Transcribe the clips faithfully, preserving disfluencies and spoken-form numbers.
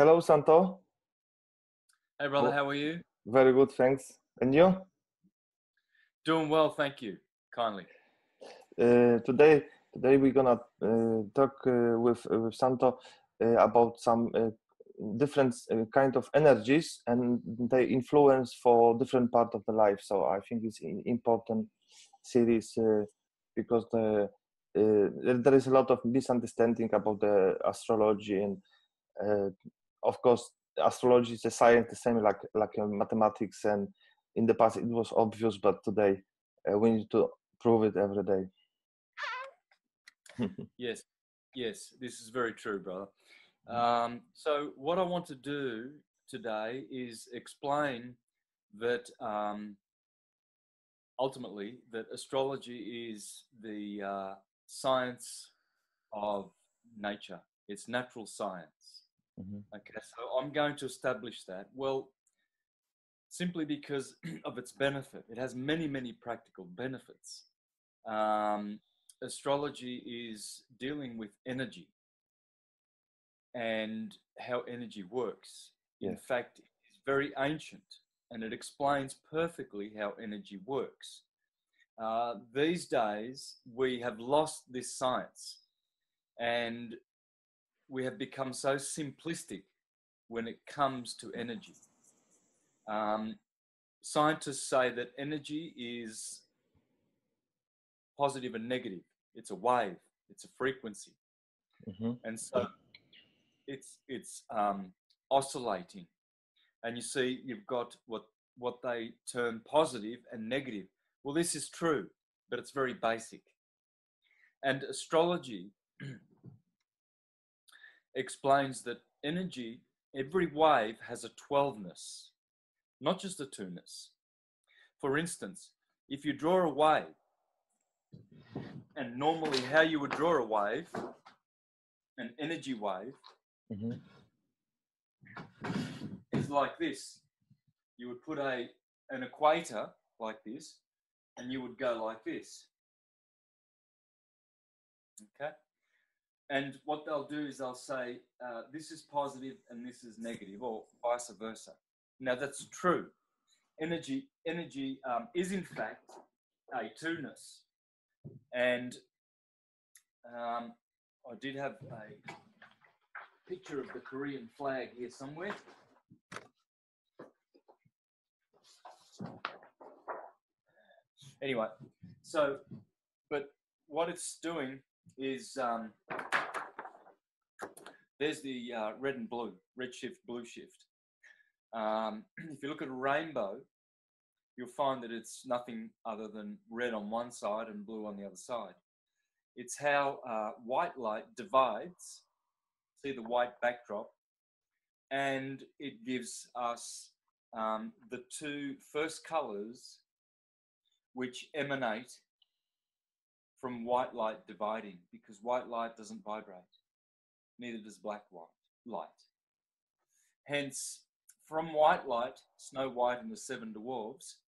Hello, Santo. Hey, brother. How are you? Very good, thanks. And you? Doing well, thank you. Kindly. Uh, today, today we're gonna uh, talk uh, with uh, with Santo uh, about some uh, different uh, kind of energies and their influence for different part of the life. So I think it's an important series uh, because the, uh, there is a lot of misunderstanding about the astrology and. Uh, Of course, astrology is a science, the same like like mathematics, and in the past it was obvious, but today uh, we need to prove it every day. Yes, yes, this is very true, brother. Um, so what I want to do today is explain that um, ultimately that astrology is the uh, science of nature. It's natural science. Okay, so I'm going to establish that. Well, simply because of its benefit. It has many, many practical benefits. Um, astrology is dealing with energy and how energy works. Yeah. In fact, it's very ancient and it explains perfectly how energy works. Uh, these days, we have lost this science and we have become so simplistic when it comes to energy. Um, scientists say that energy is positive and negative. It's a wave, it's a frequency. Mm-hmm. And so it's, it's um, oscillating. And you see, you've got what, what they term positive and negative. Well, this is true, but it's very basic. And astrology explains that energy, every wave has a twelveness, not just a two-ness. For instance, if you draw a wave, and normally how you would draw a wave, an energy wave, mm-hmm. is like this. You would put a, an equator like this, and you would go like this. Okay? And what they'll do is they'll say, uh, this is positive and this is negative, or vice versa. Now, that's true. Energy, energy um, is, in fact, a two-ness. And um, I did have a picture of the Korean flag here somewhere. Anyway, so, but what it's doing is... Um, There's the uh, red and blue, red shift, blue shift. Um, if you look at a rainbow, you'll find that it's nothing other than red on one side and blue on the other side. It's how uh, white light divides, see the white backdrop, and it gives us um, the two first colours which emanate from white light dividing, because white light doesn't vibrate. Neither does black light. Hence, from white light, Snow White and the Seven Dwarves,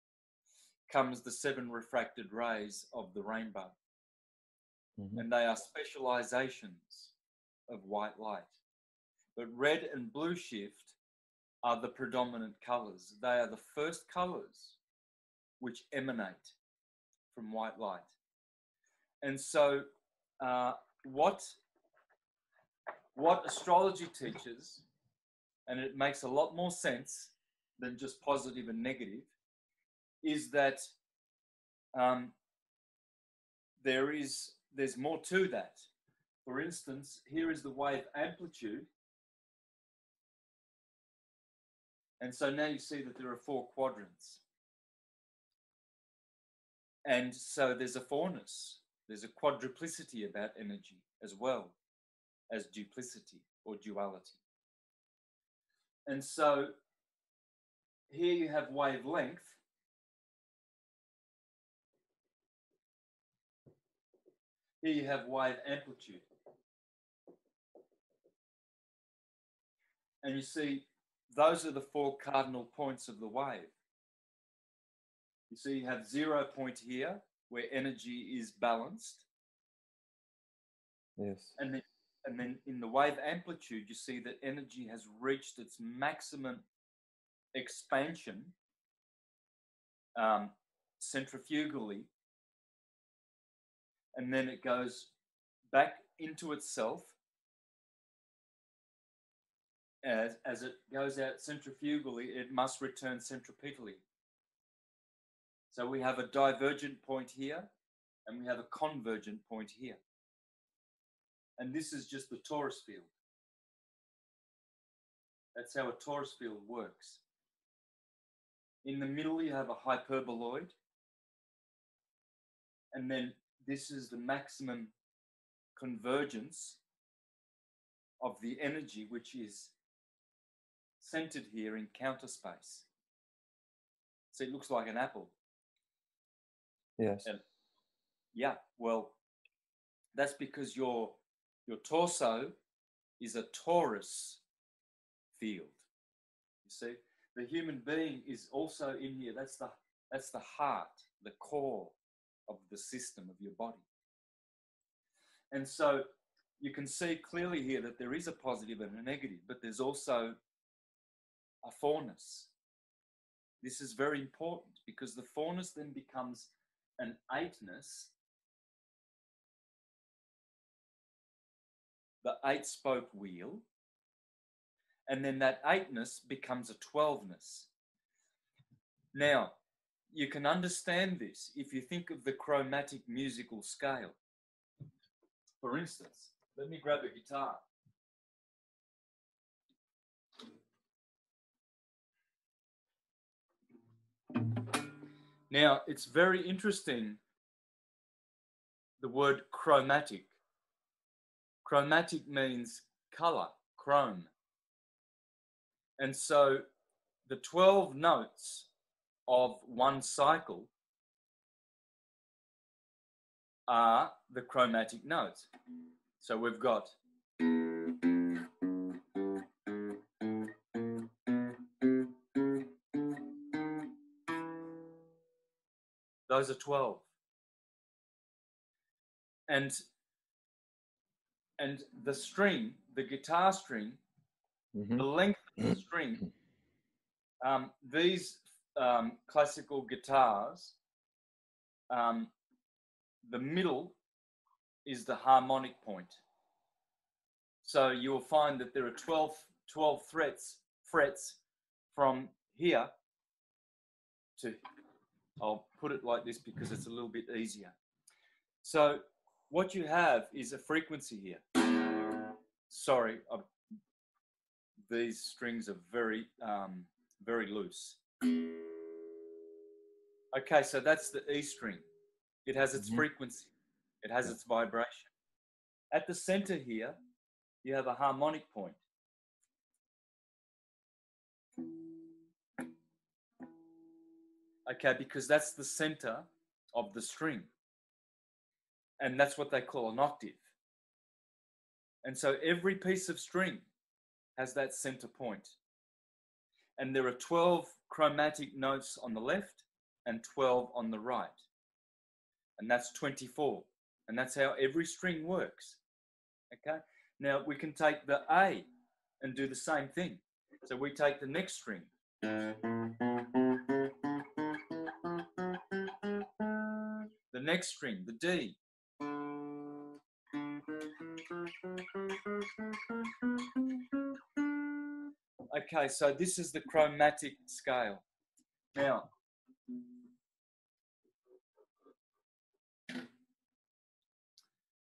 comes the seven refracted rays of the rainbow. Mm-hmm. And they are specializations of white light. But red and blue shift are the predominant colors. They are the first colors which emanate from white light. And so, uh, what... What astrology teaches, and it makes a lot more sense than just positive and negative, is that um, there is, there's more to that. For instance, here is the wave amplitude. And so now you see that there are four quadrants. And so there's a fourness. There's a quadruplicity about energy as well. As duplicity or duality. And so here you have wavelength, here you have wave amplitude, and you see those are the four cardinal points of the wave. You see you have zero point here where energy is balanced. Yes. And then and then in the wave amplitude, you see that energy has reached its maximum expansion um, centrifugally, and then it goes back into itself as, as it goes out centrifugally, it must return centripetally. So we have a divergent point here, and we have a convergent point here. And this is just the Taurus field. That's how a Taurus field works. In the middle, you have a hyperboloid. And then this is the maximum convergence of the energy, which is centered here in counter space. So it looks like an apple. Yes. And yeah, well, that's because your, your torso is a Taurus field. You see, the human being is also in here. That's the, that's the heart, the core of the system of your body. And so you can see clearly here that there is a positive and a negative, but there's also a fourness. This is very important because the fourness then becomes an eightness. The eight spoke wheel, and then that eightness becomes a twelveness. Now, you can understand this if you think of the chromatic musical scale. For instance, let me grab a guitar. Now, it's very interesting, the word chromatic. Chromatic means color, chrome. And so the twelve notes of one cycle are the chromatic notes. So we've got those are twelve. And And the string, the guitar string, mm-hmm. the length of the string, um, these um, classical guitars, um, the middle is the harmonic point. So you'll find that there are twelve, twelve frets, frets from here to, I'll put it like this because it's a little bit easier. So what you have is a frequency here. Sorry, I've, these strings are very, um, very loose. Okay, so that's the E string. It has its mm-hmm. frequency. It has its vibration. At the center here, you have a harmonic point. Okay, because that's the center of the string. And that's what they call an octave. And so every piece of string has that center point. And there are twelve chromatic notes on the left and twelve on the right. And that's twenty-four. And that's how every string works. Okay? Now we can take the A and do the same thing. So we take the next string. The next string, the D. Okay, so this is the chromatic scale. Now,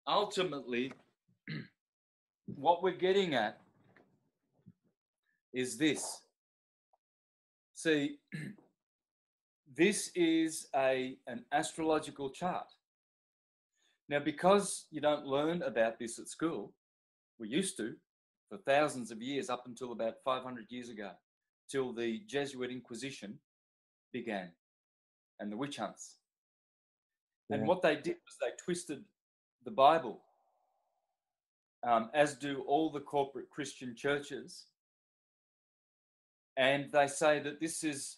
ultimately, what we're getting at is this. See, this is a, an astrological chart. Now, because you don't learn about this at school, we used to for thousands of years up until about five hundred years ago, till the Jesuit Inquisition began and the witch hunts. Yeah. And what they did was they twisted the Bible, um, as do all the corporate Christian churches. And they say that this is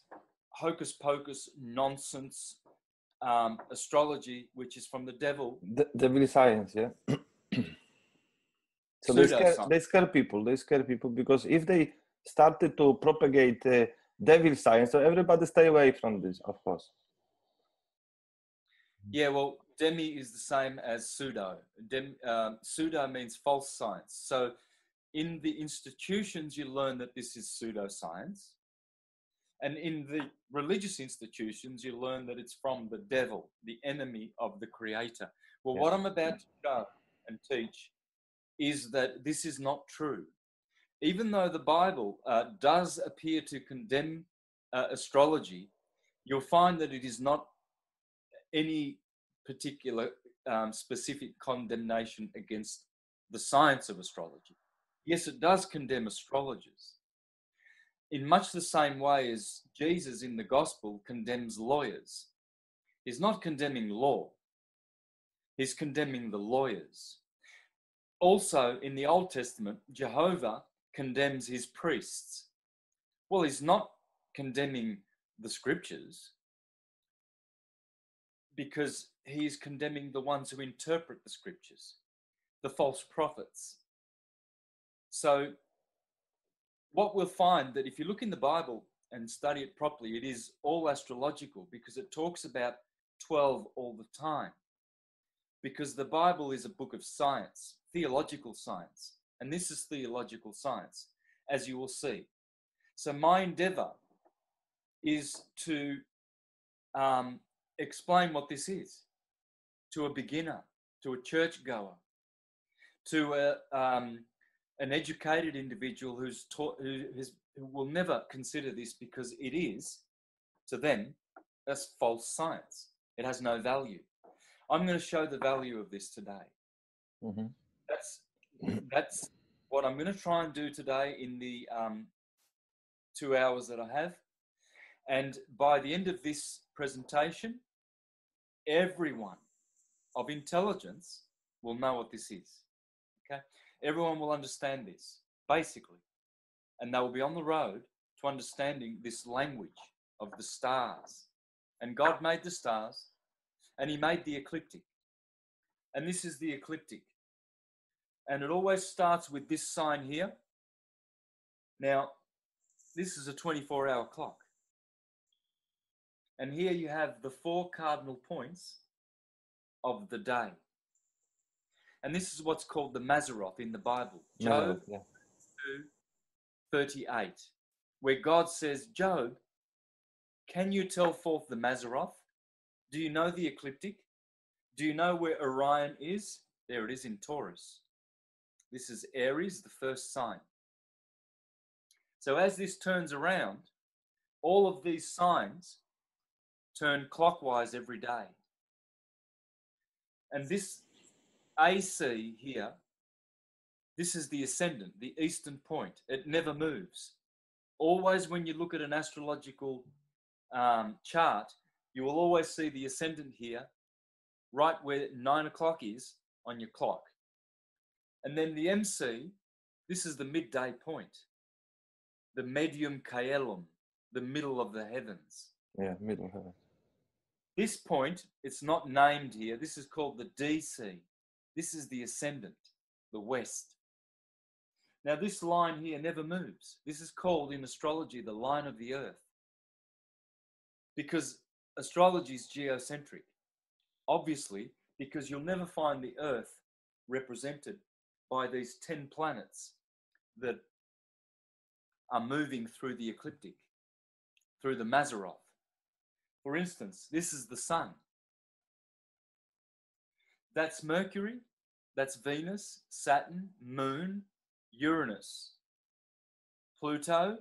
hocus pocus nonsense. Um, astrology, which is from the devil. The devil science, yeah. So they scare, they scare people. They scare people because if they started to propagate uh, devil science, so everybody stay away from this, of course. Yeah, well, demi is the same as pseudo. Dem, um, pseudo means false science. So in the institutions, you learn that this is pseudoscience. And in the religious institutions, you learn that it's from the devil, the enemy of the creator. Well, yeah. What I'm about to show and teach is that this is not true. Even though the Bible uh, does appear to condemn uh, astrology, you'll find that it is not any particular um, specific condemnation against the science of astrology. Yes, it does condemn astrologers. In much the same way as Jesus in the gospel condemns lawyers. He's not condemning law. He's condemning the lawyers. Also, in the Old Testament, Jehovah condemns his priests. Well, he's not condemning the scriptures because he is condemning the ones who interpret the scriptures, the false prophets. So what we'll find that if you look in the Bible and study it properly, it is all astrological because it talks about twelve all the time. Because the Bible is a book of science, theological science. And this is theological science, as you will see. So my endeavor is to um, explain what this is to a beginner, to a churchgoer, to a, um, an educated individual who's taught, who, has, who will never consider this because it is, to them, that's false science. It has no value. I'm going to show the value of this today. Mm-hmm. That's that's what I'm going to try and do today in the um, two hours that I have. And by the end of this presentation, everyone of intelligence will know what this is. Okay, everyone will understand this, basically. And they will be on the road to understanding this language of the stars. And God made the stars, and he made the ecliptic. And this is the ecliptic. And it always starts with this sign here. Now, this is a twenty-four hour clock. And here you have the four cardinal points of the day. And this is what's called the Mazzaroth in the Bible. Job yeah, yeah. two thirty-eight, where God says, Job, can you tell forth the Mazzaroth? Do you know the ecliptic? Do you know where Orion is? There it is in Taurus. This is Aries, the first sign. So as this turns around, all of these signs turn clockwise every day. And this A C here, this is the ascendant, the eastern point. It never moves. Always when you look at an astrological um, chart, you will always see the ascendant here, right where nine o'clock is on your clock. And then the M C, this is the midday point, the medium caelum, the middle of the heavens. Yeah, middle heaven. This point, it's not named here. This is called the D C. This is the ascendant, the west. Now, this line here never moves. This is called in astrology the line of the earth because astrology is geocentric, obviously, because you'll never find the earth represented by these ten planets that are moving through the ecliptic, through the Mazzaroth. For instance, this is the sun. That's Mercury, that's Venus, Saturn, Moon, Uranus, Pluto,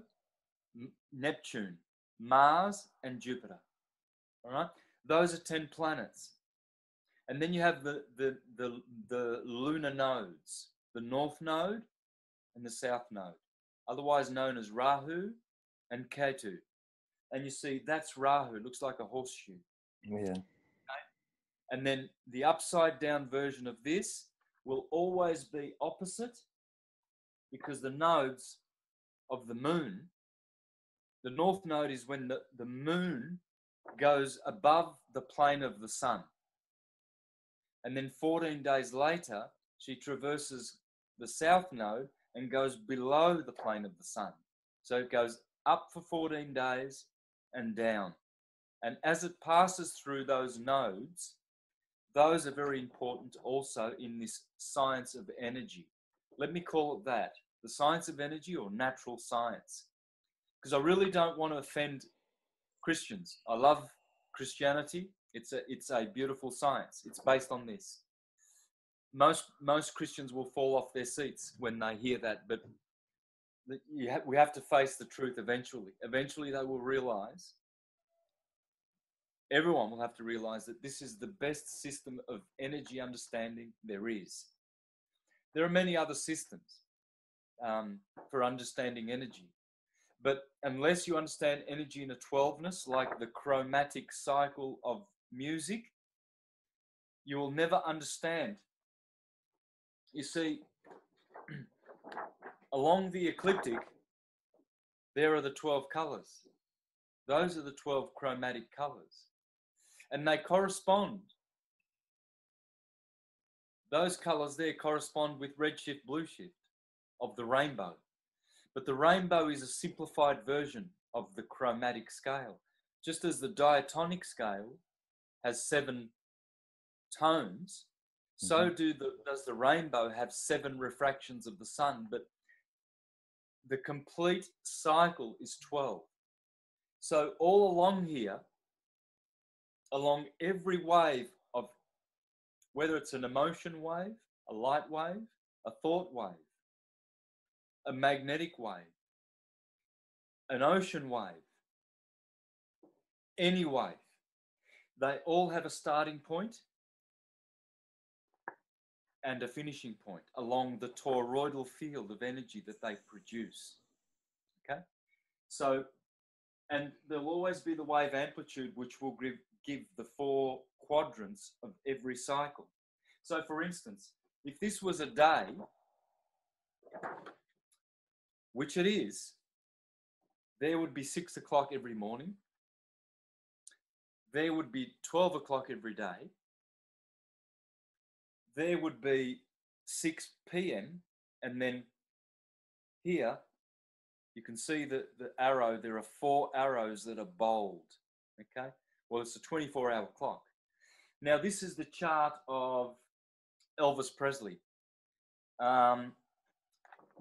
Neptune, Mars, and Jupiter. All right, those are ten planets. And then you have the, the, the, the lunar nodes. The north node and the south node, otherwise known as Rahu and Ketu. And you see, that's Rahu. It looks like a horseshoe. Yeah. Okay. And then the upside down version of this will always be opposite because the nodes of the moon, the north node is when the, the moon goes above the plane of the sun. And then fourteen days later, she traverses the south node, and goes below the plane of the sun. So it goes up for fourteen days and down. And as it passes through those nodes, those are very important also in this science of energy. Let me call it that, the science of energy or natural science. Because I really don't want to offend Christians. I love Christianity. It's a, it's a beautiful science. It's based on this. Most, most Christians will fall off their seats when they hear that, but you ha- we have to face the truth eventually. Eventually they will realize, everyone will have to realize that this is the best system of energy understanding there is. There are many other systems um, for understanding energy, but unless you understand energy in a twelveness, like the chromatic cycle of music, you will never understand. You see, along the ecliptic, there are the twelve colors. Those are the twelve chromatic colors. And they correspond. Those colours there correspond with redshift, blue shift of the rainbow. But the rainbow is a simplified version of the chromatic scale. Just as the diatonic scale has seven tones, mm-hmm. so do the, does the rainbow have seven refractions of the sun. But the complete cycle is twelve. So all along here, along every wave of, whether it's an emotion wave, a light wave, a thought wave, a magnetic wave, an ocean wave, any wave, they all have a starting point and a finishing point along the toroidal field of energy that they produce, okay? So, and there'll always be the wave amplitude which will give give the four quadrants of every cycle. So for instance, if this was a day, which it is, there would be six o'clock every morning, there would be twelve o'clock every day, there would be six p m, and then here, you can see the, the arrow, there are four arrows that are bold, okay? Well, it's a twenty-four hour clock. Now, this is the chart of Elvis Presley. Um,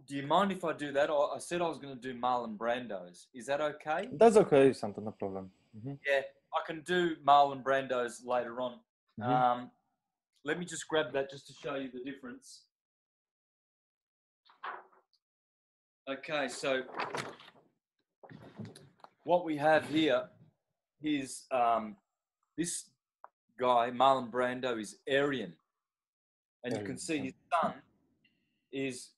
do you mind if I do that? I said I was going to do Marlon Brando's. Is that okay? That's okay, Santo, no problem. Mm-hmm. Yeah, I can do Marlon Brando's later on. Mm-hmm. Um, let me just grab that just to show you the difference. Okay, so what we have here is um, this guy, Marlon Brando, is Aryan. And you can see his son is,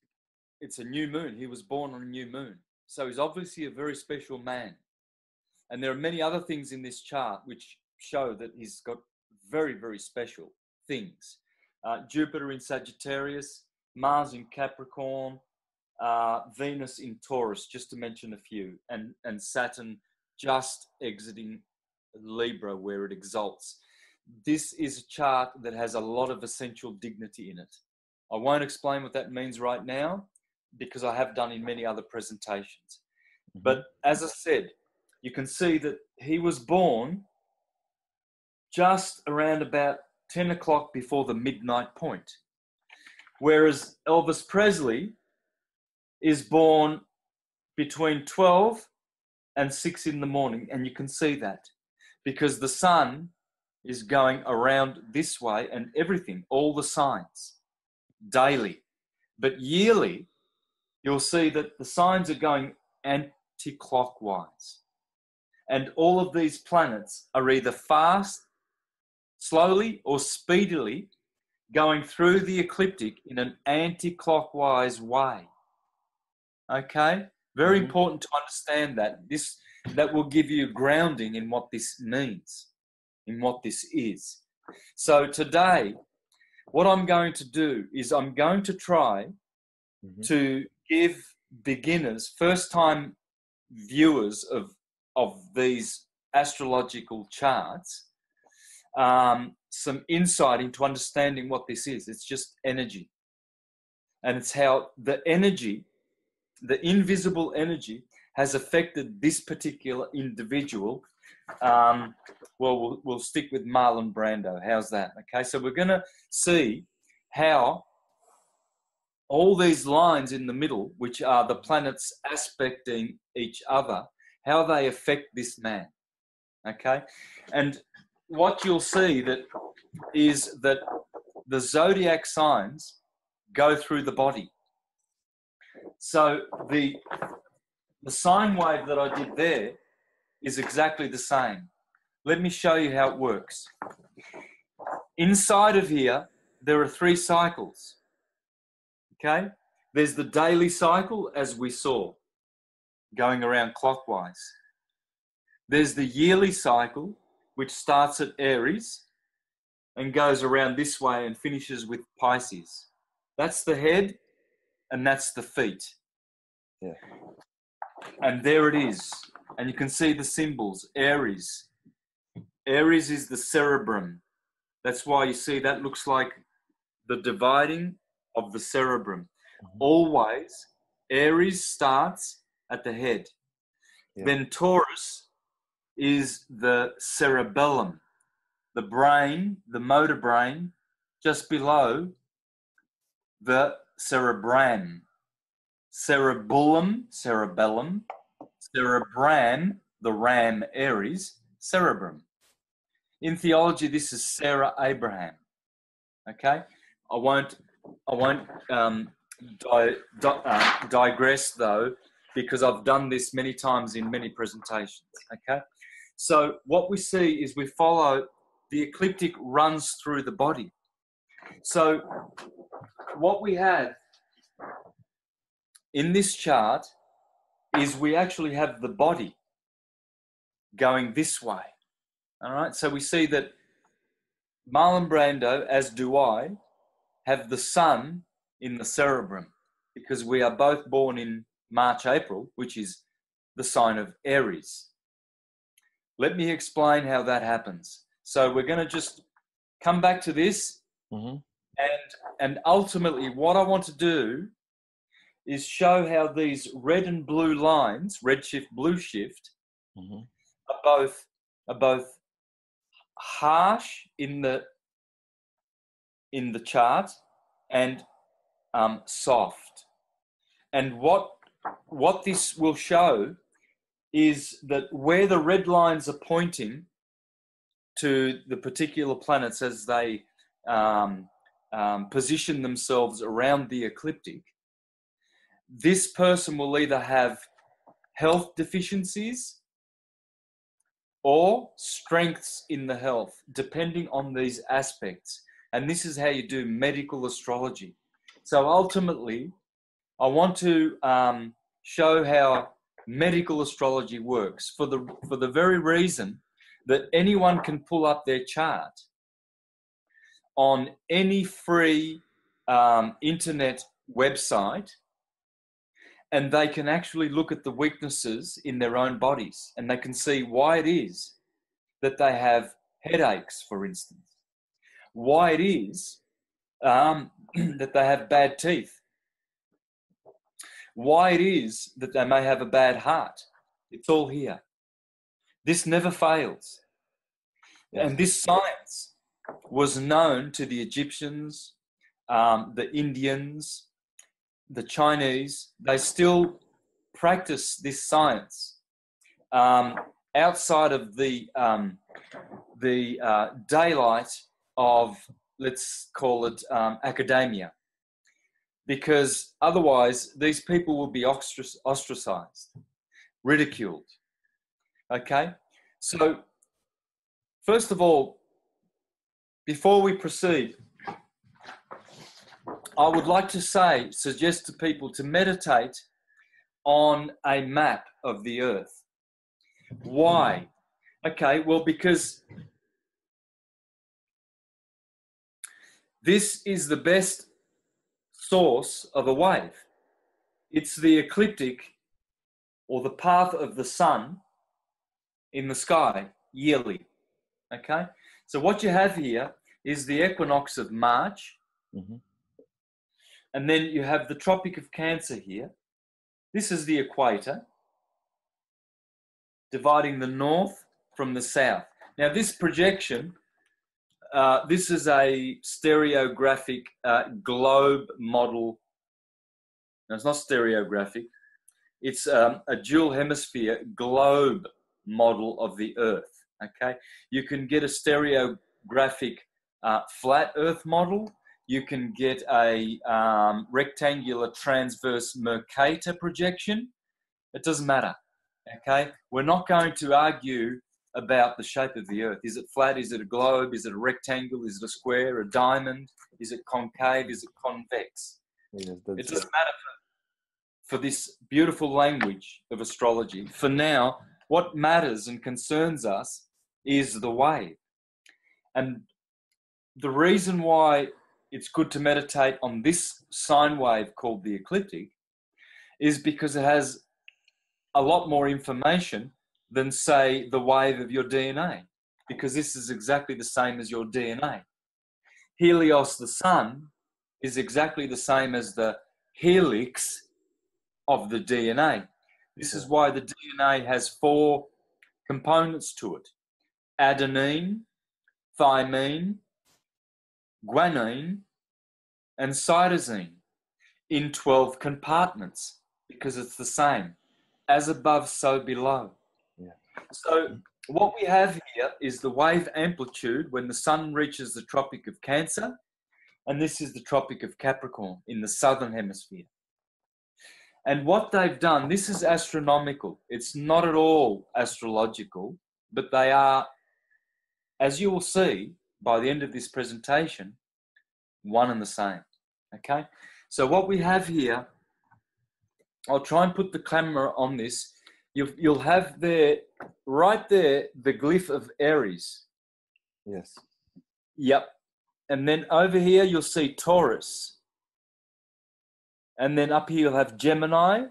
it's a new moon. He was born on a new moon. So he's obviously a very special man. And there are many other things in this chart which show that he's got very, very special things. Uh, Jupiter in Sagittarius, Mars in Capricorn, uh, Venus in Taurus, just to mention a few, and, and Saturn just exiting Libra where it exalts. This is a chart that has a lot of essential dignity in it. I won't explain what that means right now because I have done in many other presentations. But as I said, you can see that he was born just around about ten o'clock before the midnight point. Whereas Elvis Presley is born between twelve and six in the morning, and you can see that because the sun is going around this way and everything, all the signs, daily. But yearly, you'll see that the signs are going anti-clockwise. And all of these planets are either fast, slowly, or speedily going through the ecliptic in an anti-clockwise way, okay? Very mm-hmm. important to understand that. This, that will give you grounding in what this means, in what this is. So today, what I'm going to do is I'm going to try mm-hmm. to give beginners, first-time viewers of, of these astrological charts, um, some insight into understanding what this is. It's just energy. And it's how the energy, the invisible energy, has affected this particular individual. Um, well, well, we'll stick with Marlon Brando. How's that? Okay, so we're going to see how all these lines in the middle, which are the planets aspecting each other, how they affect this man. Okay, and what you'll see that is that the zodiac signs go through the body. So the, the sine wave that I did there is exactly the same. Let me show you how it works. Inside of here, there are three cycles, okay? There's the daily cycle, as we saw, going around clockwise. There's the yearly cycle, which starts at Aries and goes around this way and finishes with Pisces. That's the head, and that's the feet. Yeah. And there it is. And you can see the symbols, Aries. Aries is the cerebrum. That's why you see that looks like the dividing of the cerebrum. Mm-hmm. Always, Aries starts at the head. Yeah. Then Taurus is the cerebellum, the brain, the motor brain, just below the cerebran, cerebellum, cerebellum, cerebran, the ram, Aries, cerebrum. In theology, this is Sarah Abraham. Okay, I won't, I won't um, di, di, uh, digress though, because I've done this many times in many presentations. Okay, so what we see is we follow the ecliptic runs through the body. So what we have in this chart is we actually have the body going this way. All right, so we see that Marlon Brando, as do I, have the sun in the cerebrum, because we are both born in March, April, which is the sign of Aries. Let me explain how that happens. So we're going to just come back to this. Mm-hmm. And, and ultimately, what I want to do is show how these red and blue lines, red shift, blue shift, mm-hmm. are both, are both harsh in the, in the chart and um, soft. And what, what this will show is that where the red lines are pointing to the particular planets as they Um, um, position themselves around the ecliptic, this person will either have health deficiencies or strengths in the health, depending on these aspects. And this is how you do medical astrology. So ultimately, I want to um, show how medical astrology works for the, for the very reason that anyone can pull up their chart on any free um, internet website, and they can actually look at the weaknesses in their own bodies, and they can see why it is that they have headaches, for instance, why it is um, that they have bad teeth, why it is that they may have a bad heart. It's all here. This never fails. And this science was known to the Egyptians, um, the Indians, the Chinese. They still practice this science um, outside of the, um, the uh, daylight of, let's call it, um, academia, because otherwise these people will be ostracized, ridiculed. Okay, so first of all, before we proceed, I would like to say, suggest to people to meditate on a map of the earth. Why? Okay, well, because this is the best source of a wave. It's the ecliptic, or the path of the sun in the sky yearly, okay? So what you have here is the equinox of March, mm-hmm. And then you have the Tropic of Cancer here. This is the equator, dividing the north from the south. Now this projection, uh, this is a stereographic uh, globe model. No, it's not stereographic. It's um, a dual hemisphere globe model of the Earth, okay? You can get a stereographic uh, flat Earth model. You can get a um, rectangular transverse Mercator projection. It doesn't matter, okay? We're not going to argue about the shape of the Earth. Is it flat? Is it a globe? Is it a rectangle? Is it a square? A diamond? Is it concave? Is it convex? Yes, it doesn't matter for, for this beautiful language of astrology. For now, what matters and concerns us is the wave. And the reason why it's good to meditate on this sine wave called the ecliptic is because it has a lot more information than, say, the wave of your D N A, because this is exactly the same as your D N A. Helios, the sun, is exactly the same as the helix of the D N A. This is why the D N A has four components to it: adenine, thymine, guanine, and cytosine, in twelve compartments, because it's the same. As above, so below. Yeah. So what we have here is the wave amplitude when the sun reaches the Tropic of Cancer, and this is the Tropic of Capricorn in the southern hemisphere. And what they've done, this is astronomical. It's not at all astrological, but they are, as you will see by the end of this presentation, one and the same, okay? So what we have here, I'll try and put the camera on this. You've, you'll have there, right there, the glyph of Aries. Yes. Yep. And then over here, you'll see Taurus. And then up here, you'll have Gemini,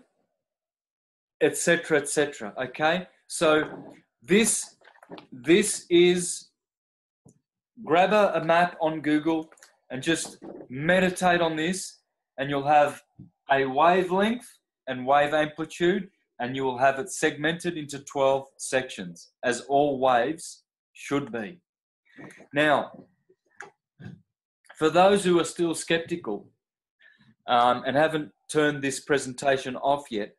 et cetera, et cetera, okay? So this, this is... grab a, a map on Google and just meditate on this, and you'll have a wavelength and wave amplitude, and you will have it segmented into twelve sections, as all waves should be. Now, for those who are still skeptical um, and haven't turned this presentation off yet,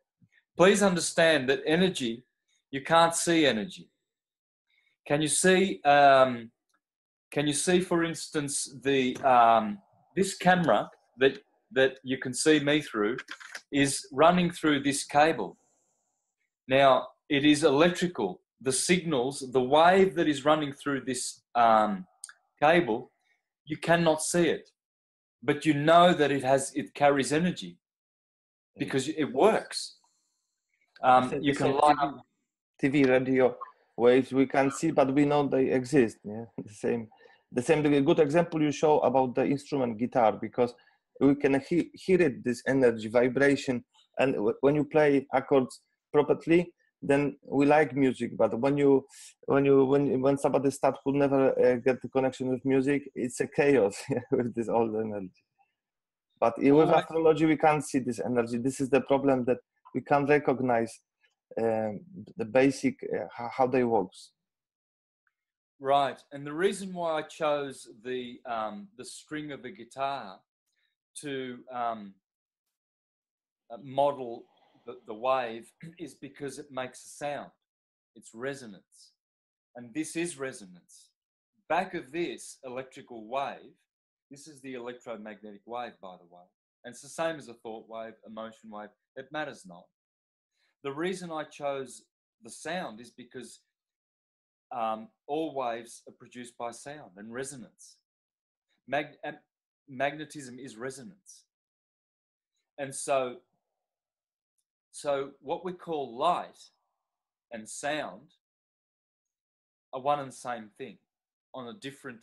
please understand that energy, you can't see energy. Can you see... Um, Can you see, for instance, the um, this camera that, that you can see me through is running through this cable. Now, it is electrical. The signals, the wave that is running through this um, cable, you cannot see it. But you know that it, has, it carries energy because it works. Um, you can light up T V, radio waves we can see, but we know they exist. Yeah, the same. The same a good example you show about the instrument guitar, because we can he hear it, this energy vibration, and when you play accords properly, then we like music. But when you when you when when somebody starts who never uh, get the connection with music, it's a chaos with this old energy. But with well, astrology, we can't see this energy. This is the problem, that we can't recognize um, the basic uh, how, how they works. Right, and the reason why I chose the um, the string of a guitar to um, model the, the wave is because it makes a sound. It's resonance, and this is resonance. Back of this electrical wave, this is the electromagnetic wave, by the way, and it's the same as a thought wave, emotion wave. It matters not. The reason I chose the sound is because Um, all waves are produced by sound and resonance. Mag and magnetism is resonance. And so, so what we call light and sound are one and the same thing on a different,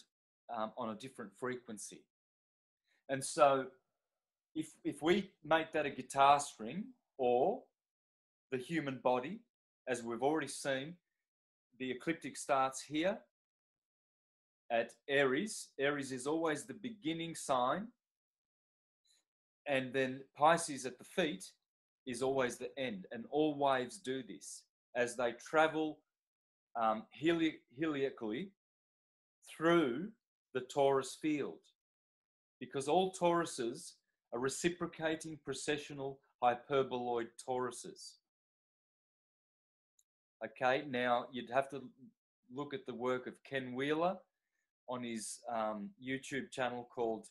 um, on a different frequency. And so if, if we make that a guitar string, or the human body, as we've already seen, the ecliptic starts here at Aries. Aries is always the beginning sign. And then Pisces at the feet is always the end. And all waves do this as they travel um, heli heliacally through the Taurus field, because all Tauruses are reciprocating processional hyperboloid Tauruses. Okay, now you'd have to look at the work of Ken Wheeler on his um, YouTube channel called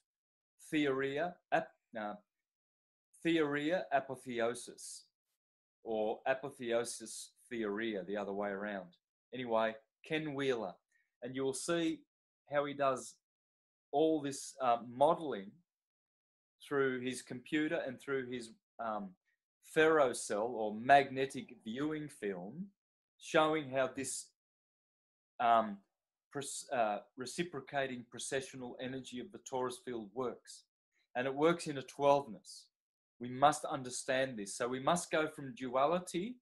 Theoria, Ap no, Theoria Apotheosis, or Apotheosis Theoria, the other way around. Anyway, Ken Wheeler. And you will see how he does all this uh, modeling through his computer and through his um, ferrocell or magnetic viewing film, showing how this um, uh, reciprocating processional energy of the Taurus field works. And it works in a twelveness. We must understand this. So we must go from duality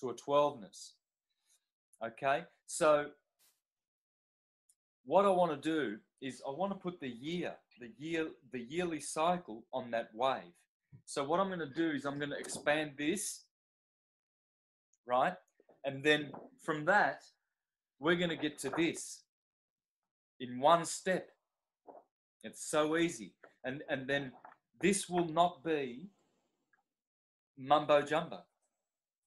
to a twelveness. Okay, so what I want to do is I want to put the year, the year, the yearly cycle on that wave. So what I'm going to do is I'm going to expand this, right? And then from that, we're going to get to this in one step. It's so easy. And, and then this will not be mumbo jumbo.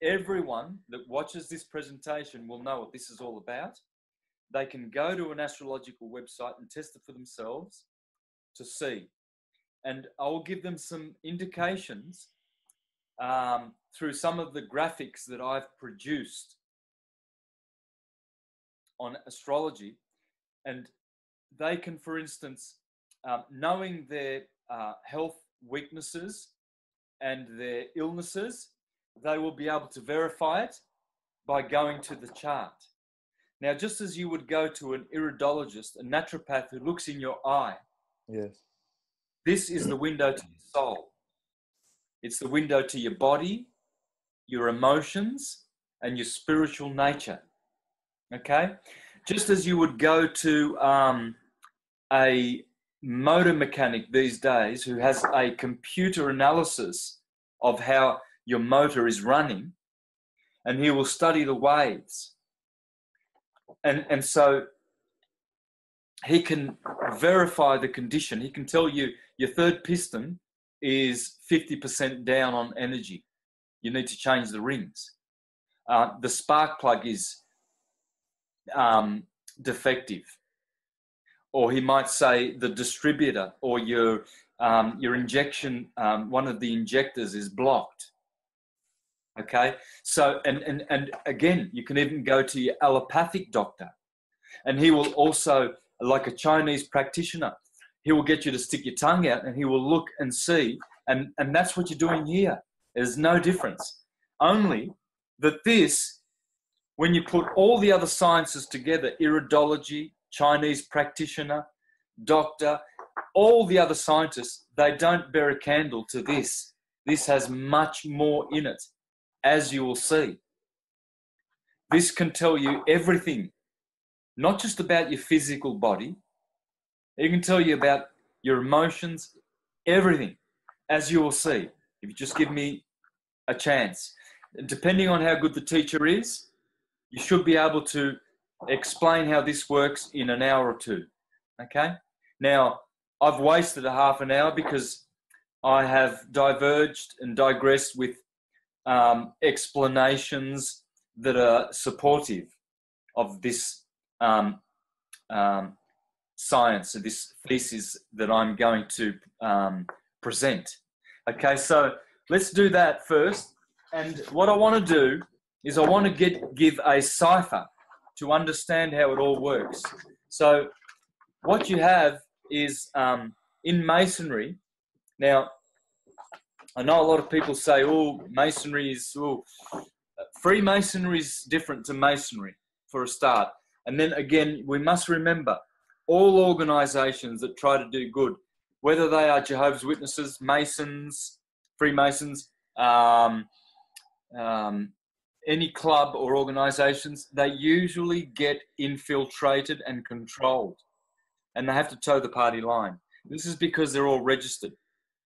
Everyone that watches this presentation will know what this is all about. They can go to an astrological website and test it for themselves to see. And I'll give them some indications um, through some of the graphics that I've produced on astrology. And they can, for instance, um, knowing their uh, health weaknesses and their illnesses, they will be able to verify it by going to the chart. Now, just as you would go to an iridologist, a naturopath who looks in your eye, yes, this is the window to your soul. It's the window to your body, your emotions, and your spiritual nature. Okay? Just as you would go to um, a motor mechanic these days who has a computer analysis of how your motor is running, and he will study the waves. And, and so he can verify the condition. He can tell you your third piston is fifty percent down on energy. You need to change the rings. Uh, the spark plug is um, defective. Or he might say the distributor or your, um, your injection, um, one of the injectors is blocked. Okay, so, and, and, and again, you can even go to your allopathic doctor, and he will also, like a Chinese practitioner, he will get you to stick your tongue out and he will look and see, and, and that's what you're doing here. There's no difference. Only that this, when you put all the other sciences together, iridology, Chinese practitioner, doctor, all the other scientists, they don't bear a candle to this. This has much more in it. As you will see, this can tell you everything, not just about your physical body. It can tell you about your emotions, everything, as you will see, if you just give me a chance. And depending on how good the teacher is, you should be able to explain how this works in an hour or two, okay? Now, I've wasted a half an hour because I have diverged and digressed with Um, explanations that are supportive of this um, um, science, of this thesis that I'm going to um, present. Okay, so let's do that first. And what I want to do is I want to get give a cipher to understand how it all works. So what you have is um, in masonry, now, I know a lot of people say, oh, masonry is, oh, Freemasonry is different to masonry for a start. And then again, we must remember all organizations that try to do good, whether they are Jehovah's Witnesses, Masons, Freemasons, um, um, any club or organizations, they usually get infiltrated and controlled, and they have to toe the party line. This is because they're all registered.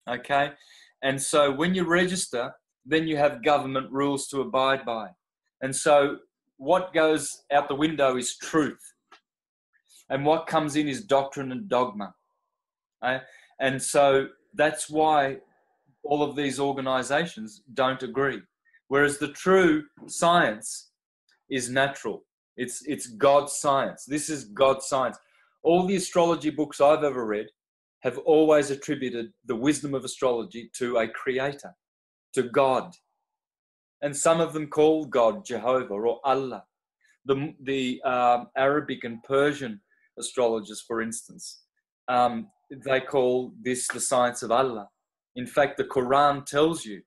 Okay? And so when you register, then you have government rules to abide by. And so what goes out the window is truth. And what comes in is doctrine and dogma. Okay? And so that's why all of these organizations don't agree. Whereas the true science is natural. It's, it's God's science. This is God's science. All the astrology books I've ever read have always attributed the wisdom of astrology to a creator, to God. And some of them call God Jehovah or Allah. The, the uh, Arabic and Persian astrologers, for instance, um, they call this the science of Allah. In fact, the Quran tells you.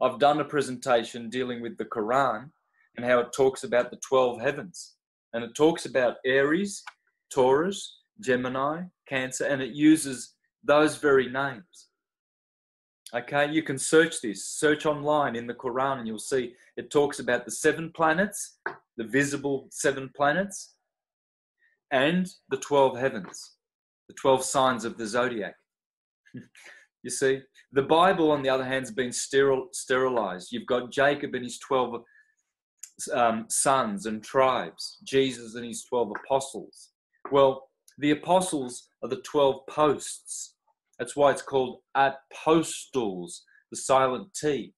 I've done a presentation dealing with the Quran and how it talks about the twelve heavens. And it talks about Aries, Taurus, Gemini, Cancer, and it uses those very names. Okay, you can search this. Search online in the Quran and you'll see it talks about the seven planets, the visible seven planets, and the twelve heavens, the twelve signs of the zodiac. You see, the Bible, on the other hand, has been sterile, sterilized. You've got Jacob and his twelve um, sons and tribes, Jesus and his twelve apostles. Well, the apostles are the twelve posts. That's why it's called apostles, the silent T,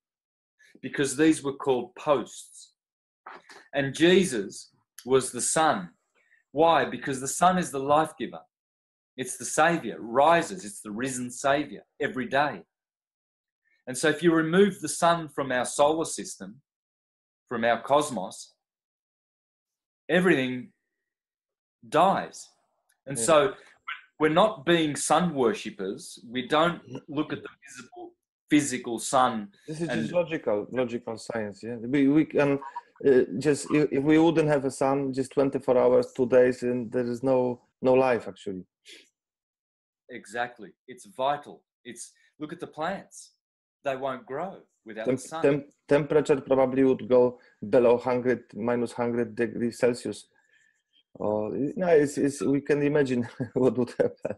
because these were called posts. And Jesus was the Son. Why? Because the Son is the life giver. It's the Saviour, rises. It's the risen Saviour every day. And so if you remove the sun from our solar system, from our cosmos, everything dies. And yeah. So we're not being sun worshippers. We don't look at the visible, physical sun. This is and just logical, logical science. Yeah, we, we can uh, just, if we wouldn't have a sun, just twenty-four hours, two days, and there is no... no life, actually. Exactly. It's vital. It's, look at the plants. They won't grow without temp, the sun. Temp, temperature probably would go below one hundred, minus one hundred degrees Celsius. Oh, no, it's, it's, we can imagine what would happen.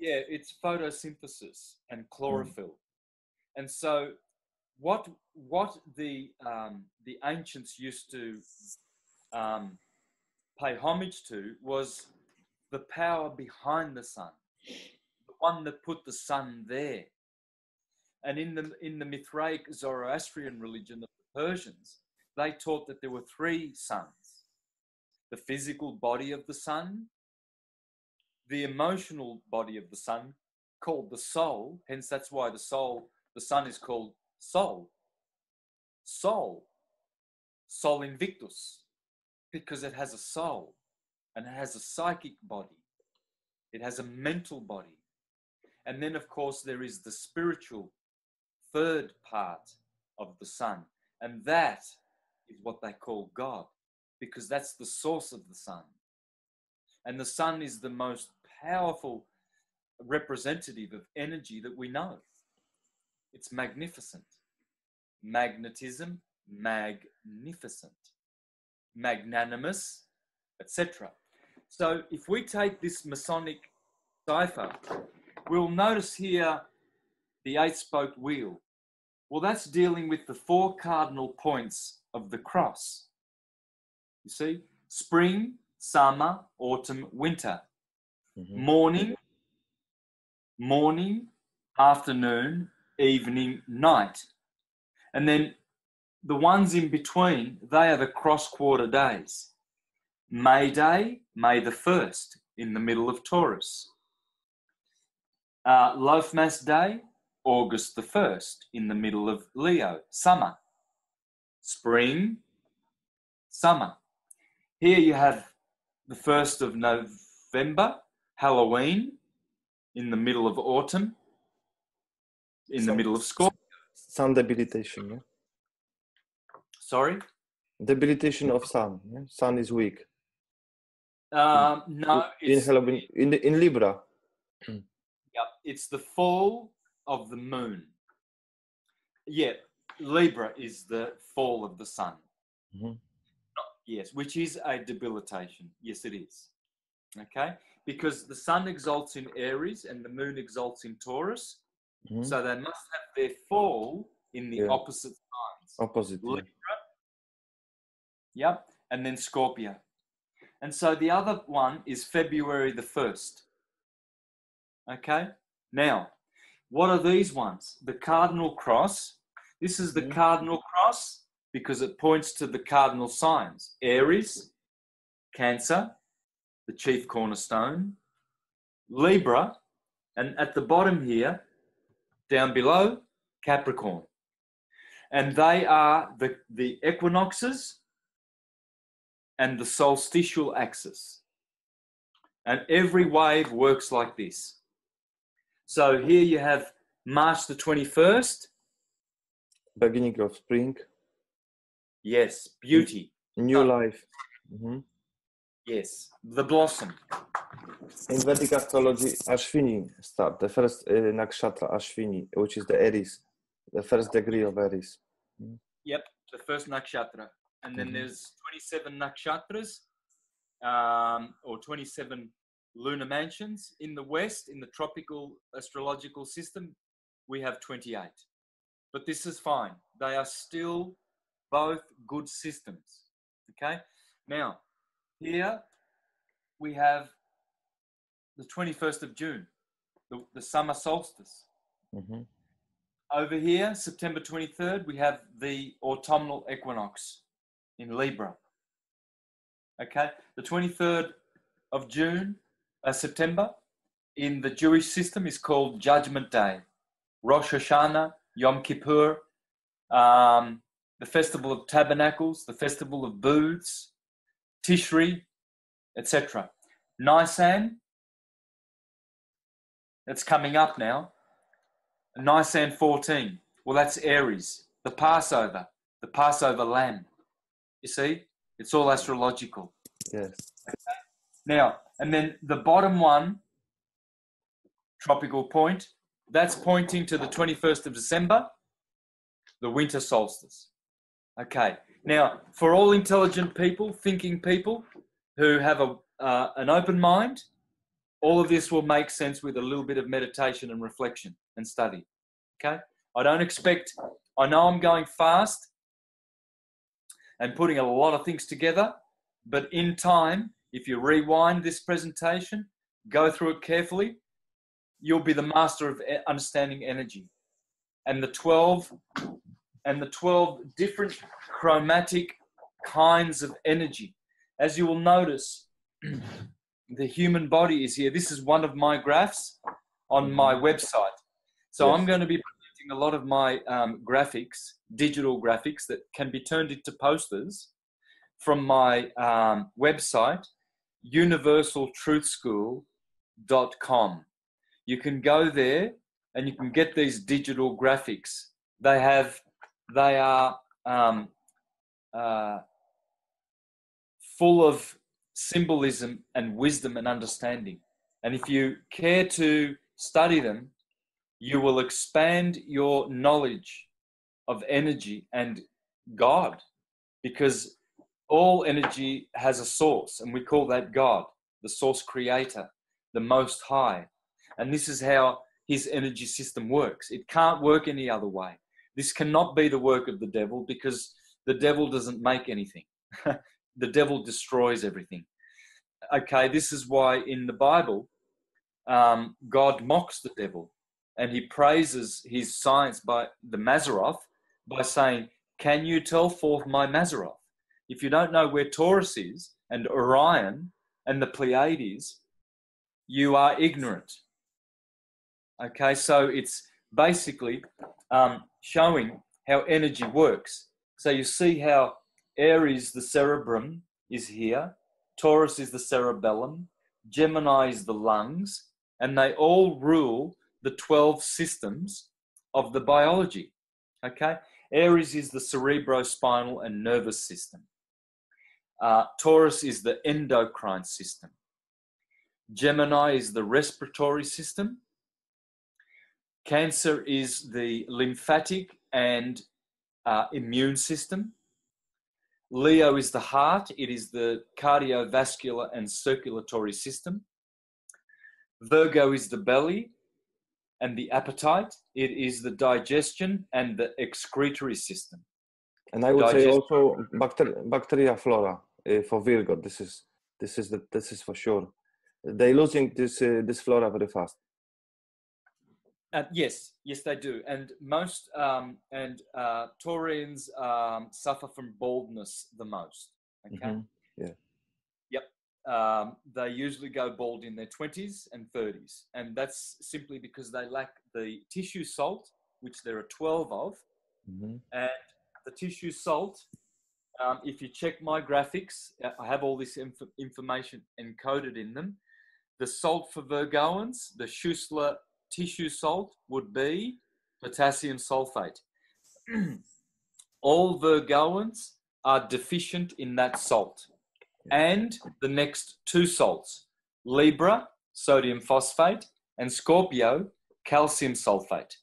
Yeah, it's photosynthesis and chlorophyll. Mm. And so what, what the, um, the ancients used to... Um, pay homage to was the power behind the sun, the one that put the sun there. And in the, in the Mithraic Zoroastrian religion of the Persians, they taught that there were three suns: the physical body of the sun, the emotional body of the sun, called the soul, hence that's why the soul, the sun is called Sol. Sol. Sol Invictus. Because it has a soul, and it has a psychic body. It has a mental body. And then, of course, there is the spiritual third part of the sun. And that is what they call God, because that's the source of the sun. And the sun is the most powerful representative of energy that we know. It's magnificent. Magnetism, magnificent. Magnanimous, et cetera. So if we take this Masonic cipher, we'll notice here the eight-spoked wheel. Well, that's dealing with the four cardinal points of the cross. You see? Spring, summer, autumn, winter. Mm-hmm. Morning, morning, afternoon, evening, night. And then the ones in between, they are the cross-quarter days. May Day, May the first, in the middle of Taurus. Uh, Loafmas Day, August the first, in the middle of Leo, summer. Spring, summer. Here you have the first of November, Halloween, in the middle of autumn, in Sun, the middle of Scorpio. Sun debilitation, yeah? Sorry? Debilitation of sun. Yeah? Sun is weak. Um, no. It's, in, Halloween, in, in Libra. Yeah, it's the fall of the moon. Yeah, Libra is the fall of the sun. Mm-hmm. Yes, which is a debilitation. Yes, it is. Okay, because the sun exalts in Aries and the moon exalts in Taurus. Mm-hmm. So they must have their fall in the yeah. opposite signs. Opposite. Libra. Yeah. Yep. And then Scorpio. And so the other one is February the first. Okay. Now, what are these ones? The cardinal cross. This is the mm-hmm. cardinal cross because it points to the cardinal signs. Aries, Cancer, the chief cornerstone, Libra, and at the bottom here, down below, Capricorn. And they are the, the equinoxes and the solstitial axis. And every wave works like this. So here you have March the twenty-first. Beginning of spring. Yes, beauty. New so, life. Mm-hmm. Yes, the blossom. In Vedic astrology, Ashwini start, the first uh, Nakshatra, Ashwini, which is the Aries, the first degree of Aries. Mm. Yep, the first Nakshatra. And then mm-hmm. there's twenty-seven Nakshatras, um, or twenty-seven lunar mansions. In the West, in the tropical astrological system, we have twenty-eight. But this is fine. They are still both good systems. Okay? Now, here we have the twenty-first of June, the, the summer solstice. Mm-hmm. Over here, September twenty-third, we have the autumnal equinox in Libra. Okay, the twenty-third of June, uh, September, in the Jewish system is called Judgment Day, Rosh Hashanah, Yom Kippur, um, the Festival of Tabernacles, the Festival of Booths, Tishri, et cetera. Nisan, that's coming up now. Nisan fourteen, well, that's Aries, the Passover, the Passover lamb. You see, it's all astrological. Yes. Okay. Now, and then the bottom one, tropical point, that's pointing to the twenty-first of December, the winter solstice. Okay. Now, for all intelligent people, thinking people who have a, uh, an open mind, all of this will make sense with a little bit of meditation and reflection and study. Okay? I don't expect, I know I'm going fast and putting a lot of things together, but in time, if you rewind this presentation, go through it carefully, you'll be the master of understanding energy. And the twelve... and the twelve different chromatic kinds of energy. As you will notice, the human body is here. This is one of my graphs on my website. So yes. I'm going to be presenting a lot of my um, graphics, digital graphics that can be turned into posters from my um, website, universal truth school dot com. You can go there and you can get these digital graphics. They have... They are um, uh, full of symbolism and wisdom and understanding. And if you care to study them, you will expand your knowledge of energy and God, because all energy has a source, and we call that God, the source creator, the Most High. And this is how his energy system works. It can't work any other way. This cannot be the work of the devil, because the devil doesn't make anything. The devil destroys everything. Okay, this is why in the Bible, um, God mocks the devil and he praises his science by the Mazzaroth by saying, "Can you tell forth my Mazzaroth?" If you don't know where Taurus is and Orion and the Pleiades, you are ignorant. Okay, so it's basically... Um, showing how energy works. So you see how Aries, the cerebrum, is here. Taurus is the cerebellum. Gemini is the lungs. And they all rule the twelve systems of the biology. Okay? Aries is the cerebrospinal and nervous system. Uh, Taurus is the endocrine system. Gemini is the respiratory system. Cancer is the lymphatic and uh, immune system. Leo is the heart. It is the cardiovascular and circulatory system. Virgo is the belly and the appetite. It is the digestion and the excretory system. And I would Digest- say also bacteria, bacteria flora uh, for Virgo. This is this is the, this is for sure. They're losing this uh, this flora very fast. Uh, yes, yes, they do. And most um, and uh, Taurians um, suffer from baldness the most. Okay. Mm-hmm. Yeah. Yep. Um, they usually go bald in their twenties and thirties, and that's simply because they lack the tissue salt, which there are twelve of, mm-hmm. and the tissue salt. Um, if you check my graphics, I have all this inf- information encoded in them. The salt for Virgoans, the Schussler tissue salt, would be potassium sulfate. All Virgoans are deficient in that salt. And the next two salts, Libra, sodium phosphate, and Scorpio, calcium sulfate,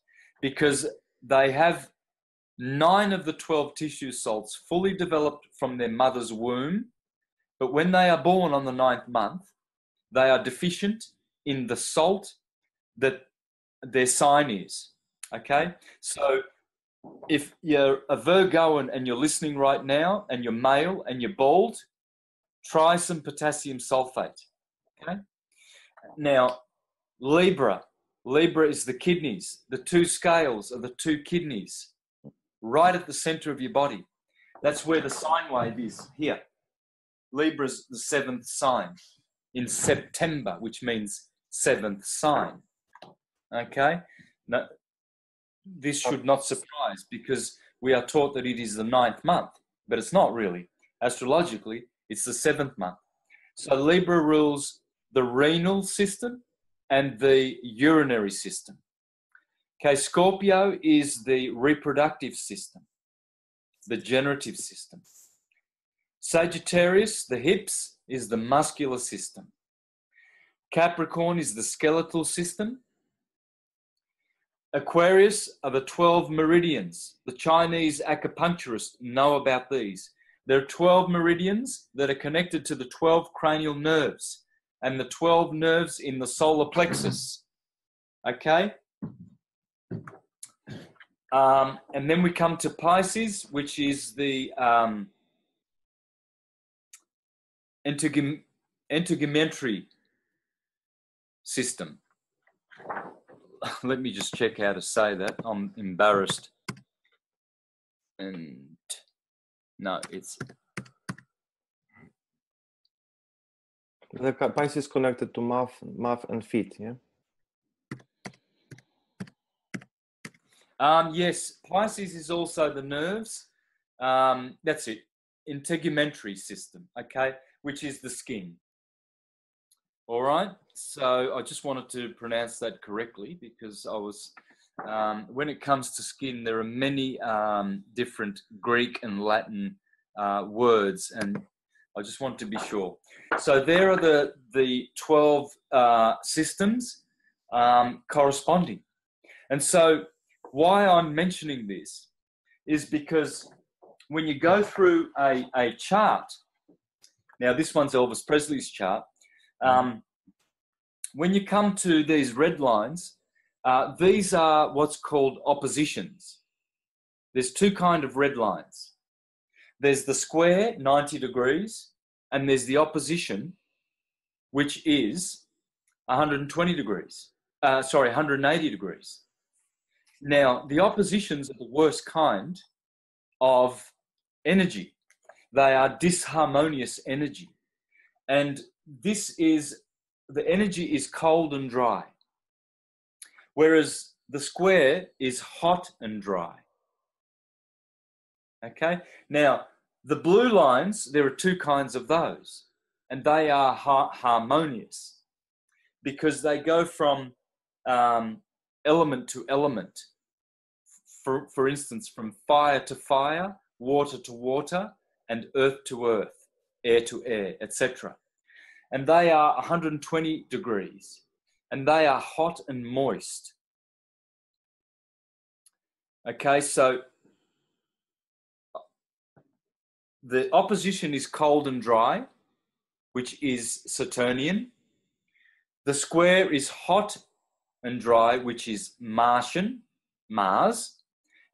because they have nine of the twelve tissue salts fully developed from their mother's womb, but when they are born on the ninth month, they are deficient in the salt that their sign is. Okay? So if you're a Virgoan and you're listening right now and you're male and you're bald, try some potassium sulfate. Okay? Now, Libra. Libra is the kidneys. The two scales are the two kidneys, right at the center of your body. That's where the sine wave is, here. Libra's the seventh sign in September, which means seventh sign. Okay? Now, this should not surprise, because we are taught that it is the ninth month, but it's not really. Astrologically, it's the seventh month. So Libra rules the renal system and the urinary system. Okay, Scorpio is the reproductive system, the generative system. Sagittarius, the hips, is the muscular system. Capricorn is the skeletal system. Aquarius are the twelve meridians. The Chinese acupuncturists know about these. There are twelve meridians that are connected to the twelve cranial nerves and the twelve nerves in the solar plexus. Okay? Um, and then we come to Pisces, which is the um, entegum- integumentary system. Let me just check how to say that. I'm embarrassed. And no, it's... The Pisces connected to mouth, mouth and feet, yeah? Um, yes, Pisces is also the nerves. Um, that's it. Integumentary system, okay, which is the skin. All right. So I just wanted to pronounce that correctly, because I was, um, when it comes to skin, there are many um, different Greek and Latin uh, words, and I just want to be sure. So there are the the twelve uh, systems um, corresponding, and so. Why I'm mentioning this is because when you go through a, a chart, now this one's Elvis Presley's chart, um, when you come to these red lines, uh, these are what's called oppositions. There's two kind of red lines. There's the square, ninety degrees, and there's the opposition, which is one hundred twenty degrees. Uh, sorry, one hundred eighty degrees. Now, the oppositions are the worst kind of energy. They are disharmonious energy. And this is, the energy is cold and dry. Whereas the square is hot and dry. Okay? Now, the blue lines, there are two kinds of those. And they are ha- harmonious. Because they go from... Um, element to element, for, for instance, from fire to fire, water to water, and earth to earth, air to air, et cetera. And they are one hundred twenty degrees, and they are hot and moist. Okay, so the opposition is cold and dry, which is Saturnian. The square is hot and dry, which is Martian, Mars,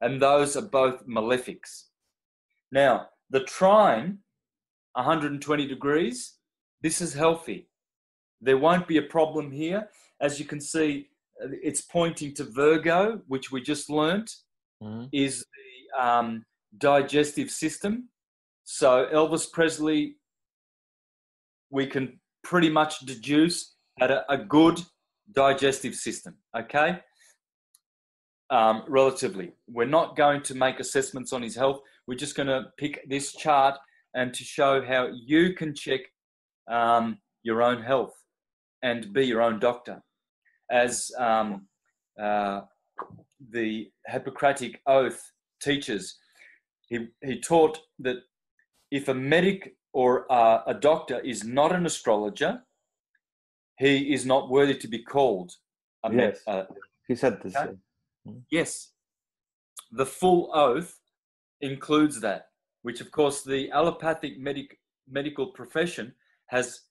and those are both malefics. Now, the trine, one hundred twenty degrees, this is healthy. There won't be a problem here. As you can see, it's pointing to Virgo, which we just learnt, mm-hmm. is the um, digestive system. So Elvis Presley, we can pretty much deduce had a, a good digestive system, okay? Um, relatively. We're not going to make assessments on his health. We're just going to pick this chart and to show how you can check um, your own health and be your own doctor. As um, uh, the Hippocratic Oath teaches, he, he taught that if a medic or uh, a doctor is not an astrologer, he is not worthy to be called a yes. uh, He said this. Okay? Yes. The full oath includes that, which, of course, the allopathic medic, medical profession has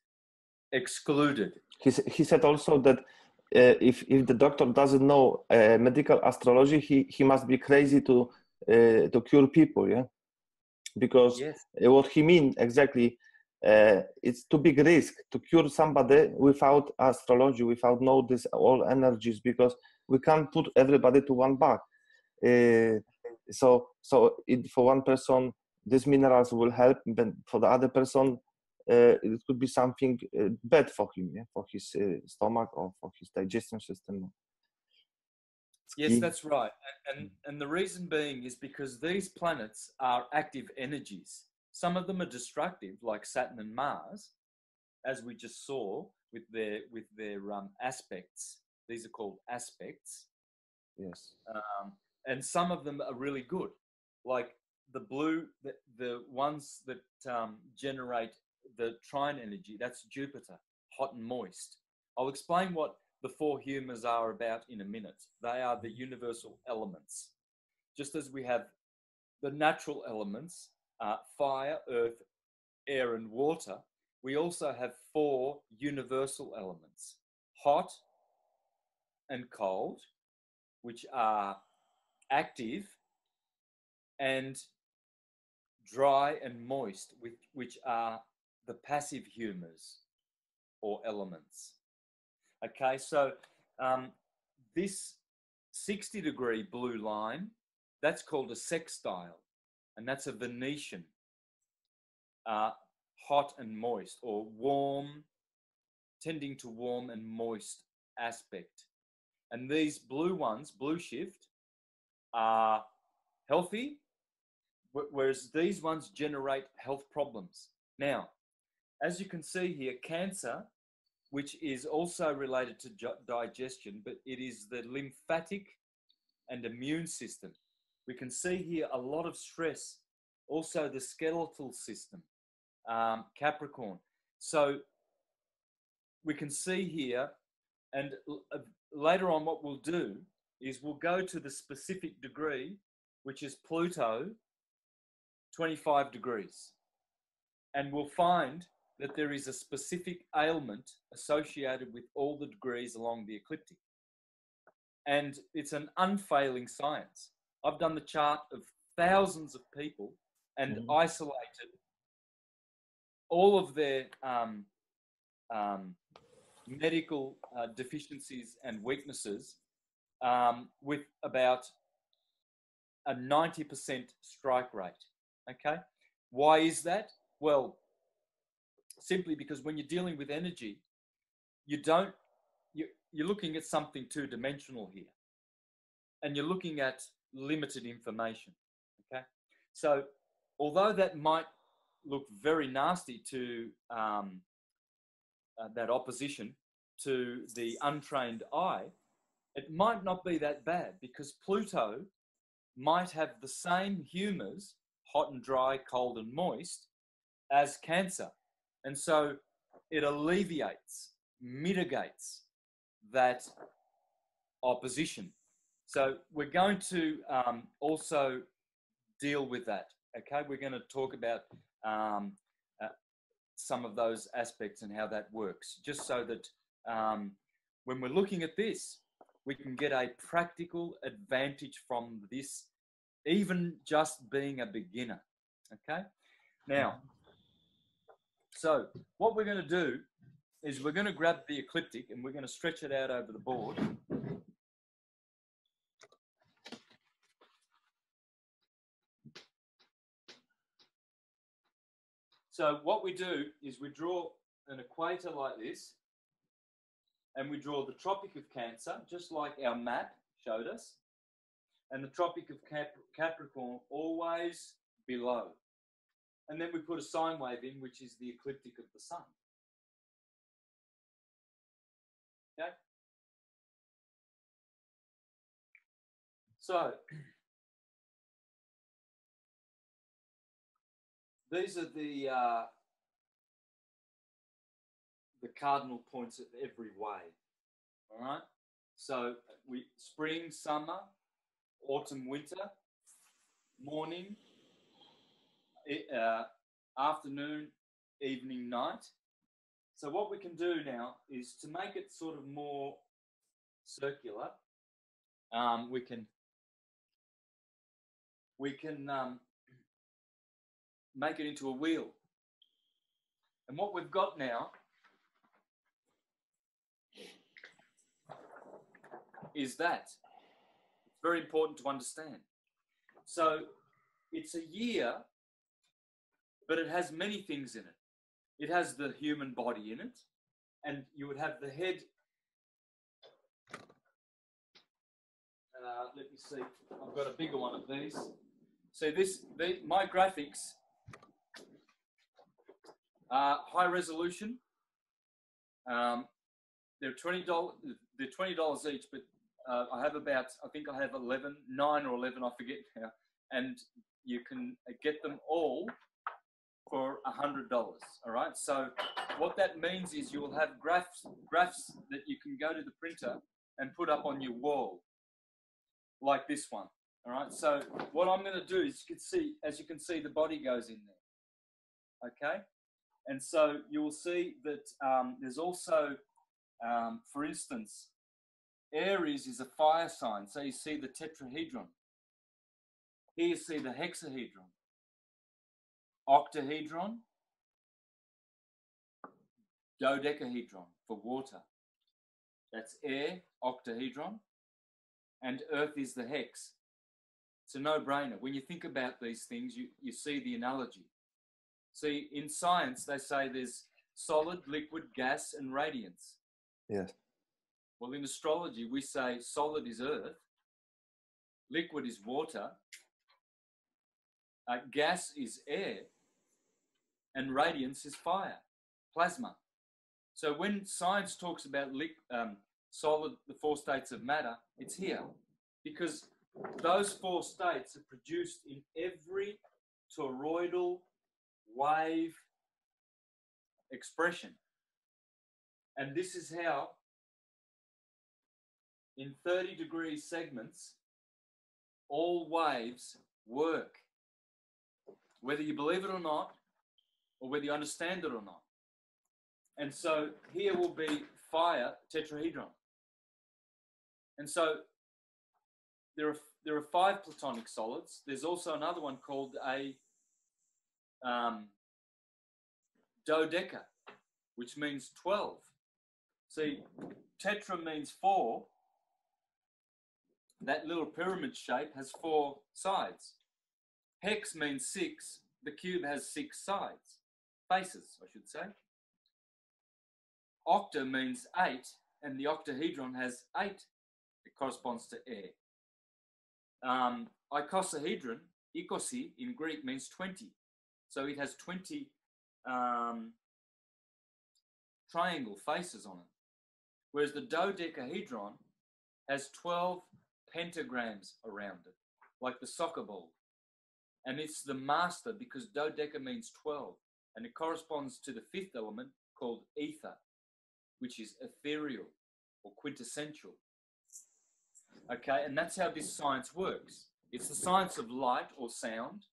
excluded. He, he said also that uh, if, if the doctor doesn't know uh, medical astrology, he, he must be crazy to, uh, to cure people, yeah? Because yes. what he means exactly, uh, it's too big risk to cure somebody without astrology, without know this all energies, because we can't put everybody to one bag. Uh, so so it, for one person, these minerals will help, but for the other person, uh, it could be something uh, bad for him, yeah? For his uh, stomach or for his digestion system. Yes, that's right. And, and the reason being is because these planets are active energies. Some of them are destructive, like Saturn and Mars, as we just saw with their, with their um, aspects. These are called aspects. Yes. Um, and some of them are really good, like the blue, the, the ones that um, generate the trine energy, that's Jupiter, hot and moist. I'll explain what the four humors are about in a minute. They are the universal elements. Just as we have the natural elements, uh, fire, earth, air, and water, we also have four universal elements, hot and cold, which are active, and dry and moist, which, which are the passive humors or elements. Okay, so um, this sixty degree blue line, that's called a sextile, and that's a Venetian, uh, hot and moist, or warm, tending to warm and moist aspect. And these blue ones, blue shift, are healthy, whereas these ones generate health problems. Now, as you can see here, Cancer, which is also related to digestion, but it is the lymphatic and immune system. We can see here a lot of stress, also the skeletal system, um, Capricorn. So we can see here, and later on what we'll do is we'll go to the specific degree, which is Pluto, twenty-five degrees. And we'll find that there is a specific ailment associated with all the degrees along the ecliptic. And it's an unfailing science. I've done the chart of thousands of people and mm-hmm. isolated all of their um, um, medical uh, deficiencies and weaknesses um, with about a ninety percent strike rate, okay? Why is that? Well, simply because when you're dealing with energy, you don't, you, you're looking at something two-dimensional here, and you're looking at limited information, okay? So although that might look very nasty to um, uh, that opposition to the untrained eye, it might not be that bad because Pluto might have the same humours, hot and dry, cold and moist, as Cancer. And so it alleviates, mitigates that opposition. So we're going to um, also deal with that, okay? We're going to talk about um, uh, some of those aspects and how that works, just so that um, when we're looking at this, we can get a practical advantage from this, even just being a beginner, okay? Now, so what we're going to do is we're going to grab the ecliptic and we're going to stretch it out over the board. So what we do is we draw an equator like this, and we draw the Tropic of Cancer, just like our map showed us, and the Tropic of Cap Capricorn always below. And then we put a sine wave in, which is the ecliptic of the sun. Okay? So, these are the... Uh, the cardinal points of every way, all right? So we spring, summer, autumn, winter, morning, uh, afternoon, evening, night. So what we can do now is to make it sort of more circular. Um, we can we can um, make it into a wheel. And what we've got now is that it's very important to understand. So it's a year, but it has many things in it. It has the human body in it, and you would have the head. Uh, let me see. I've got a bigger one of these. So this, the, my graphics are high resolution. Um, they're twenty dollars. They're twenty dollars each, but Uh, I have about, I think I have eleven, nine or eleven, I forget now, and you can get them all for one hundred dollars, all right? So what that means is you'll have graphs, graphs that you can go to the printer and put up on your wall, like this one, all right? So what I'm going to do is, you can see, as you can see, the body goes in there, okay? And so you'll see that um, there's also, um, for instance, Aries is a fire sign, so you see the tetrahedron. Here you see the hexahedron, octahedron, dodecahedron for water. That's air, octahedron, and earth is the hex. It's a no-brainer. When you think about these things, you, you see the analogy. See, in science, they say there's solid, liquid, gas, and radiance. Yes. Well, in astrology, we say solid is earth, liquid is water, uh, gas is air, and radiance is fire, plasma. So when science talks about li um, solid, the four states of matter, it's here, because those four states are produced in every toroidal wave expression. And this is how, in thirty degree segments, all waves work, whether you believe it or not, or whether you understand it or not. And so here will be fire, tetrahedron. And so there are, there are five Platonic solids. There's also another one called a um, dodeca, which means twelve. See, tetra means four. That little pyramid shape has four sides. Hex means six. The cube has six sides. Faces, I should say. Octa means eight, and the octahedron has eight. It corresponds to air. Um, icosahedron, ikosi in Greek, means twenty. So it has twenty um, triangle faces on it. Whereas the dodecahedron has twelve pentagrams around it, like the soccer ball. And it's the master, because dodeca means twelve, and it corresponds to the fifth element called ether, which is ethereal or quintessential. Okay, and that's how this science works. It's the science of light or sound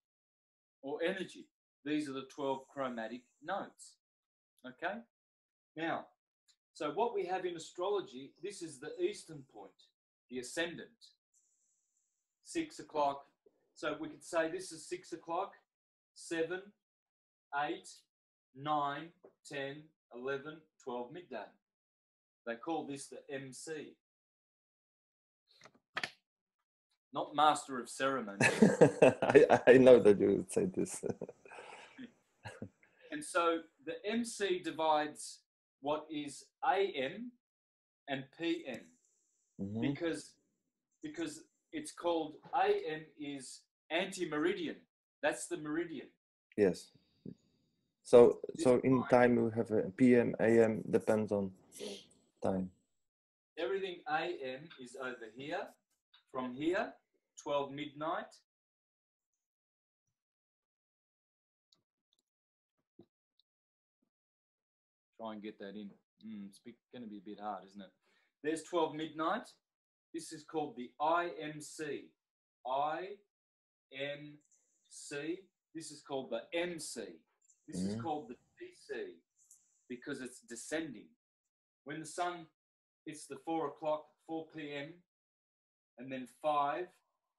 or energy. These are the twelve chromatic notes. Okay? Now, so what we have in astrology, this is the eastern point, the ascendant. Six o'clock. So we could say this is six o'clock, seven, eight, nine, ten, eleven, twelve, midday. They call this the M C. Not master of ceremony. I, I know that you would say this. And so the M C divides what is A M and P M. Mm-hmm. because, because it's called A M is anti-meridian. That's the meridian. Yes. So, this so in time, time we have a P M, A M, depends on time. Everything A M is over here. From here, twelve midnight. Try and get that in. Mm, it's going to be a bit hard, isn't it? There's twelve midnight. This is called the I M C. I M C. This is called the M C. This mm-hmm. is called the D C because it's descending. When the sun hits the four o'clock, four P M, and then five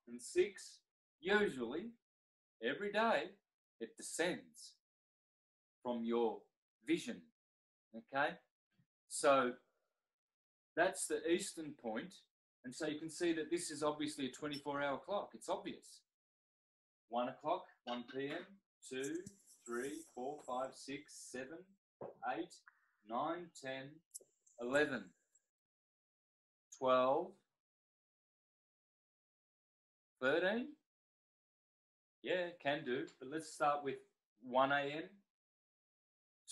and six, usually, every day, it descends from your vision. Okay? So that's the eastern point. And so you can see that this is obviously a twenty-four hour clock. It's obvious. One o'clock, one P M, two, three, four, five, six, seven, eight, nine, ten, eleven, twelve, thirteen? Yeah, can do. But let's start with one A M,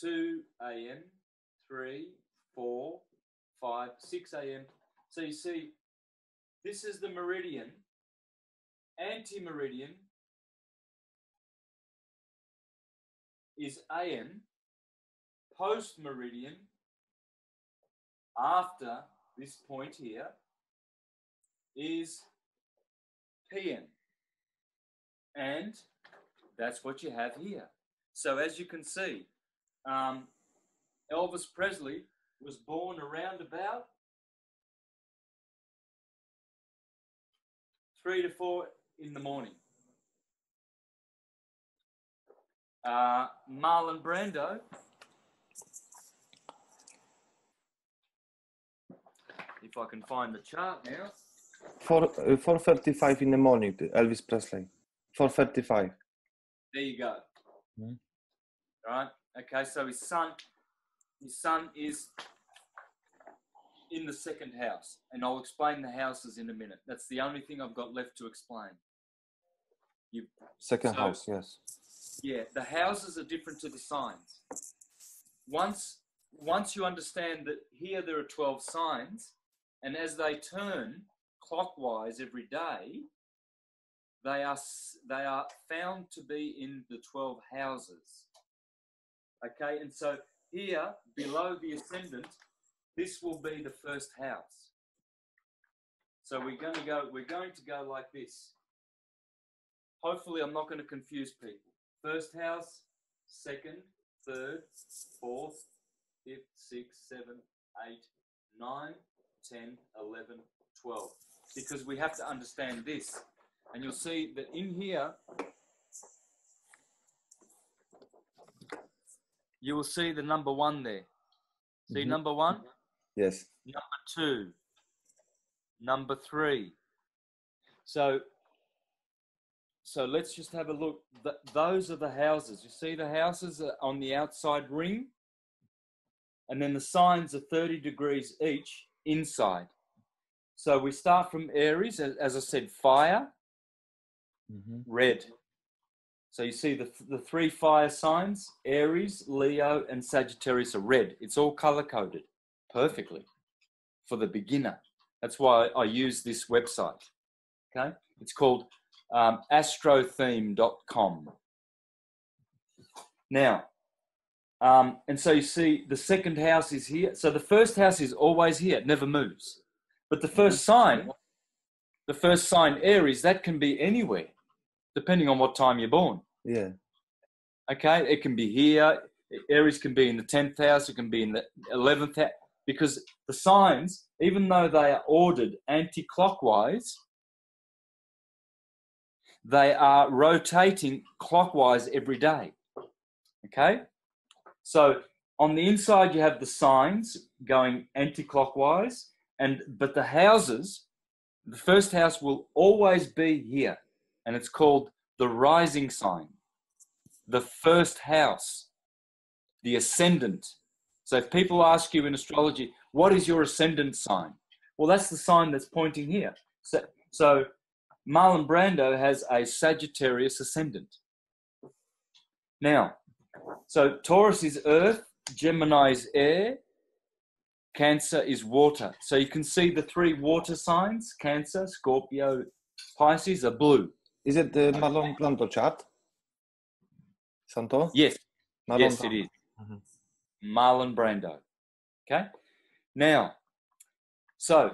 two A M, three, four, five, six A M. So you see, this is the meridian, anti-meridian is A M, post-meridian, after this point here, is P M, and that's what you have here. So as you can see, um, Elvis Presley was born around about three to four in the morning. Uh, Marlon Brando, if I can find the chart now. four thirty-five in the morning, Elvis Presley. four thirty-five. There you go. Mm-hmm. Right? Okay, so his son, his son is in the second house. And I'll explain the houses in a minute. That's the only thing I've got left to explain. You, second so, house, yes. Yeah, the houses are different to the signs. Once, once you understand that here there are twelve signs, and as they turn clockwise every day, they are they are found to be in the twelve houses. Okay, and so here below the ascendant, this will be the first house. So we're going to go we're going to go like this. Hopefully, I'm not going to confuse people. First house, second, third, fourth, fifth, sixth, seventh, eighth, ninth, tenth, eleventh, twelfth. Because we have to understand this. And you'll see that in here, you will see the number one there. See mm-hmm. number one? Yes. Number two. Number three. So, so let's just have a look. Th those are the houses. You see the houses are on the outside ring? And then the signs are thirty degrees each inside. So we start from Aries, as I said, fire, mm-hmm. red. So you see the, the three fire signs, Aries, Leo, and Sagittarius are red. It's all color-coded perfectly for the beginner. That's why I use this website, okay? It's called um, astro theme dot com. Now, um, and so you see the second house is here. So the first house is always here, it never moves. But the first sign, the first sign Aries, that can be anywhere, depending on what time you're born. Yeah. Okay, it can be here. Aries can be in the tenth house. It can be in the eleventh house. Because the signs, even though they are ordered anti-clockwise, they are rotating clockwise every day. Okay? So on the inside, you have the signs going anti-clockwise, and, but the houses, the first house will always be here, and it's called the rising sign, the first house, the ascendant. So if people ask you in astrology, what is your ascendant sign? Well, that's the sign that's pointing here. So, so Marlon Brando has a Sagittarius ascendant. Now, so Taurus is earth, Gemini is air, Cancer is water. So you can see the three water signs, Cancer, Scorpio, Pisces, are blue. Is it the Marlon Brando chart? Santo? Yes. Marlon yes, Brando. It is. Mm-hmm. Marlon Brando. Okay? Now, so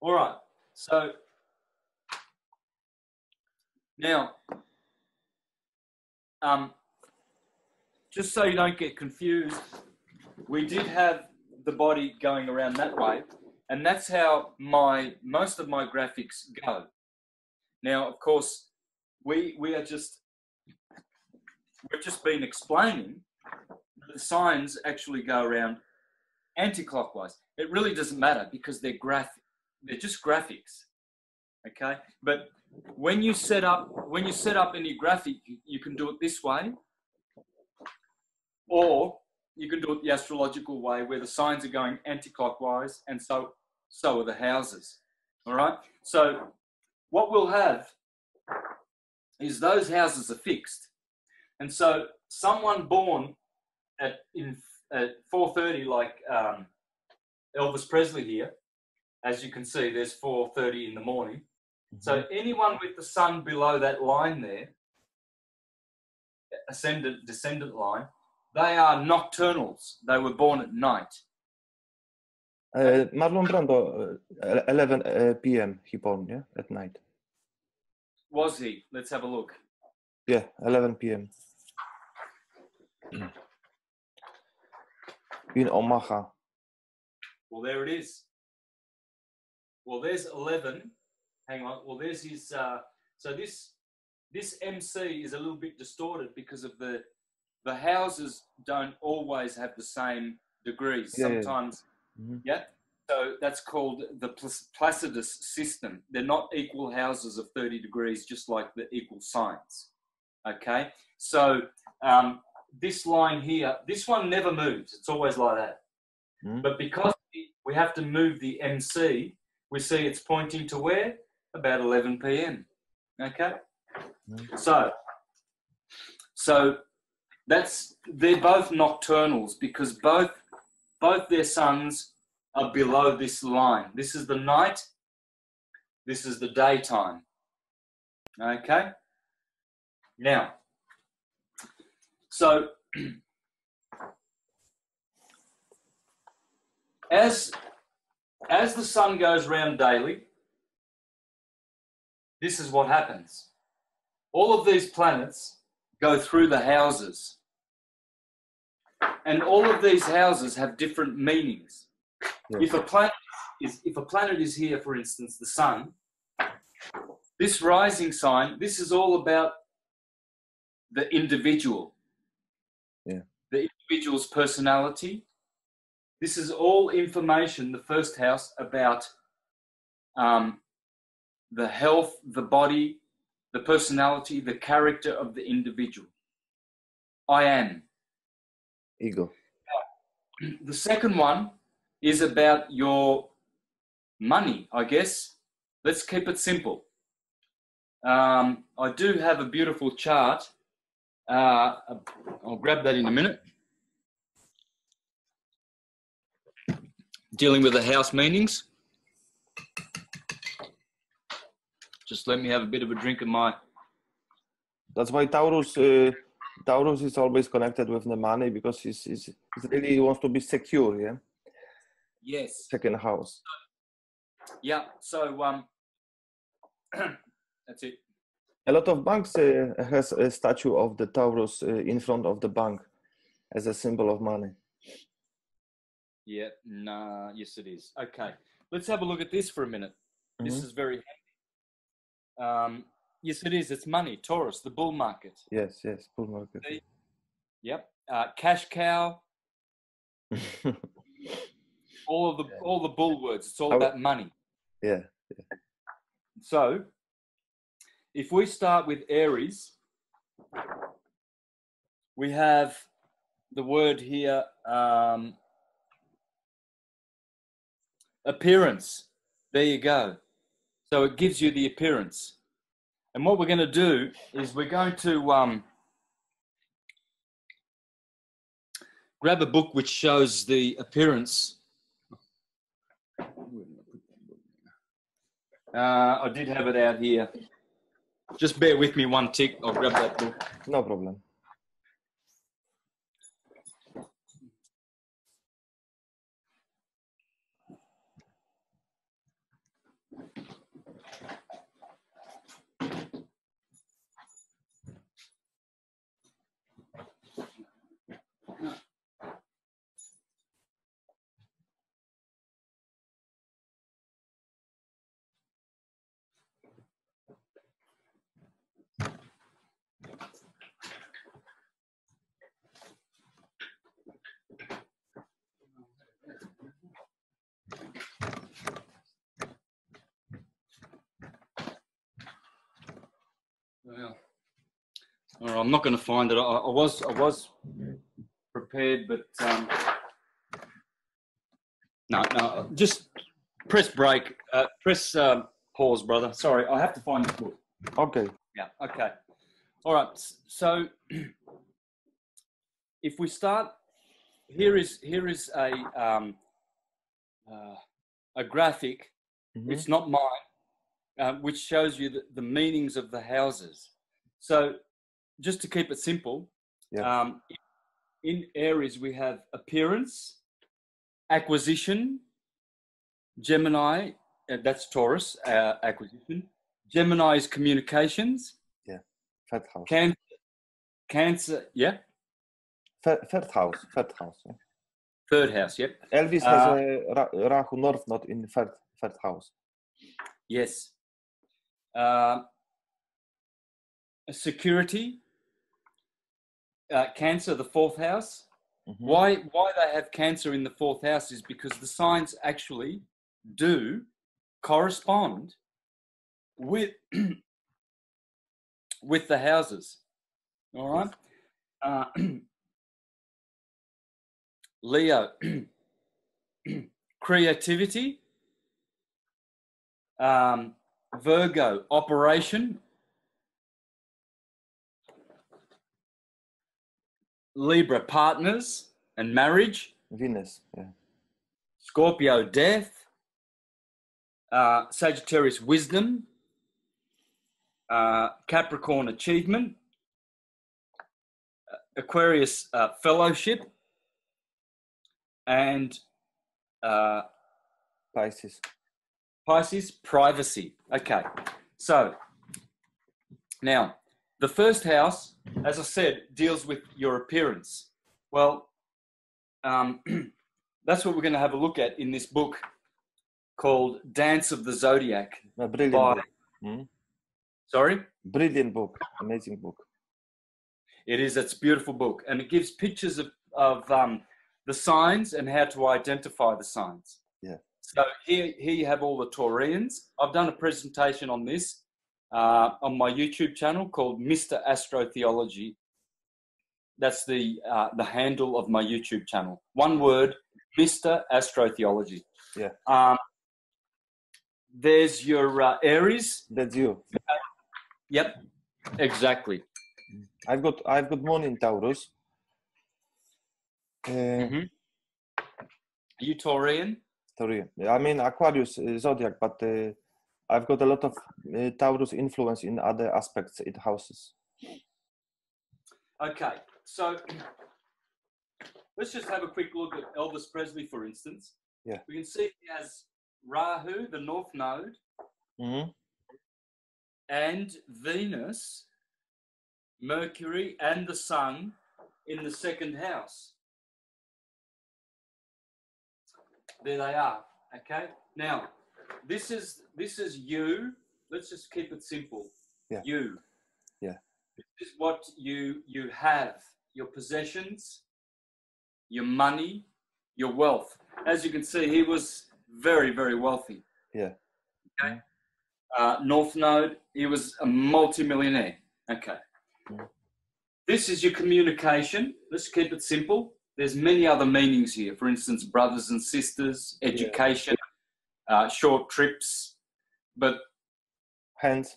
all right. So now, um, just so you don't get confused, we did have the body going around that way, and that's how my most of my graphics go. Now, of course, we we are just we've just been explaining that the signs actually go around anti-clockwise. It really doesn't matter because they're graphic. They're just graphics, okay? But when you set up when you set up any graphic, you can do it this way, or you can do it the astrological way, where the signs are going anti-clockwise, and so so are the houses. All right. So what we'll have is those houses are fixed, and so someone born at in at four thirty, like um, Elvis Presley here. As you can see, there's four thirty in the morning. Mm-hmm. So anyone with the sun below that line there, ascendant, descendant line, they are nocturnals. They were born at night. Uh, Marlon Brando, uh, eleven p m he born, yeah, at night. Was he? Let's have a look. Yeah, eleven p m in Omaha. Well, there it is. Well, there's eleven. Hang on. Well, there's his. Uh, so this this M C is a little bit distorted because of the the houses don't always have the same degrees. Yeah, sometimes, yeah. Mm-hmm. Yeah. So that's called the Placidus system. They're not equal houses of thirty degrees, just like the equal signs. Okay. So um, this line here, this one never moves. It's always like that. Mm-hmm. But because we have to move the M C. We see it's pointing to where? About eleven p m Okay? So, so that's, they're both nocturnals because both, both their suns are below this line. This is the night. This is the daytime. Okay? Now, so as... As the sun goes round daily, this is what happens. All of these planets go through the houses. And all of these houses have different meanings. Yes. If a planet is, if a planet is here, for instance, the sun, this rising sign, this is all about the individual. Yeah. The individual's personality. This is all information, the first house, about um, the health, the body, the personality, the character of the individual. I am. Ego. The second one is about your money, I guess. Let's keep it simple. Um, I do have a beautiful chart. Uh, I'll grab that in a minute. Dealing with the house meanings. Just let me have a bit of a drink of my... That's why Taurus uh, Taurus is always connected with the money because he's, he's, he really wants to be secure, yeah? Yes. Second house. Yeah, so um, That's it. A lot of banks uh, has a statue of the Taurus uh, in front of the bank as a symbol of money. Yeah, nah, yes it is. Okay, let's have a look at this for a minute. Mm-hmm. This is very handy. Um, yes, it is. It's money, Taurus, the bull market. Yes, yes, bull market. See? Yep, uh, cash cow. all of the yeah. all the bull words. It's all I, about money. Yeah, yeah. So, if we start with Aries, we have the word here, um, appearance. There you go. So it gives you the appearance. And what we're going to do is we're going to um, grab a book which shows the appearance. Uh, I did have it out here. Just bear with me one tick. I'll grab that book. No problem. Well, all right, I'm not going to find it. I, I was I was prepared, but um, no, no. Just press break. Uh, press uh, pause, brother. Sorry, I have to find this book. Okay. Yeah. Okay. All right. So, if we start, here is here is a um, uh, a graphic. Mm-hmm. It's not mine. Uh, which shows you the, the meanings of the houses. So just to keep it simple, yeah. um, in Aries we have appearance, acquisition, Gemini, uh, that's Taurus, uh, acquisition. Gemini is communications. Yeah, third house. Cancer, cancer yeah? Third, third house, third house. Yeah. Third house, yep. Elvis uh, has a Rahu North Node in the third, third house. Yes. Uh, security, uh, Cancer, the fourth house. Mm-hmm. Why why they have Cancer in the fourth house is because the signs actually do correspond with with the houses. All right. Uh, Leo, creativity. Um, Virgo, operation. Libra, partners and marriage. Venus, yeah. Scorpio, death. Uh, Sagittarius, wisdom. Uh, Capricorn, achievement. Aquarius, uh, fellowship. And uh, Pisces. Pisces, privacy. Okay, so now the first house, as I said, deals with your appearance. Well, um, that's what we're going to have a look at in this book called Dance of the Zodiac. A brilliant by... book. Hmm? Sorry? Brilliant book. Amazing book. It is. It's a beautiful book. And it gives pictures of, of um, the signs and how to identify the signs. Yeah. So here, here you have all the Taurians. I've done a presentation on this uh, on my YouTube channel called Mister Astro Theology. That's the, uh, the handle of my YouTube channel. One word, Mister Astro Theology. Yeah. Um, there's your uh, Aries. That's you. Uh, yep, exactly. I've got, I've got Moon in Taurus. Uh, mm-hmm. Are you Taurian? I mean Aquarius uh, zodiac, but uh, I've got a lot of uh, Taurus influence in other aspects it houses. Okay, so let's just have a quick look at Elvis Presley, for instance. Yeah. We can see he has Rahu, the North Node. Mm-hmm. and Venus, Mercury, and the Sun in the second house. There they are. Okay. Now, this is this is you. Let's just keep it simple. Yeah. You. Yeah. This is what you you have. Your possessions, your money, your wealth. As you can see, he was very, very wealthy. Yeah. Okay. Uh, North Node, he was a multi-millionaire. Okay. Yeah. This is your communication. Let's keep it simple. There's many other meanings here. For instance, brothers and sisters, education, yeah. uh, short trips, but hands.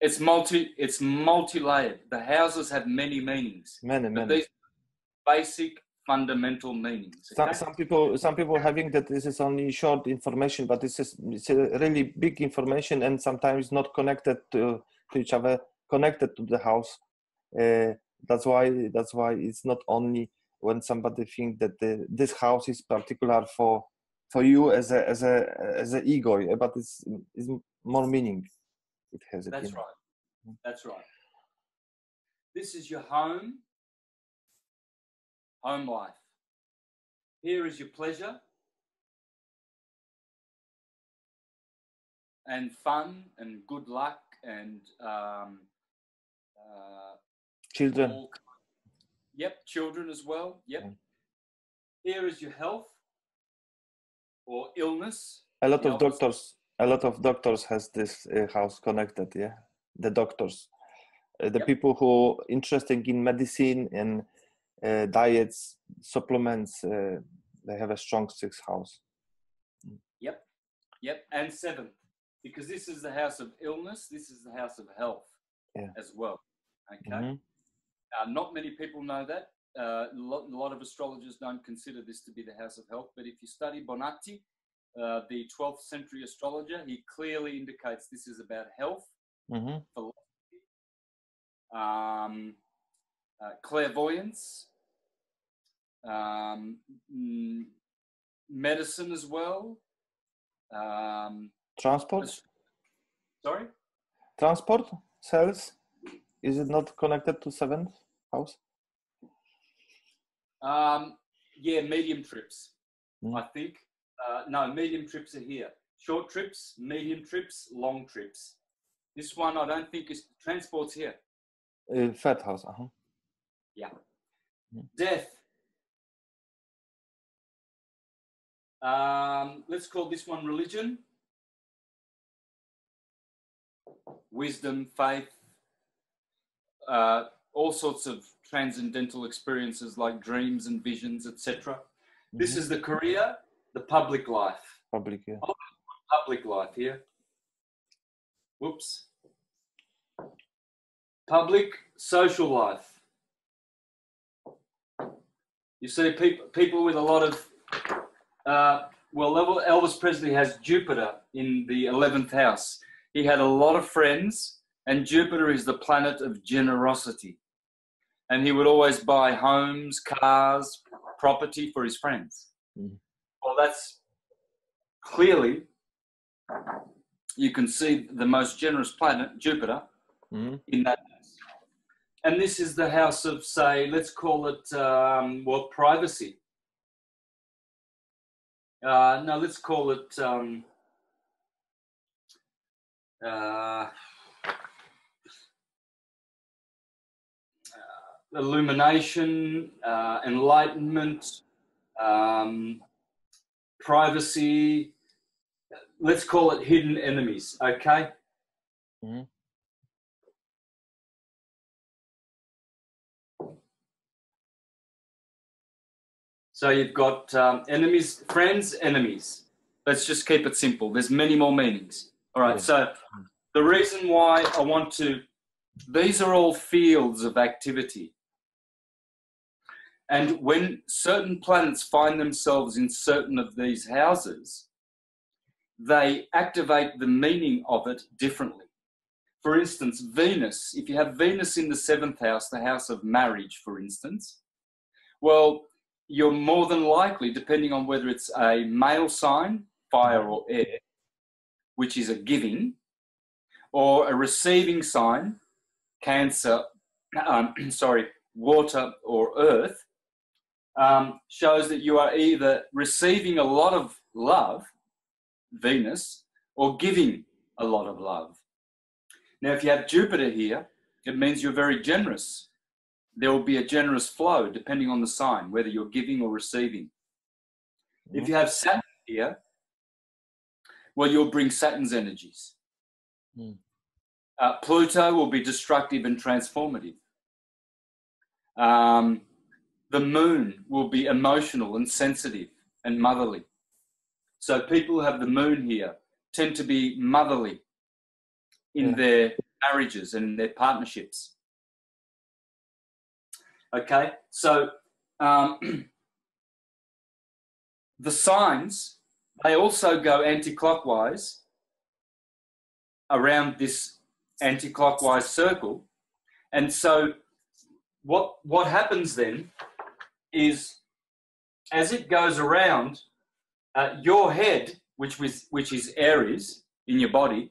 It's multi. It's multi-layered. The houses have many meanings. Many, many. These basic, fundamental meanings. Okay? Some, some people, some people having that this is only short information, but this is it's a really big information, and sometimes not connected to, to each other, connected to the house. Uh, that's why. That's why it's not only when somebody thinks that the, this house is particular for for you as a as a as an ego, but it's it's more meaning. It has that's opinion. Right. That's right. This is your home, home life. Here is your pleasure and fun and good luck and um, uh, children. All, yep, children as well. Yep. Mm. Here is your health or illness. A lot of doctors. A lot of doctors has this uh, house connected, yeah? The doctors, uh, the yep. people who are interested in medicine and uh, diets, supplements, uh, they have a strong sixth house. Yep, yep, and seventh, because this is the house of illness, this is the house of health yeah. as well, okay? Mm-hmm. uh, not many people know that. Uh, a, lot, a lot of astrologers don't consider this to be the house of health, but if you study Bonatti, Uh, the twelfth century astrologer, he clearly indicates this is about health, mm-hmm. philosophy, um, uh, clairvoyance, um, medicine as well. Um, Transport? Sorry? Transport, sales? Is it not connected to seventh house? Um, yeah, medium trips, mm. I think. Uh, no, medium trips are here. Short trips, medium trips, long trips. This one I don't think is... Transport's here. Uh, third house, uh-huh. Yeah. yeah. Death. Um, let's call this one religion. Wisdom, faith. Uh, all sorts of transcendental experiences like dreams and visions, et cetera. Mm-hmm. This is the career... The public life. Public, yeah. Public life here. Whoops. Public social life. You see people people with a lot of, uh, well, Elvis Presley has Jupiter in the eleventh house. He had a lot of friends, and Jupiter is the planet of generosity. And he would always buy homes, cars, property for his friends. Mm. Well, that's clearly, you can see the most generous planet, Jupiter, mm-hmm. in that house. And this is the house of, say, let's call it, um, well, privacy. Uh, no, let's call it um, uh, uh, illumination, uh, enlightenment, um, privacy, let's call it hidden enemies, okay? Mm. So you've got um, enemies, friends, enemies. Let's just keep it simple. There's many more meanings. All right, yeah. So the reason why I want to, these are all fields of activity. And when certain planets find themselves in certain of these houses, they activate the meaning of it differently. For instance, Venus, if you have Venus in the seventh house, the house of marriage, for instance, well, you're more than likely, depending on whether it's a male sign, fire or air, which is a giving, or a receiving sign, Cancer, um, sorry, water or earth, um, shows that you are either receiving a lot of love, Venus, or giving a lot of love. Now, if you have Jupiter here, it means you're very generous. There will be a generous flow depending on the sign, whether you're giving or receiving. Mm-hmm. If you have Saturn here, well, you'll bring Saturn's energies. Mm. Uh, Pluto will be destructive and transformative. Um, the moon will be emotional and sensitive and motherly. So people who have the moon here tend to be motherly in yeah. their marriages and their partnerships. Okay, so um, the signs, they also go anti-clockwise around this anti-clockwise circle. And so what, what happens then is as it goes around, uh, your head, which, was, which is Aries in your body,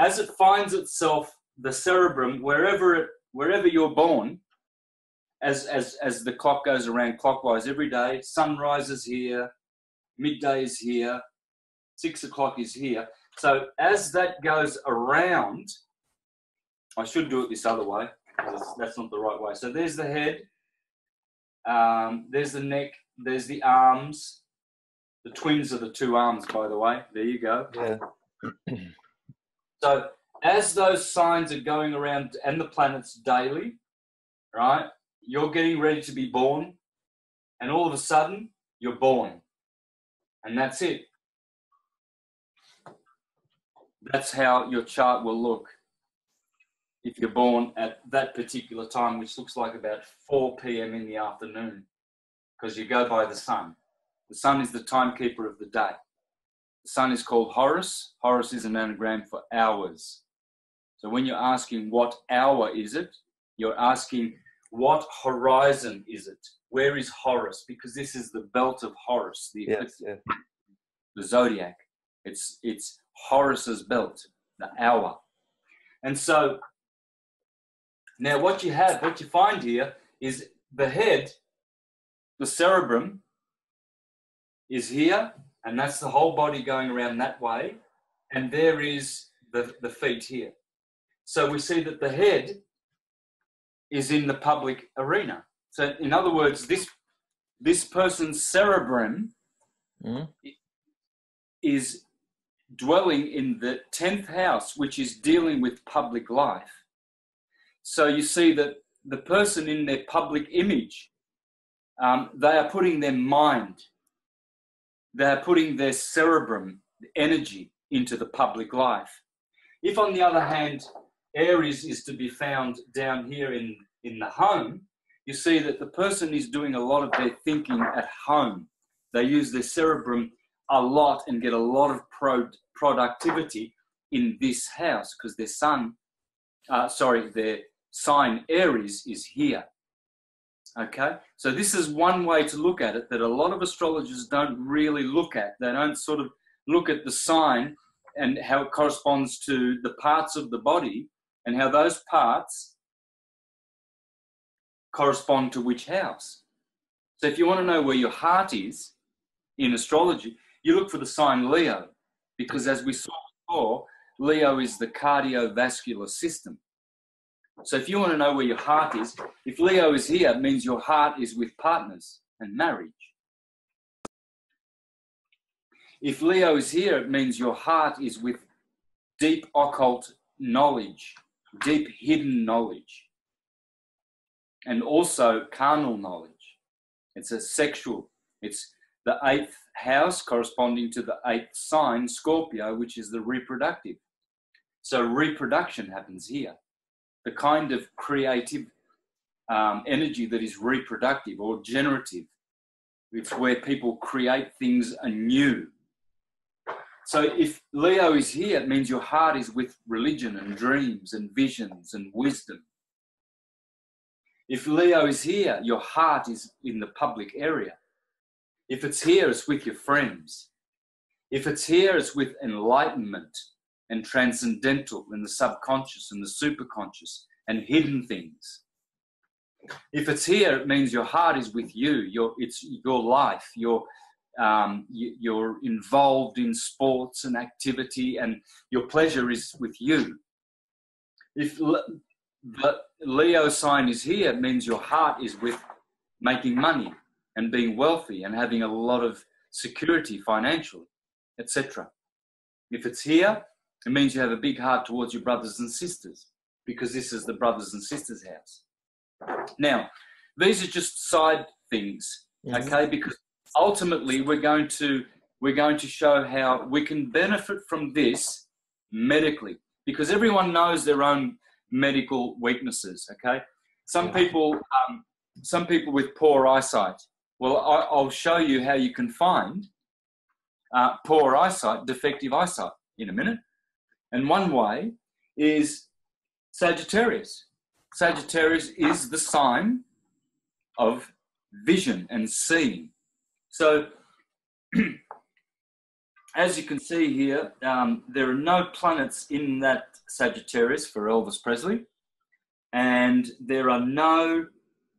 as it finds itself, the cerebrum, wherever, it, wherever you're born, As, as, as the clock goes around clockwise every day, sun rises here, midday is here, six o'clock is here. So as that goes around, I should do it this other way, because that's not the right way. So there's the head, um, there's the neck, there's the arms. The twins are the two arms, by the way. There you go. Yeah. So as those signs are going around and the planets daily, right? You're getting ready to be born, and all of a sudden, you're born. And that's it. That's how your chart will look if you're born at that particular time, which looks like about four p m in the afternoon, because you go by the sun. The sun is the timekeeper of the day. The sun is called Horus. Horus is an anagram for hours. So when you're asking what hour is it, you're asking, what horizon is it? Where is Horus? Because this is the belt of Horus, the, yes, yeah. the zodiac. It's, it's Horus's belt, the hour. And so now what you have, what you find here is the head, the cerebrum is here, and that's the whole body going around that way. And there is the, the feet here. So we see that the head is in the public arena. So in other words, this this person's cerebrum mm. is dwelling in the tenth house, which is dealing with public life. So you see that the person in their public image, um, they are putting their mind, they are putting their cerebrum, the energy, into the public life. If on the other hand, Aries is to be found down here in, in the home, you see that the person is doing a lot of their thinking at home. They use their cerebrum a lot and get a lot of pro productivity in this house because their sun, uh, sorry, their sign Aries is here. Okay, so this is one way to look at it that a lot of astrologers don't really look at. They don't sort of look at the sign and how it corresponds to the parts of the body, and how those parts correspond to which house. So if you want to know where your heart is in astrology, you look for the sign Leo, because as we saw before, Leo is the cardiovascular system. So if you want to know where your heart is, if Leo is here, it means your heart is with partners and marriage. If Leo is here, it means your heart is with deep occult knowledge, deep hidden knowledge, and also carnal knowledge. It's a sexual, it's the eighth house corresponding to the eighth sign, Scorpio, which is the reproductive. So reproduction happens here. The kind of creative um, energy that is reproductive or generative. It's where people create things anew. So if Leo is here, it means your heart is with religion and dreams and visions and wisdom. If Leo is here, your heart is in the public area. If it's here, it's with your friends. If it's here, it's with enlightenment and transcendental and the subconscious and the superconscious and hidden things. If it's here, it means your heart is with you. Your, it's your life. You're, um, you're involved in sports and activity, and your pleasure is with you. If the Leo sign is here, it means your heart is with making money and being wealthy and having a lot of security financially, et cetera. If it's here, it means you have a big heart towards your brothers and sisters, because this is the brothers and sisters house. Now, these are just side things, yes. Okay? Because ultimately, we're going to we're going to show how we can benefit from this medically, because everyone knows their own medical weaknesses. Okay, some yeah. people um, some people with poor eyesight. Well, I, I'll show you how you can find uh, poor eyesight, defective eyesight, in a minute. And one way is Sagittarius. Sagittarius is the sign of vision and seeing. So, as you can see here, um, there are no planets in that Sagittarius for Elvis Presley, and there are no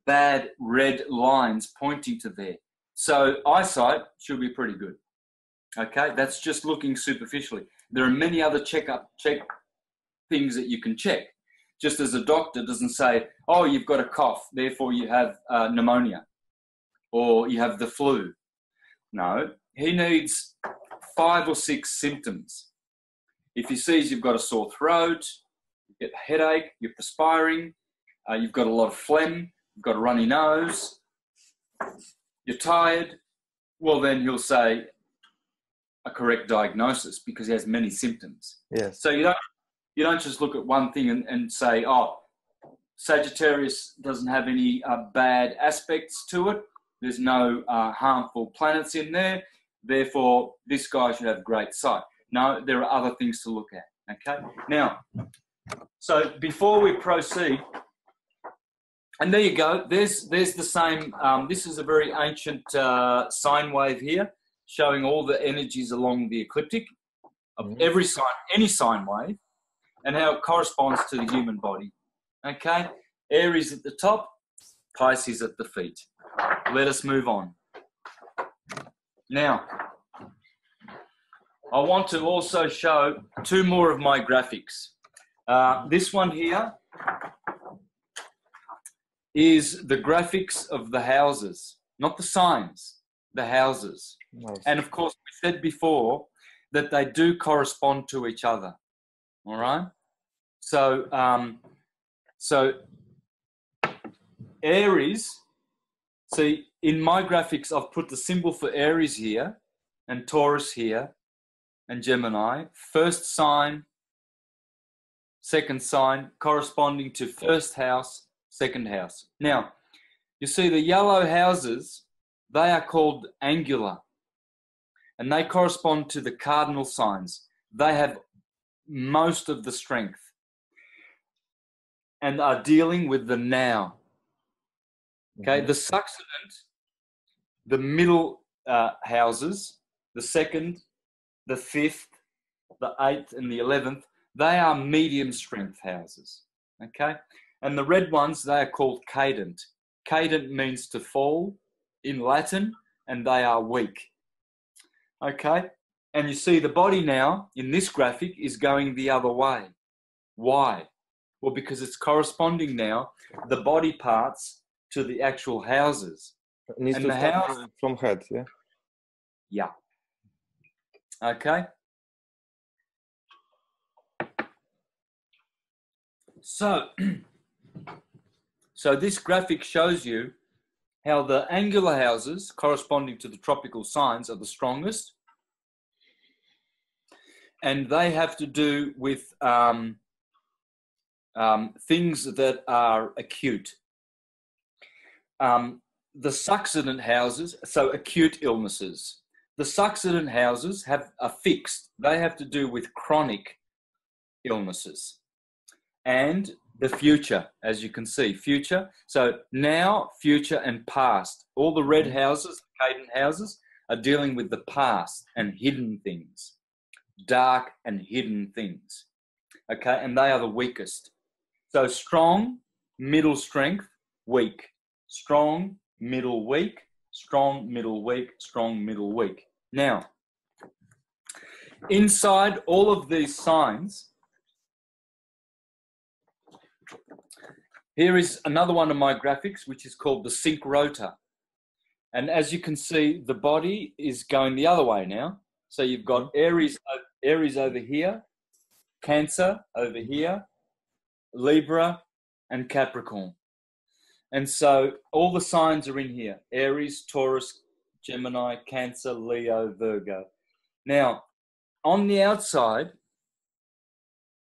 bad red lines pointing to there. So, eyesight should be pretty good. Okay, that's just looking superficially. There are many other check-up, check things that you can check. Just as a doctor doesn't say, oh, you've got a cough, therefore you have uh, pneumonia, or you have the flu. No, he needs five or six symptoms. If he sees you've got a sore throat, you get a headache, you're perspiring, uh, you've got a lot of phlegm, you've got a runny nose, you're tired, well, then he'll say a correct diagnosis, because he has many symptoms. Yes. So you don't... You don't just look at one thing and, and say, oh, Sagittarius doesn't have any uh, bad aspects to it. There's no uh, harmful planets in there. Therefore, this guy should have great sight. No, there are other things to look at, okay? Now, so before we proceed, and there you go. There's, there's the same. Um, this is a very ancient uh, sine wave here, showing all the energies along the ecliptic of every sign, any sine wave, and how it corresponds to the human body, okay? Aries at the top, Pisces at the feet. Let us move on. Now, I want to also show two more of my graphics. Uh, this one here is the graphics of the houses, not the signs, the houses. Nice. And of course, we said before that they do correspond to each other. All right, so um, so Aries, see, in my graphics, I've put the symbol for Aries here and Taurus here and Gemini. First sign, second sign, corresponding to first house, second house. Now, you see the yellow houses, they are called angular, and they correspond to the cardinal signs. They have most of the strength and are dealing with the now. Okay, mm-hmm. The succellent, the middle uh, houses, the second, the fifth, the eighth, and the eleventh, they are medium strength houses. Okay, and the red ones, they are called cadent. Cadent means to fall in Latin, and they are weak. Okay. And you see the body now in this graphic is going the other way. Why? Well, because it's corresponding now, the body parts, to the actual houses. It needs and to the start house... from head, yeah? Yeah. Okay. So, so this graphic shows you how the angular houses corresponding to the tropical signs are the strongest. And they have to do with um, um, things that are acute. Um, the succellent houses, so acute illnesses. The succellent houses have are fixed. They have to do with chronic illnesses. And the future, as you can see, future. So now, future and past. All the red houses, the cadent houses, are dealing with the past and hidden things. dark and hidden things. Okay, and they are the weakest. So strong, middle strength, weak. Strong, middle, weak. Strong, middle, weak. Strong, middle, weak. Now, inside all of these signs, here is another one of my graphics, which is called the sync rotor. And as you can see, the body is going the other way now. So you've got Aries, Aries over here, Cancer over here, Libra, and Capricorn. And so all the signs are in here: Aries, Taurus, Gemini, Cancer, Leo, Virgo. Now, on the outside,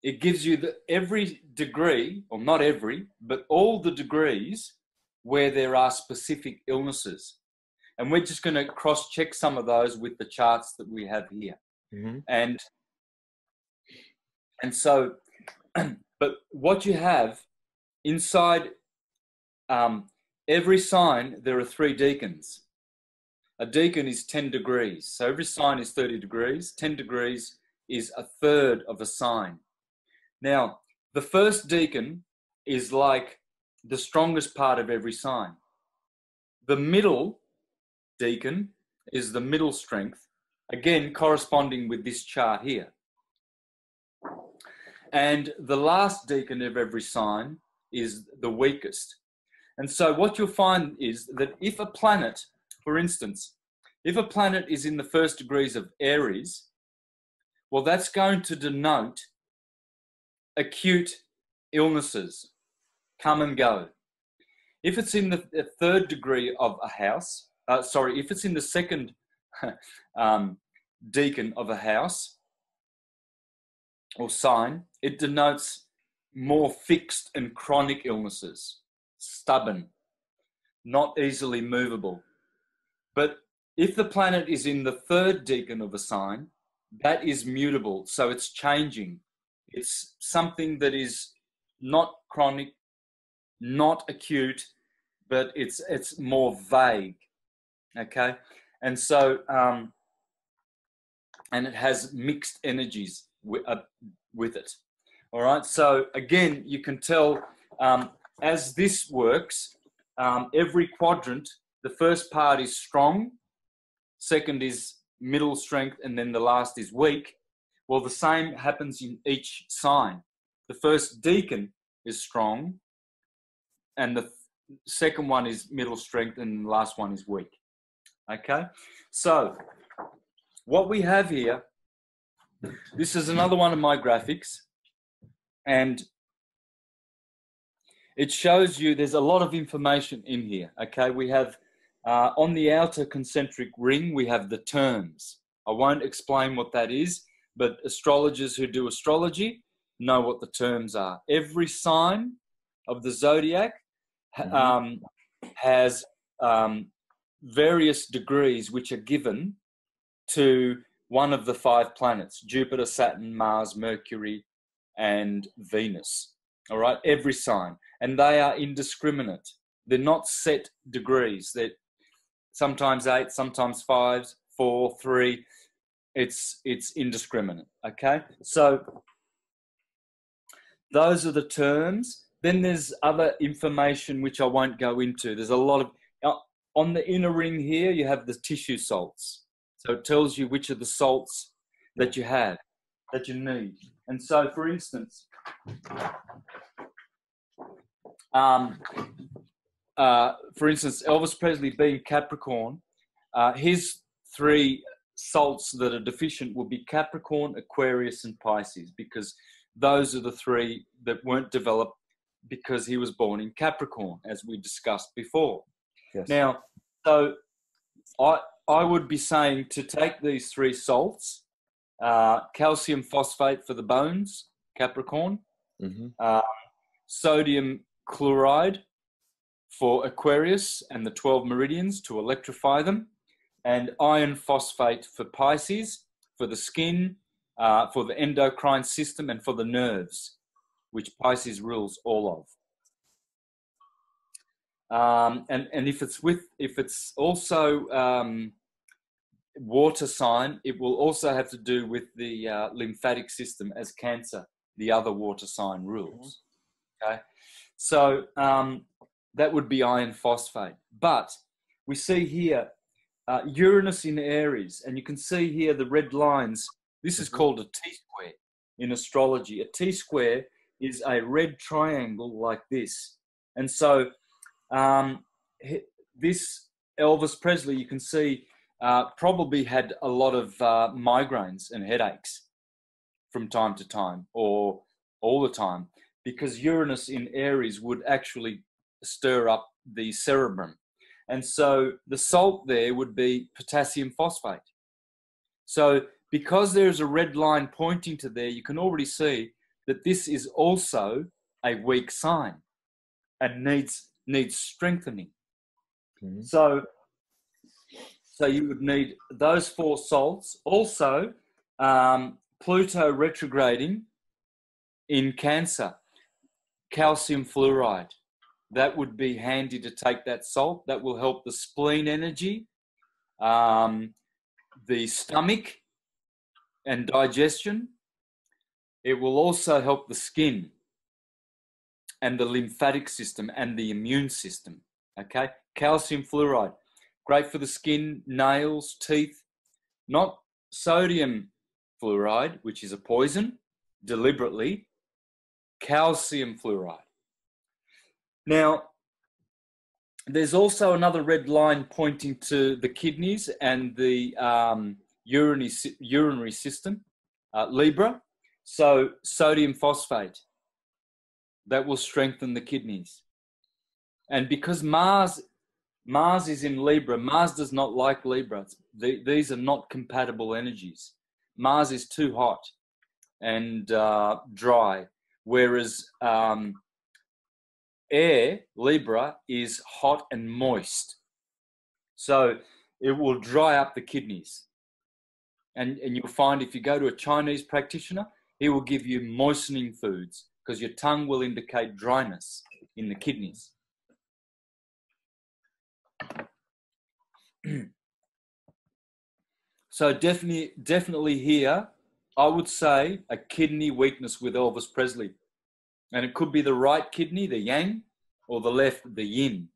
it gives you the, every degree, or not every, but all the degrees where there are specific illnesses. And we're just going to cross-check some of those with the charts that we have here. Mm-hmm. And, and so, but what you have inside um, every sign, there are three decans. A decan is ten degrees. So every sign is thirty degrees. ten degrees is a third of a sign. Now, the first decan is like the strongest part of every sign. The middle decan is the middle strength, again corresponding with this chart here. And the last decan of every sign is the weakest. And so what you'll find is that if a planet, for instance, if a planet is in the first degrees of Aries, well, that's going to denote acute illnesses, come and go. If it's in the third degree of a house, uh, sorry, if it's in the second um, decan of a house or sign, it denotes more fixed and chronic illnesses, stubborn, not easily movable. But if the planet is in the third decan of a sign, that is mutable, so it's changing. It's something that is not chronic, not acute, but it's it's more vague, okay? And so, um, and it has mixed energies with, uh, with it, all right? So again, you can tell um, as this works, um, every quadrant, the first part is strong, second is middle strength, and then the last is weak. Well, the same happens in each sign. The first decan is strong, and the second one is middle strength, and the last one is weak. Okay? So, what we have here, this is another one of my graphics, and it shows you there's a lot of information in here. Okay? We have, uh, on the outer concentric ring, we have the terms. I won't explain what that is, but astrologers who do astrology know what the terms are. Every sign of the zodiac um, has um, various degrees which are given to one of the five planets: Jupiter, Saturn, Mars, Mercury, and Venus. All right, every sign. And they are indiscriminate. They're not set degrees. They're sometimes eight, sometimes fives, four, three. It's, it's indiscriminate, okay? So those are the terms. Then there's other information which I won't go into. There's a lot of... Uh, on the inner ring here, you have the tissue salts. So it tells you which are the salts that you have, that you need. And so, for instance, um, uh, for instance, Elvis Presley being Capricorn, uh, his three salts that are deficient will be Capricorn, Aquarius, and Pisces, because those are the three that weren't developed because he was born in Capricorn, as we discussed before. Yes. Now, so I, I would be saying to take these three salts, uh, calcium phosphate for the bones, Capricorn, mm-hmm. uh, sodium chloride for Aquarius and the twelve meridians to electrify them, and iron phosphate for Pisces, for the skin, uh, for the endocrine system, and for the nerves, which Pisces rules all of. Um, and, and if it's with, if it's also um, water sign, it will also have to do with the uh, lymphatic system, as Cancer, the other water sign, rules. Mm-hmm. Okay, so um, that would be iron phosphate. But we see here uh, Uranus in Aries, and you can see here the red lines. This is called a T-square in astrology. A T-square is a red triangle like this. And so um, this Elvis Presley, you can see, uh, probably had a lot of uh, migraines and headaches from time to time, or all the time, because Uranus in Aries would actually stir up the cerebrum. And so the salt there would be potassium phosphate. So because there's a red line pointing to there, you can already see that this is also a weak sign and needs, needs strengthening. Mm-hmm. So, so you would need those four salts. Also, um, Pluto retrograding in Cancer, calcium fluoride. That would be handy to take that salt. That will help the spleen energy, um, the stomach, and digestion. It will also help the skin and the lymphatic system and the immune system. Okay, calcium fluoride, great for the skin, nails, teeth. Not sodium fluoride, which is a poison, deliberately, calcium fluoride. Now, there's also another red line pointing to the kidneys and the um, urinary, urinary system, uh, Libra. So sodium phosphate, that will strengthen the kidneys. And because Mars, Mars is in Libra, Mars does not like Libra. The, these are not compatible energies. Mars is too hot and uh, dry, whereas um, air, Libra, is hot and moist. So it will dry up the kidneys. And, and you'll find if you go to a Chinese practitioner, he will give you moistening foods, because your tongue will indicate dryness in the kidneys. So definitely, definitely here, I would say a kidney weakness with Elvis Presley. And it could be the right kidney, the yang, or the left, the yin.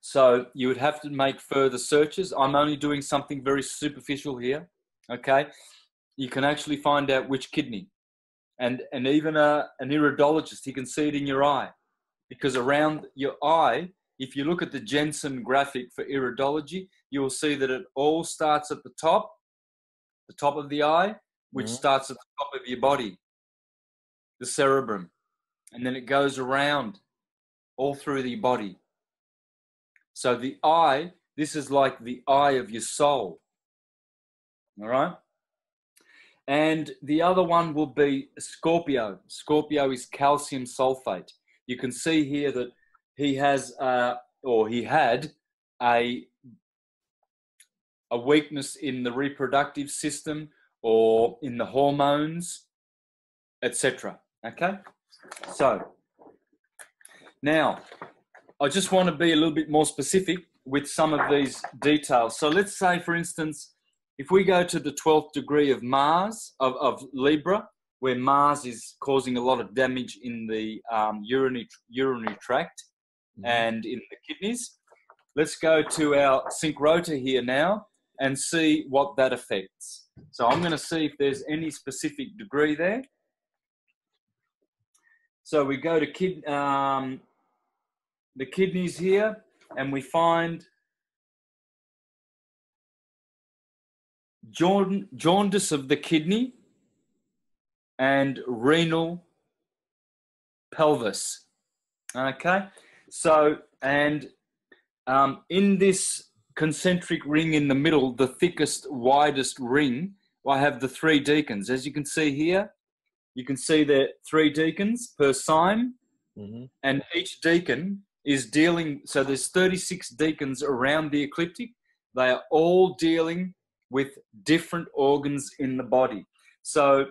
So you would have to make further searches. I'm only doing something very superficial here, okay? You can actually find out which kidney. And, and even a, an iridologist, he can see it in your eye. Because around your eye, if you look at the Jensen graphic for iridology, you'll see that it all starts at the top, the top of the eye, which mm-hmm. starts at the top of your body, the cerebrum. And then it goes around all through the body. So the eye, this is like the eye of your soul. All right? And the other one will be Scorpio. Scorpio is calcium sulfate. You can see here that he has, uh, or he had, a, a weakness in the reproductive system or in the hormones, et cetera. Okay? So, now, I just want to be a little bit more specific with some of these details. So let's say, for instance, if we go to the twelfth degree of Mars, of, of Libra, where Mars is causing a lot of damage in the um, urinary, urinary tract mm-hmm. and in the kidneys, let's go to our sync rotor here now and see what that affects. So I'm going to see if there's any specific degree there. So we go to kid, um, the kidneys here, and we find jaundice of the kidney and renal pelvis. Okay, so and um, in this concentric ring in the middle, the thickest, widest ring, I have the three deacons. As you can see here, you can see there are three deacons per sign, mm-hmm. and each deacon is dealing, so there's thirty-six deacons around the ecliptic. They are all dealing with different organs in the body. So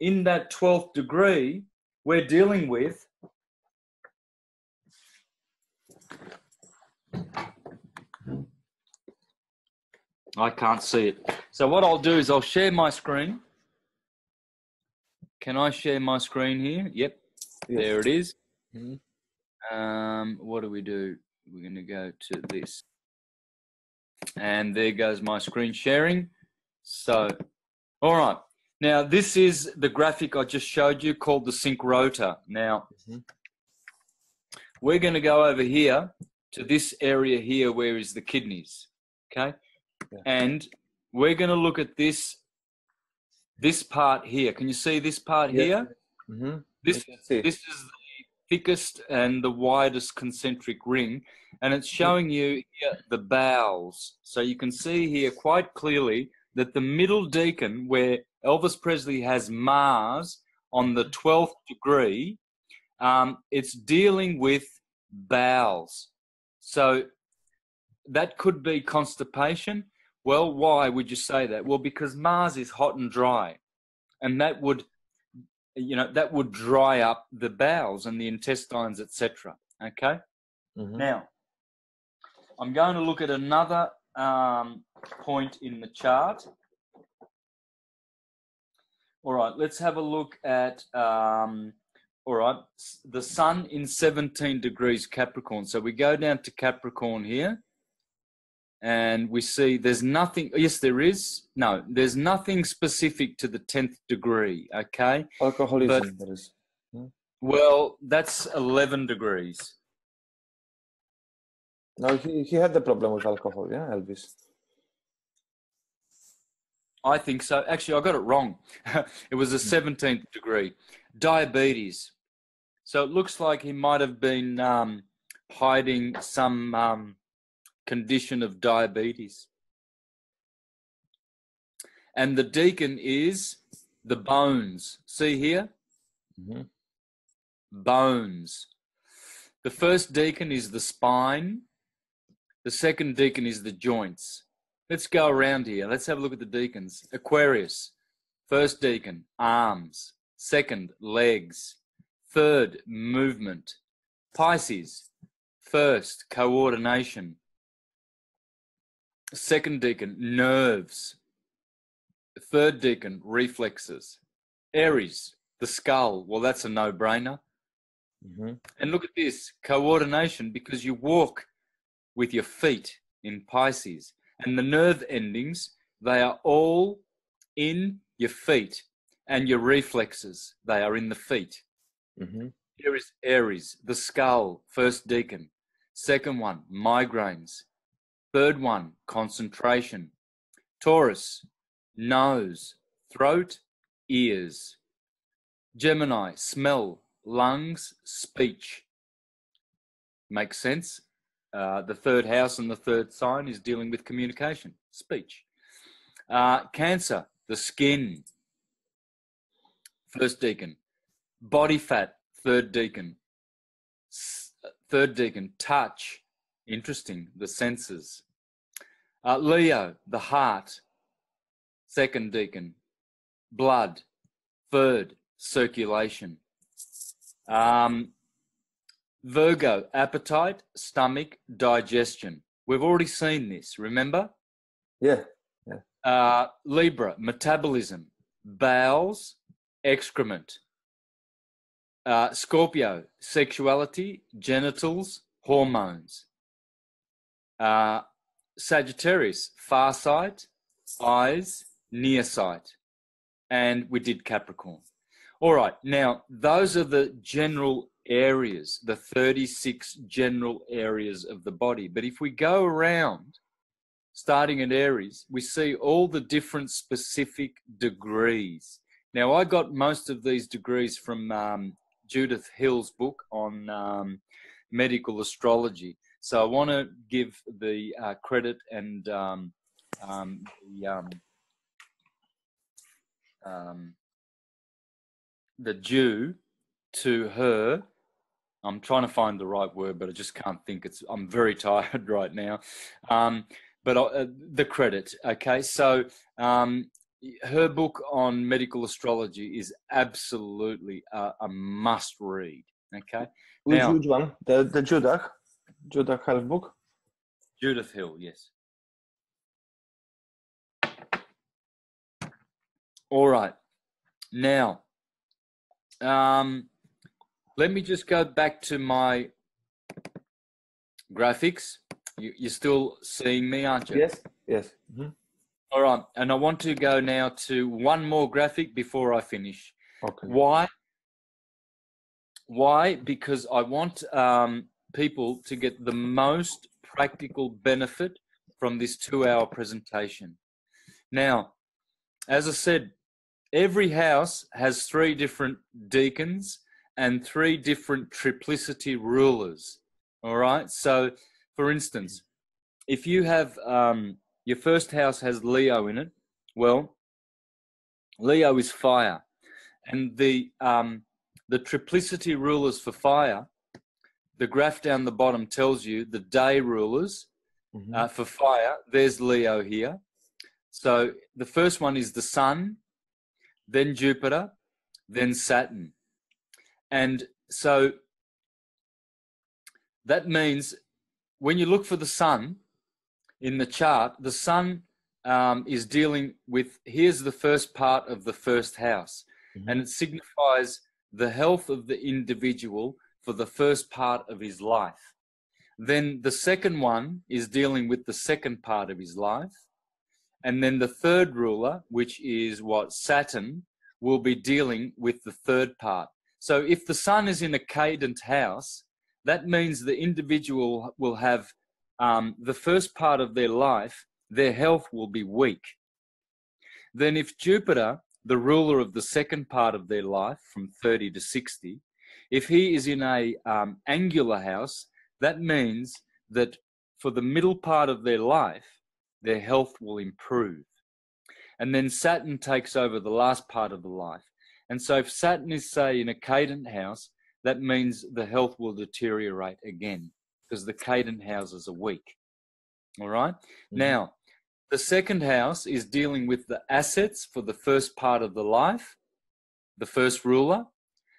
in that twelfth degree, we're dealing with I can't see it. So what I'll do is I'll share my screen. Can I share my screen here? Yep. Yes. There it is. Mm-hmm. Um, what do we do? We're going to go to this. And there goes my screen sharing. So, all right. Now, this is the graphic I just showed you called the sync rotor. Now, mm-hmm. we're going to go over here to this area here where is the kidneys, okay? Yeah. And we're going to look at this this part here. Can you see this part yeah. here? Mm-hmm. This, this is the thickest and the widest concentric ring, and it's showing you here the bowels. So you can see here quite clearly that the middle decan, where Elvis Presley has Mars on the twelfth degree, um, it's dealing with bowels. So that could be constipation. Well, why would you say that? Well, because Mars is hot and dry, and that would, you know, that would dry up the bowels and the intestines, et cetera. Okay? Mm-hmm. Now, I'm going to look at another um, point in the chart. All right, let's have a look at, um, all right, the sun in seventeen degrees Capricorn. So we go down to Capricorn here, and we see there's nothing, yes, there is. No, there's nothing specific to the tenth degree, okay? Alcoholism, but, that is. Hmm? Well, that's eleven degrees. No, he, he had the problem with alcohol, yeah, Elvis? I think so. Actually, I got it wrong. It was the seventeenth degree. Diabetes. So it looks like he might have been um, hiding some... Um, condition of diabetes. And the decan is the bones. See here? Mm-hmm. Bones. The first decan is the spine. The second decan is the joints. Let's go around here. Let's have a look at the decans. Aquarius. First decan, arms. Second, legs. Third, movement. Pisces. First, coordination. Second decan, nerves. Third decan, reflexes. Aries, the skull. Well, that's a no-brainer. Mm-hmm. And look at this, coordination, because you walk with your feet in Pisces. And the nerve endings, they are all in your feet. And your reflexes, they are in the feet. Mm-hmm. Here is Aries, the skull, first decan. Second one, migraines. Third one, concentration. Taurus, nose, throat, ears. Gemini, smell, lungs, speech. Makes sense. Uh, the third house and the third sign is dealing with communication, speech. Uh, cancer, the skin. First decan. Body fat, third decan. S- third decan, touch. Interesting, the senses. Uh, Leo, the heart. Second decan, blood. Third, circulation. Um, Virgo, appetite, stomach, digestion. We've already seen this, remember? Yeah. yeah. Uh, Libra, metabolism, bowels, excrement. Uh, Scorpio, sexuality, genitals, hormones. Uh, Sagittarius, far sight, eyes, near sight. And we did Capricorn. All right, now those are the general areas, the thirty-six general areas of the body. But if we go around, starting at Aries, we see all the different specific degrees. Now, I got most of these degrees from um, Judith Hill's book on um, medical astrology. So I want to give the uh, credit and um, um, the, um, um, the due to her. I'm trying to find the right word, but I just can't think. It's I'm very tired right now. Um, but I, uh, the credit, okay? So um, her book on medical astrology is absolutely a, a must read, okay? Which one? The, the Judah? Judith Hill's book? Judith Hill, yes. All right. Now, um, let me just go back to my graphics. You, you're still seeing me, aren't you? Yes. Yes. Mm-hmm. All right. And I want to go now to one more graphic before I finish. Okay. Why? Why? Because I want um, people to get the most practical benefit from this two-hour presentation. Now, as I said, every house has three different deacons and three different triplicity rulers. All right. So, for instance, if you have um, your first house has Leo in it, well, Leo is fire, and the um, the triplicity rulers for fire, the graph down the bottom tells you the day rulers mm-hmm. uh, for fire. There's Leo here. So the first one is the Sun, then Jupiter, then Saturn. And so that means when you look for the Sun in the chart, the Sun um, is dealing with, here's the first part of the first house. Mm-hmm. And it signifies the health of the individual for the first part of his life. Then the second one is dealing with the second part of his life. And then the third ruler, which is what, Saturn, will be dealing with the third part. So if the Sun is in a cadent house, that means the individual will have um, the first part of their life, their health will be weak. Then if Jupiter, the ruler of the second part of their life from thirty to sixty, if he is in a um, angular house, that means that for the middle part of their life, their health will improve. And then Saturn takes over the last part of the life. And so if Saturn is, say, in a cadent house, that means the health will deteriorate again because the cadent houses are weak. All right? Mm-hmm. Now, the second house is dealing with the assets for the first part of the life, the first ruler.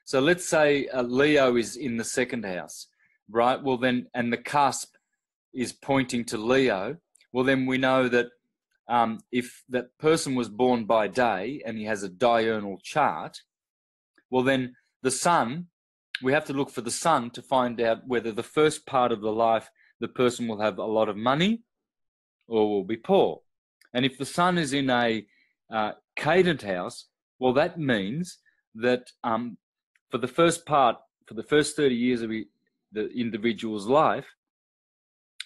So let's say uh, Leo is in the second house, right? Well, then, and the cusp is pointing to Leo. Well, then we know that um, if that person was born by day and he has a diurnal chart, well, then the Sun, we have to look for the Sun to find out whether the first part of the life, the person will have a lot of money or will be poor. And if the Sun is in a uh, cadent house, well, that means that um, for the first part, for the first thirty years of the individual's life,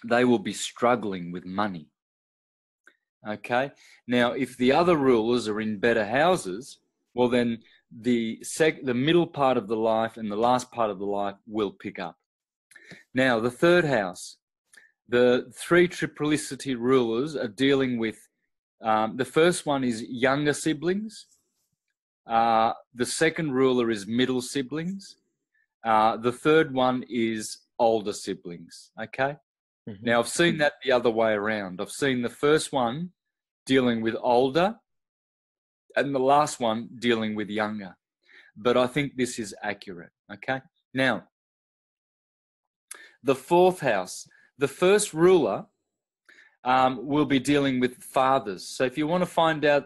they will be struggling with money. Okay. Now, if the other rulers are in better houses, well, then the sec the middle part of the life and the last part of the life will pick up. Now, the third house, the three triplicity rulers are dealing with, um, the first one is younger siblings. Uh, the second ruler is middle siblings. Uh, the third one is older siblings. Okay. Mm-hmm. Now, I've seen that the other way around. I've seen the first one dealing with older and the last one dealing with younger. But I think this is accurate, okay? Now, the fourth house, the first ruler um, will be dealing with fathers. So if you want to find out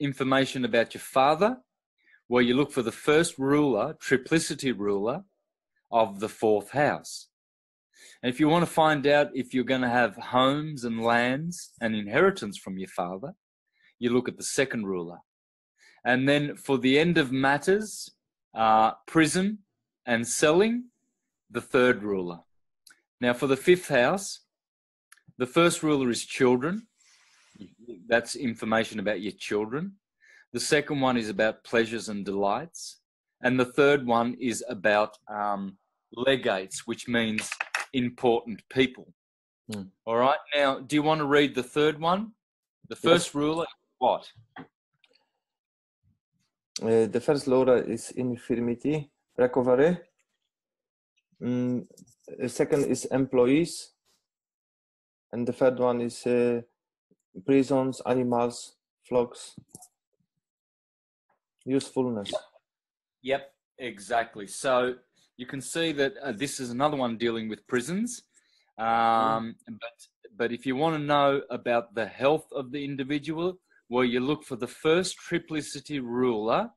information about your father, well, you look for the first ruler, triplicity ruler of the fourth house. And if you want to find out if you're going to have homes and lands and inheritance from your father, you look at the second ruler. And then for the end of matters, uh, prison and selling, the third ruler. Now for the fifth house, the first ruler is children. That's information about your children. The second one is about pleasures and delights. And the third one is about um, legates, which means important people. Mm. All right. Now, do you want to read the third one? The first yes. ruler, what? Uh, the first ruler is infirmity, recovery. Mm, the second is employees. And the third one is uh, prisons, animals, flocks, usefulness. Yep, yep, exactly. So, you can see that uh, this is another one dealing with prisons. Um, but, but if you want to know about the health of the individual, Well, you look for the first triplicity ruler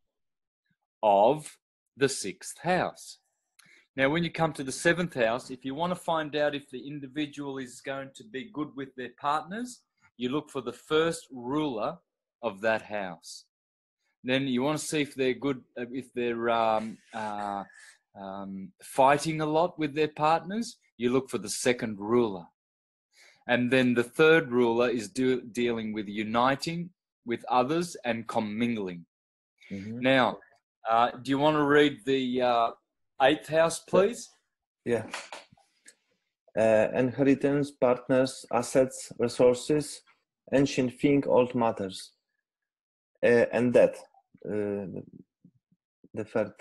of the sixth house. Now, when you come to the seventh house, if you want to find out if the individual is going to be good with their partners, you look for the first ruler of that house. Then you want to see if they're good, if they're um, uh, um, fighting a lot with their partners, you look for the second ruler. And then the third ruler is do, dealing with uniting with others and commingling. Mm-hmm. Now, uh, do you want to read the uh, eighth house, please? Yeah. Uh, inheritance, partners, assets, resources, ancient thing, old matters. Uh, and that, uh, the third,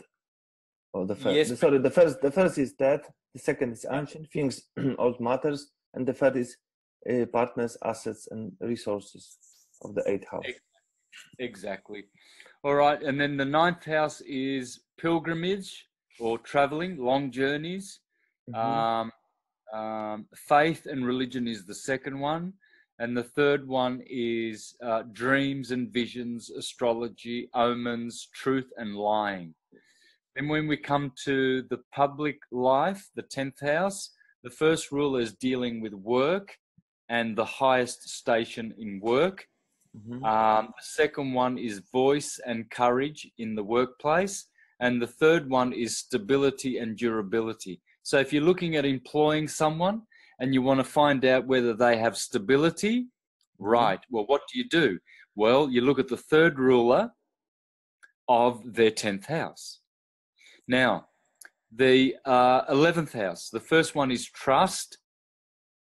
or the first, yes, the, sorry, the first, the first is that, the second is ancient things, old matters, and the third is uh, partners, assets, and resources of the eighth house. Exactly. All right. And then the ninth house is pilgrimage or traveling, long journeys. Mm-hmm. um, um, faith and religion is the second one. And the third one is uh, dreams and visions, astrology, omens, truth and lying. And when we come to the public life, the tenth house, the first ruler is dealing with work and the highest station in work. Mm-hmm. Um, the second one is voice and courage in the workplace. And the third one is stability and durability. So if you're looking at employing someone, and you want to find out whether they have stability, right? Well, what do you do? Well, you look at the third ruler of their tenth house. Now, the uh, eleventh house, the first one is trust,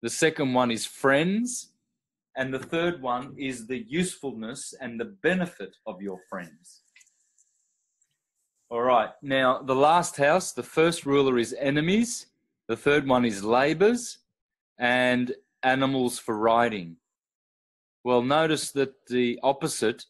the second one is friends, and the third one is the usefulness and the benefit of your friends. All right, now the last house, the first ruler is enemies, the third one is labors, and animals for riding. Well, notice that the opposite,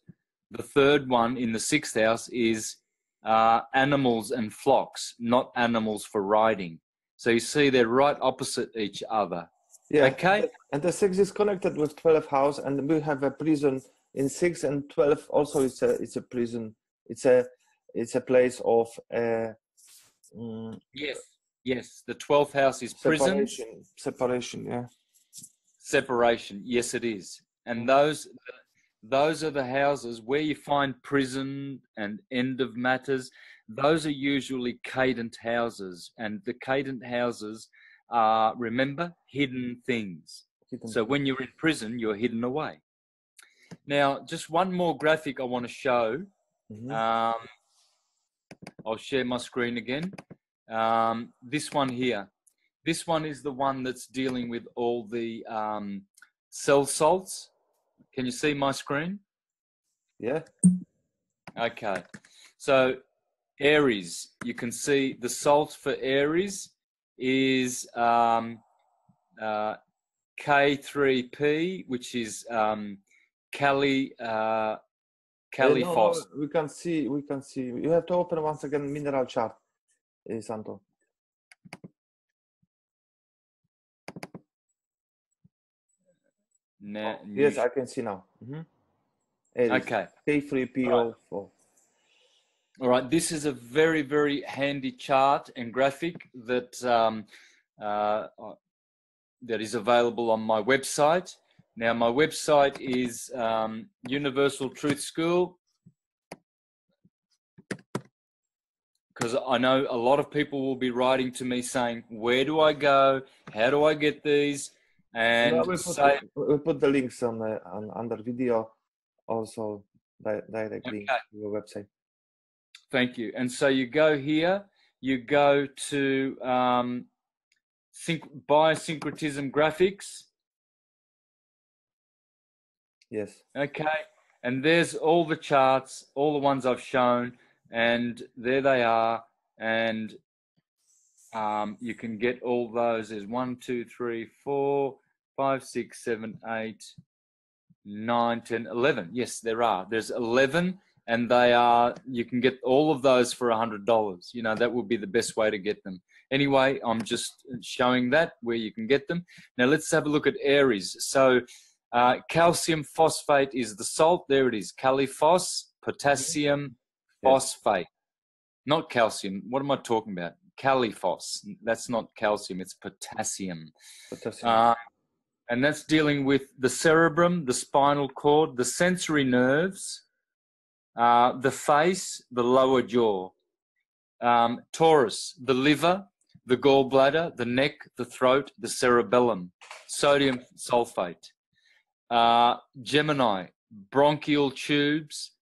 the third one in the sixth house is uh, animals and flocks, not animals for riding. So you see they're right opposite each other. Yeah. Okay. And the sixth is connected with twelfth house, and we have a prison in six and twelve. Also, it's a it's a prison. It's a it's a place of. Uh, mm, yes. Yes, the twelfth house is prison. Separation, separation, yeah. Separation, yes it is. And those, those are the houses where you find prison and end of matters. Those are usually cadent houses. And the cadent houses are, remember, hidden things. Hidden. So when you're in prison, you're hidden away. Now, just one more graphic I want to show. Mm-hmm. um, I'll share my screen again. Um, this one here, this one is the one that's dealing with all the um, cell salts. Can you see my screen? Yeah. Okay. So Aries, you can see the salt for Aries is um, uh, K three P, which is um, Cali, uh, Caliphos. Hey, no, we can see, we can see. You have to open once again mineral chart. Santo. No, yes, I can see now. Mm-hmm. Okay. K three P O four. All right. This is a very, very handy chart and graphic that um, uh, that is available on my website. Now, my website is um, Universal Truth School. Because I know a lot of people will be writing to me saying, where do I go? How do I get these? And no, we'll, put say, the, we'll put the links on the on, under video also directly okay. to your website. Thank you. And so you go here, you go to um, Biosyncretism Graphics. Yes. Okay. And there's all the charts, all the ones I've shown. And there they are, and um, you can get all those. There's one, two, three, four, five, six, seven, eight, nine, ten, eleven. Yes, there are. There's eleven, and they are. You can get all of those for a hundred dollars. You know that would be the best way to get them. Anyway, I'm just showing that where you can get them. Now let's have a look at Aries. So Uh, calcium phosphate is the salt. There it is. Caliphos, potassium phosphate. Not calcium. What am I talking about? Caliphos. That's not calcium. It's potassium. Potassium. Uh, and that's dealing with the cerebrum, the spinal cord, the sensory nerves, uh, the face, the lower jaw. Um, Taurus, the liver, the gallbladder, the neck, the throat, the cerebellum. Sodium sulfate. Uh, Gemini, bronchial tubes,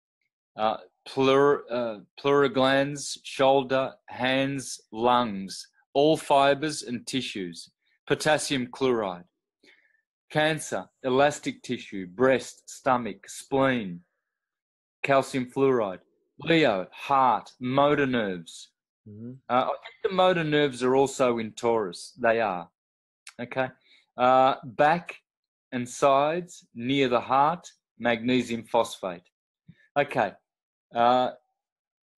uh, pleur, uh, pleural glands, shoulder, hands, lungs, all fibers and tissues, potassium chloride. Cancer, elastic tissue, breast, stomach, spleen, calcium fluoride. Leo, heart, motor nerves. Mm-hmm. uh, I think the motor nerves are also in Taurus. They are. Okay. Uh, back and sides, near the heart, magnesium phosphate. Okay. Uh,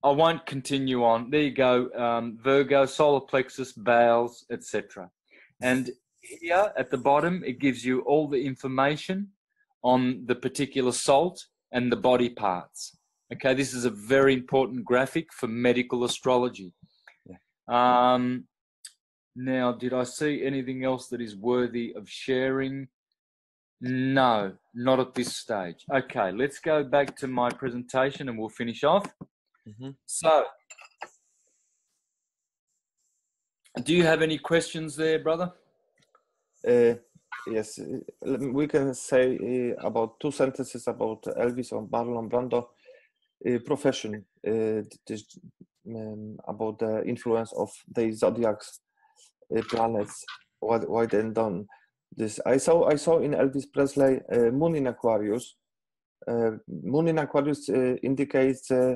I won't continue on. There you go. Um, Virgo, solar plexus, bowels, et cetera. And here at the bottom, it gives you all the information on the particular salt and the body parts. Okay, this is a very important graphic for medical astrology. Yeah. Um, now, did I see anything else that is worthy of sharing? No, not at this stage. Okay, let's go back to my presentation and we'll finish off. Mm-hmm. So, do you have any questions there, brother? Uh, yes, we can say uh, about two sentences about Elvis or Marlon Brando. Uh, profession uh, this, um, about the influence of the zodiacs, uh, planets, wide, wide and down. This I saw. I saw in Elvis Presley uh, Moon in Aquarius. Uh, moon in Aquarius uh, indicates uh, uh,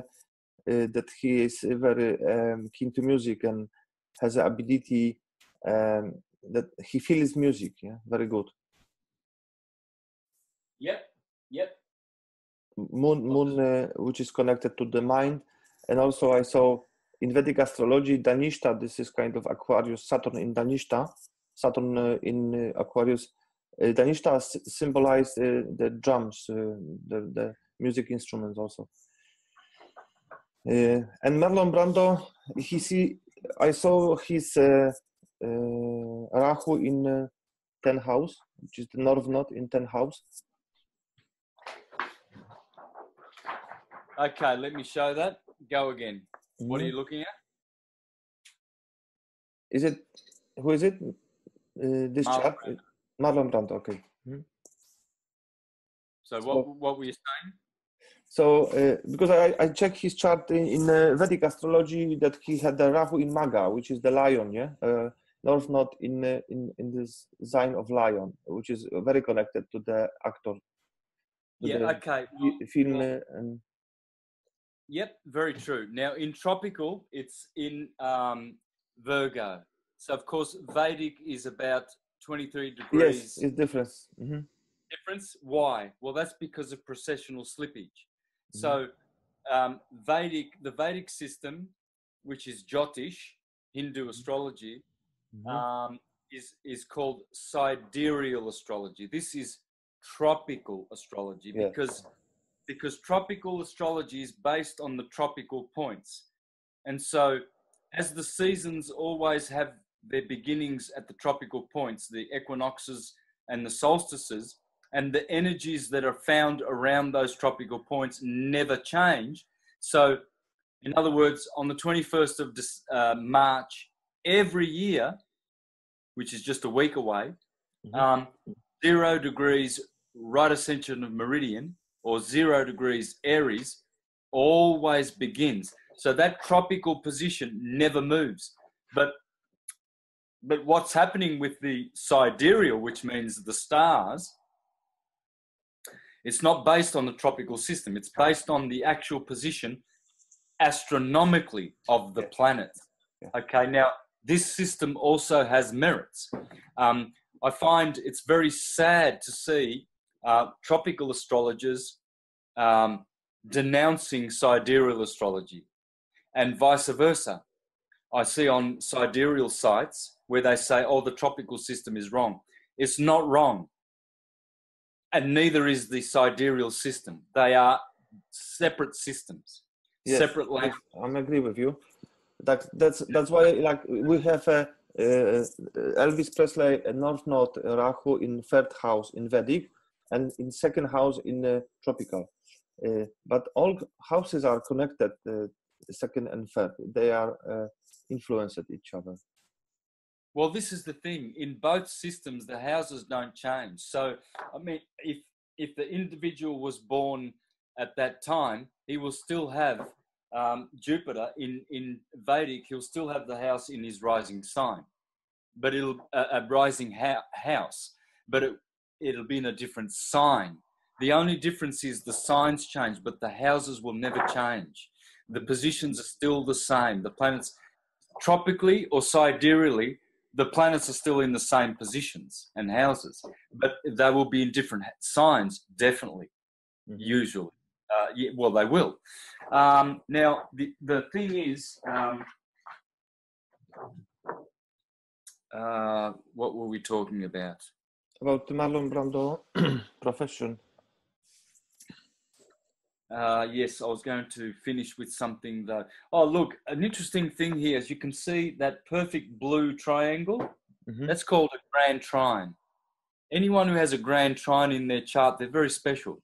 that he is very um, keen to music and has the ability um, that he feels music. Yeah, very good. Yep. Yep. Moon, moon uh, which is connected to the mind. And also I saw in Vedic astrology, Dhanishta, this is kind of Aquarius, Saturn in Dhanishta, Saturn uh, in uh, Aquarius. Uh, Dhanishta symbolized uh, the drums, uh, the, the music instruments also. Uh, and Marlon Brando, he see, I saw his uh, uh, Rahu in uh, tenth house, which is the north node in tenth house. Okay, let me show that. Go again. What are you looking at? Is it, who is it? Uh, this chart? Marlon Brando, okay. So what, what were you saying? So, uh, because I, I checked his chart in, in uh, Vedic astrology that he had the Rahu in Magha, which is the lion, yeah? Uh, North Node in, uh, in, in this sign of lion, which is very connected to the actor. To yeah, the okay. Well, film, well, and, yep, very true. Now, in tropical, it's in um, Virgo. So, of course, Vedic is about twenty-three degrees. Yes, it's difference. Mm -hmm. Difference? Why? Well, that's because of precessional slippage. Mm -hmm. So, um, Vedic, the Vedic system, which is Jyotish, Hindu astrology, mm -hmm. um, is, is called sidereal astrology. This is tropical astrology yeah. because... because tropical astrology is based on the tropical points. And so as the seasons always have their beginnings at the tropical points, the equinoxes and the solstices, and the energies that are found around those tropical points never change. So in other words, on the twenty-first of uh, March every year, which is just a week away, mm-hmm. um, zero degrees right ascension of meridian, or zero degrees Aries, always begins. So that tropical position never moves. But, but what's happening with the sidereal, which means the stars, it's not based on the tropical system. It's based on the actual position astronomically of the planet. Okay, now this system also has merits. Um, I find it's very sad to see Uh, tropical astrologers um, denouncing sidereal astrology and vice versa. I see on sidereal sites where they say, oh, the tropical system is wrong. It's not wrong. and neither is the sidereal system. They are separate systems, yes, separate languages. I agree with you. That, that's, that's why, like, we have a, uh, Elvis Presley, a North Node, a Rahu in third house in Vedic, and in second house in uh, tropical. Uh, but all houses are connected, uh, second and third. They are uh, influenced each other. Well, this is the thing. In both systems, the houses don't change. So, I mean, if, if the individual was born at that time, he will still have um, Jupiter in, in Vedic. He'll still have the house in his rising sign, but it'll uh, a rising ha house, but it, it'll be in a different sign. The only difference is the signs change, but the houses will never change. The positions are still the same. The planets, tropically or sidereally, the planets are still in the same positions and houses, but they will be in different signs, definitely, mm-hmm. usually. Uh, yeah, well, they will. Um, now, the, the thing is, um, uh, what were we talking about? About the Marlon Brando profession. Uh, yes, I was going to finish with something though. Oh, look, an interesting thing here, as you can see, that perfect blue triangle, mm-hmm. that's called a grand trine. Anyone who has a grand trine in their chart, they're very special,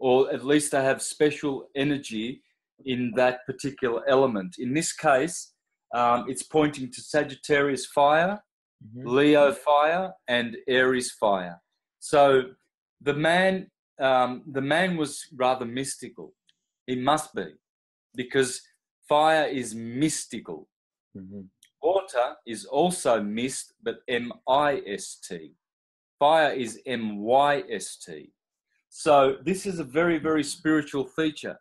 or at least they have special energy in that particular element. In this case, um, it's pointing to Sagittarius fire, mm-hmm. Leo fire, and Aries fire. So the man... Um, the man was rather mystical. He must be, because fire is mystical. Mm-hmm. Water is also mist, but M I S T. Fire is M Y S T. So this is a very, very spiritual feature,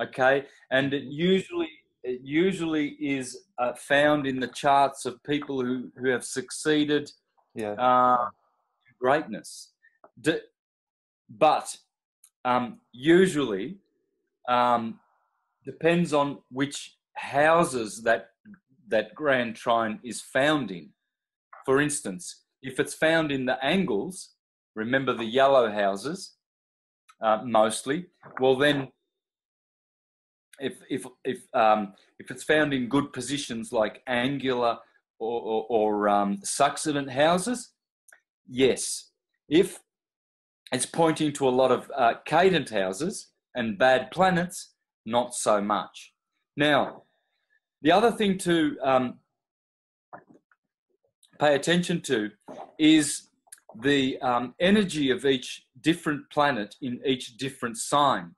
okay? And it usually, it usually is uh, found in the charts of people who, who have succeeded yeah. uh, greatness. D But um, usually um, depends on which houses that, that grand trine is found in. For instance, if it's found in the angles, remember the yellow houses uh, mostly, well then if, if, if, um, if it's found in good positions like angular or, or, or um, succedent houses, yes. If it's pointing to a lot of uh, cadent houses and bad planets, not so much. Now, the other thing to um, pay attention to is the um, energy of each different planet in each different sign.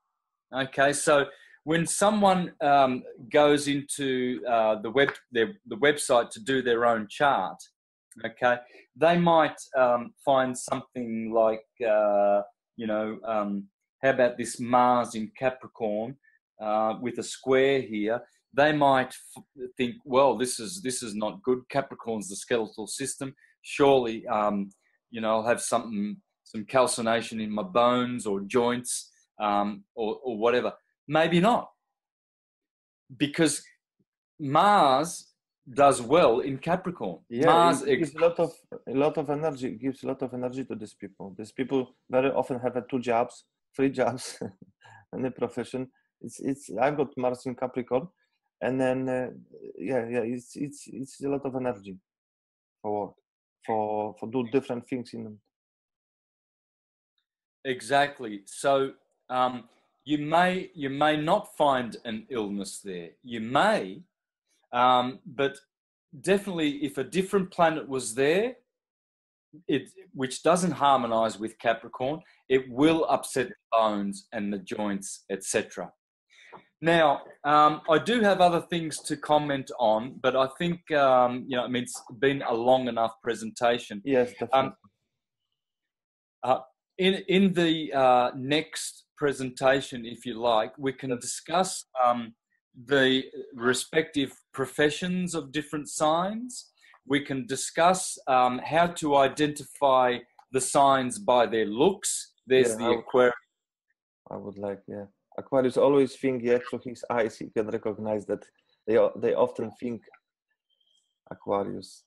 Okay, so when someone um, goes into uh, the, web, their, the website to do their own chart, okay, they might um, find something like, uh, you know, um, how about this Mars in Capricorn uh, with a square here? They might f think, well, this is, this is not good. Capricorn's the skeletal system. Surely, um, you know, I'll have something, some calcination in my bones or joints um, or, or whatever. Maybe not, because Mars does well in Capricorn. Yeah, Mars it gives a lot of a lot of energy. It gives a lot of energy to these people. These people very often have uh, two jobs, three jobs, and a profession. It's it's. I've got Mars in Capricorn, and then uh, yeah, yeah. It's it's it's a lot of energy for work, for for do different things in them. Exactly. So um, you may you may not find an illness there. You may. Um, but definitely if a different planet was there, it, which doesn't harmonize with Capricorn, it will upset the bones and the joints, et cetera. Now, um, I do have other things to comment on, but I think, um, you know, I mean, it's been a long enough presentation. Yes, definitely. Um, uh, in, in the uh, next presentation, if you like, we can discuss... Um, the respective professions of different signs. We can discuss um, how to identify the signs by their looks. There's yeah, the Aquarius. I would like, yeah. Aquarius always think, yeah, through his eyes, he can recognize that they, they often think Aquarius.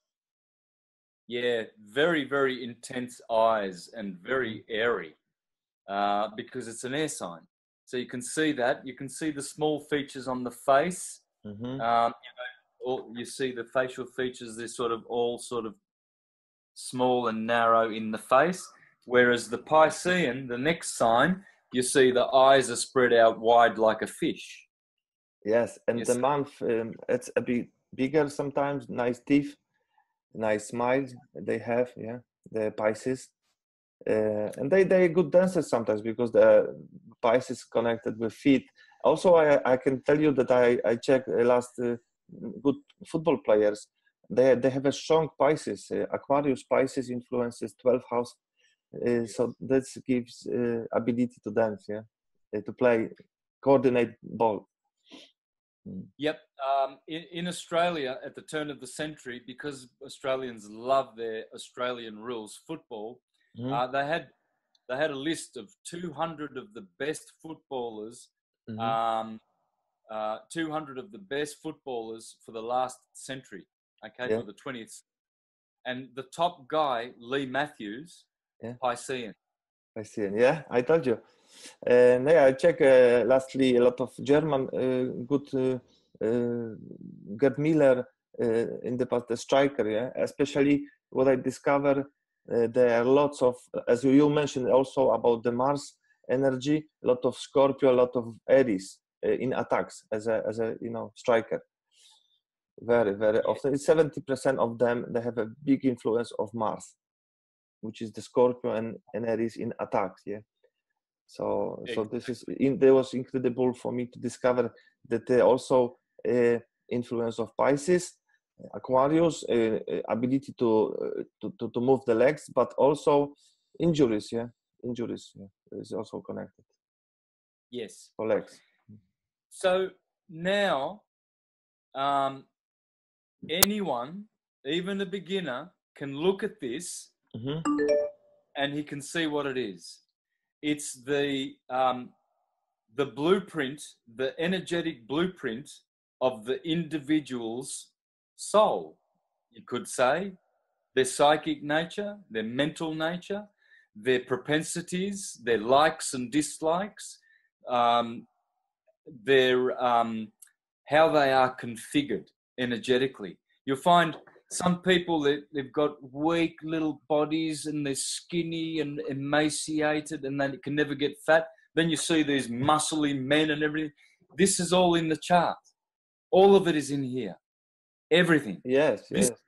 Yeah, very, very intense eyes and very airy, uh, because it's an air sign. So you can see that. You can see the small features on the face. Mm-hmm. um, you know, all, you see the facial features, they're sort of all sort of small and narrow in the face. Whereas the Piscean, the next sign, you see the eyes are spread out wide like a fish. Yes, and yes. the mouth, um, it's a bit bigger sometimes, nice teeth. Nice smiles they have, yeah, the Pisces. Uh, and they, they're good dancers sometimes because the Pisces connected with feet. Also, I, I can tell you that I, I checked last uh, good football players. They, they have a strong Pisces. Uh, Aquarius Pisces influences twelfth house. Uh, so that gives uh, ability to dance, yeah, uh, to play, coordinate ball. Yep. Um, in, in Australia at the turn of the century, because Australians love their Australian rules football, mm. uh, they had they had a list of two hundred of the best footballers, mm-hmm. um, uh, two hundred of the best footballers for the last century, okay, yeah. for the twentieth. And the top guy, Lee Matthews, yeah. Piscean. Piscean, yeah, I told you. And yeah, I check uh, lastly a lot of German uh, good uh, uh, Gerd Miller uh, in the past, the striker, yeah, especially what I discover uh, there are lots of, as you mentioned also about the Mars energy, a lot of Scorpio, a lot of Aries uh, in attacks as a, as a you know striker, very very often. Seventy percent of them, they have a big influence of Mars, which is the Scorpio and, and Aries in attacks, yeah. So, so this is, in, there was incredible for me to discover that there also uh, influence of Pisces, Aquarius, uh, ability to, uh, to, to move the legs, but also injuries, yeah, injuries yeah. is also connected. Yes. For legs. So now, um, anyone, even a beginner, can look at this mm-hmm. and he can see what it is. It's the, um, the blueprint, the energetic blueprint of the individual's soul, you could say, their psychic nature, their mental nature, their propensities, their likes and dislikes, um, their, um, how they are configured energetically. You'll find some people, that they've got weak little bodies and they're skinny and emaciated and they can never get fat. Then you see these muscly men and everything. This is all in the chart. All of it is in here. Everything. Yes, yes. This,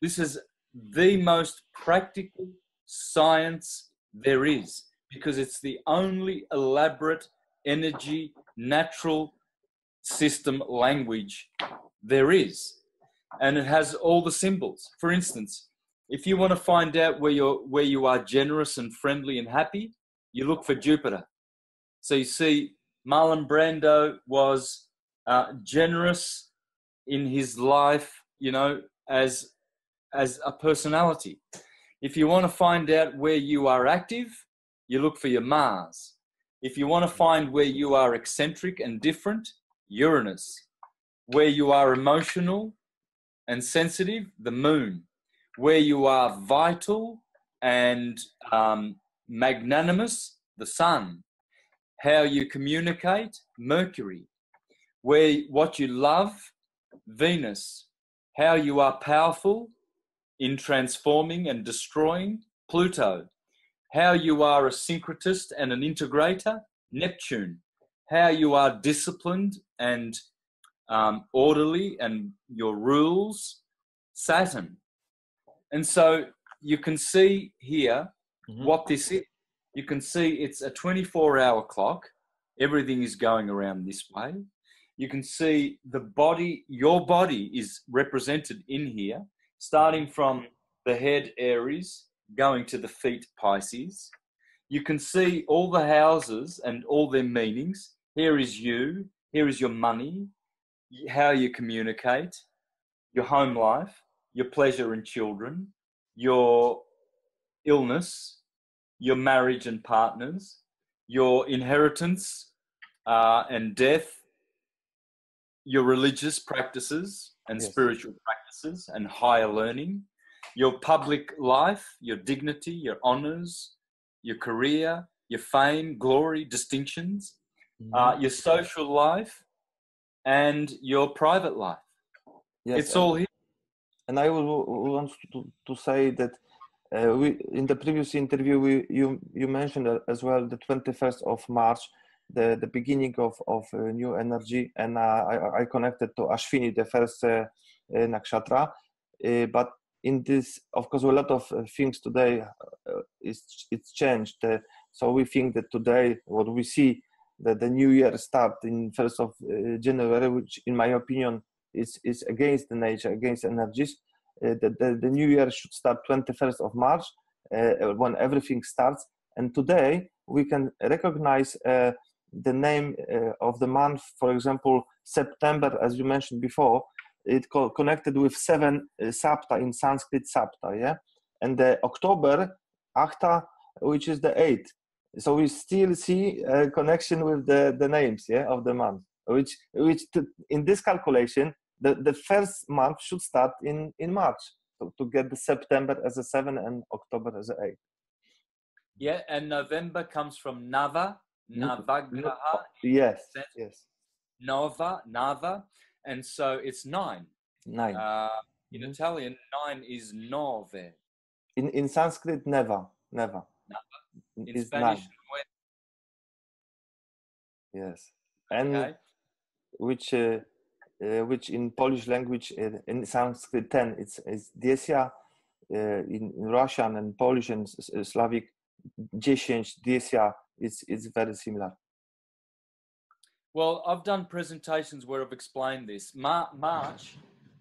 this is the most practical science there is because it's the only elaborate energy, natural system language there is. And it has all the symbols. For instance, if you want to find out where you're, where you are generous and friendly and happy, you look for Jupiter. So you see, Marlon Brando was uh, generous in his life, you know, as as a personality. If you want to find out where you are active, you look for your Mars. If you want to find where you are eccentric and different, Uranus. Where you are emotional and sensitive, the moon. Where you are vital and um, magnanimous, the sun. How you communicate, Mercury. Where what you love, Venus. How you are powerful in transforming and destroying, Pluto. How you are a syncretist and an integrator, Neptune. How you are disciplined and Um, orderly and your rules, Saturn. And so you can see here mm-hmm. what this is. You can see it's a twenty-four hour clock. Everything is going around this way. You can see the body, your body is represented in here, starting from the head Aries, going to the feet Pisces. You can see all the houses and all their meanings. Here is you, here is your money, how you communicate, your home life, your pleasure and children, your illness, your marriage and partners, your inheritance uh, and death, your religious practices and yes. spiritual practices and higher learning, your public life, your dignity, your honors, your career, your fame, glory, distinctions, mm-hmm. uh, your social life, and your private life. Yes, it's all here. And I will want to, to say that uh, we, in the previous interview, we, you, you mentioned as well the twenty-first of March, the, the beginning of, of uh, new energy. And uh, I, I connected to Ashwini, the first uh, uh, Nakshatra. Uh, but in this, of course, a lot of things today, uh, it's, it's changed. Uh, so we think that today, what we see, that the new year starts in first of January, which in my opinion is, is against the nature, against energies. Uh, the, the, the new year should start twenty-first of March, uh, when everything starts. And today we can recognize uh, the name uh, of the month, for example, September, as you mentioned before, it co connected with seven uh, sapta in Sanskrit, sapta, yeah? And uh, October, Achta, which is the eighth. So we still see a connection with the, the names, yeah, of the month, which, which to, in this calculation, the, the first month should start in, in March to, to get the September as a seven and October as a eight. Yeah, and November comes from Nava, Navagraha. Yes, yes. Nova, Nava, and so it's nine. Nine. Uh, in mm-hmm. Italian, nine is nove. In, in Sanskrit, neva, neva. Nava. In Spanish, yes, and okay. which uh, uh, which in Polish language uh, in Sanskrit ten it's it's desia, uh, in, in Russian and Polish and uh, Slavic dziesięć, desia. It's it's very similar. Well, I've done presentations where I've explained this. Mar March,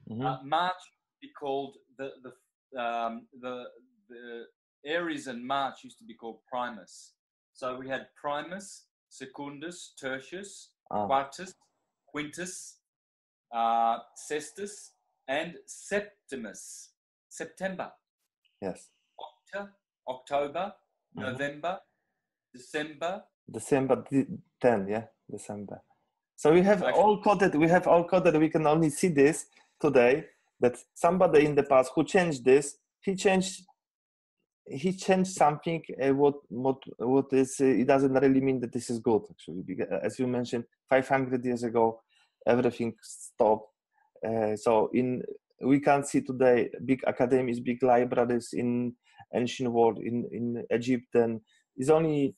mm-hmm. uh, March would be called the the um, the the. Aries and March used to be called Primus. So we had Primus, Secundus, Tertius, oh. Quartus, Quintus, uh, Sextus, and Septimus. September. Yes. Octa, October, mm-hmm. November, December. December ten, yeah, December. So we have okay. all coded. We have all coded. We can only see this today. That somebody in the past who changed this, he changed. He changed something. Uh, what what what is? Uh, it doesn't really mean that this is good. Actually, because, as you mentioned, five hundred years ago, everything stopped. Uh, so in we can see today big academies, big libraries in ancient world, in in Egypt, and it's only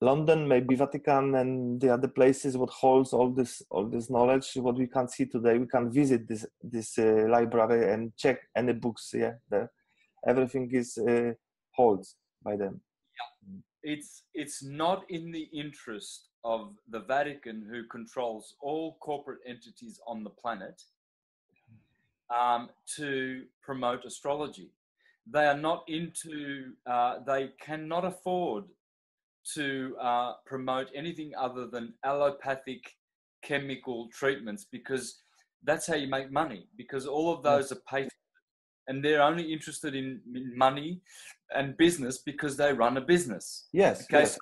London, maybe Vatican, and the other places what holds all this all this knowledge. What we can see today, we can visit this this uh, library and check any books. Yeah. There. Everything is uh, held by them. Yeah. It's, it's not in the interest of the Vatican, who controls all corporate entities on the planet, um, to promote astrology. They are not into, uh, they cannot afford to uh, promote anything other than allopathic chemical treatments, because that's how you make money, because all of those are patent. And they're only interested in, in money and business because they run a business. Yes. Okay. Yes.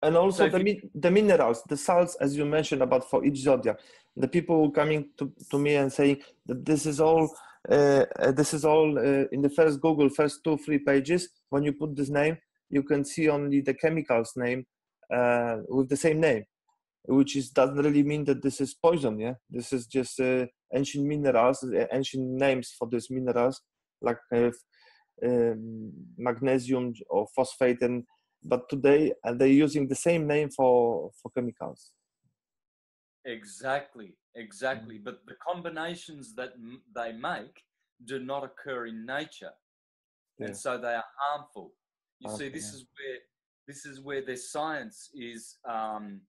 And also so the, mi the minerals, the salts, as you mentioned about for each zodiac. The people coming to, to me and saying that this is all, uh, this is all uh, in the first Google, first two, three pages. When you put this name, you can see only the chemicals name uh, with the same name, which is, doesn't really mean that this is poison. Yeah, this is just uh, ancient minerals, ancient names for these minerals, like uh, um, magnesium or phosphate. And but today uh, they're using the same name for for chemicals. Exactly, exactly. Mm-hmm. But the combinations that m they make do not occur in nature, yeah. and so they are harmful. You okay, see, this yeah. is where this is where their science is. Um,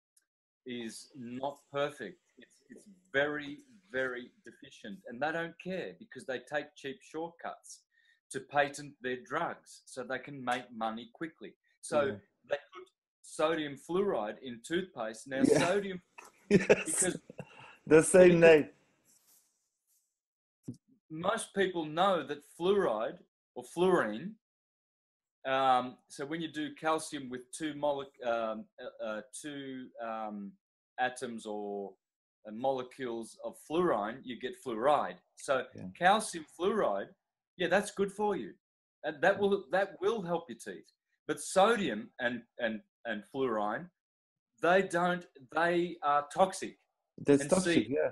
is not perfect. It's, it's very, very deficient. And they don't care because they take cheap shortcuts to patent their drugs so they can make money quickly. So yeah. they put sodium fluoride in toothpaste. Now yeah. sodium... yes. Because the same name. Most people know that fluoride or fluorine, Um, so when you do calcium with two, um, uh, uh, two um, atoms or uh, molecules of fluorine, you get fluoride. So yeah. calcium fluoride yeah, that's good for you. That, that will that will help your teeth. But sodium and and and fluorine, they don't. They are toxic. That's toxic. See, yeah.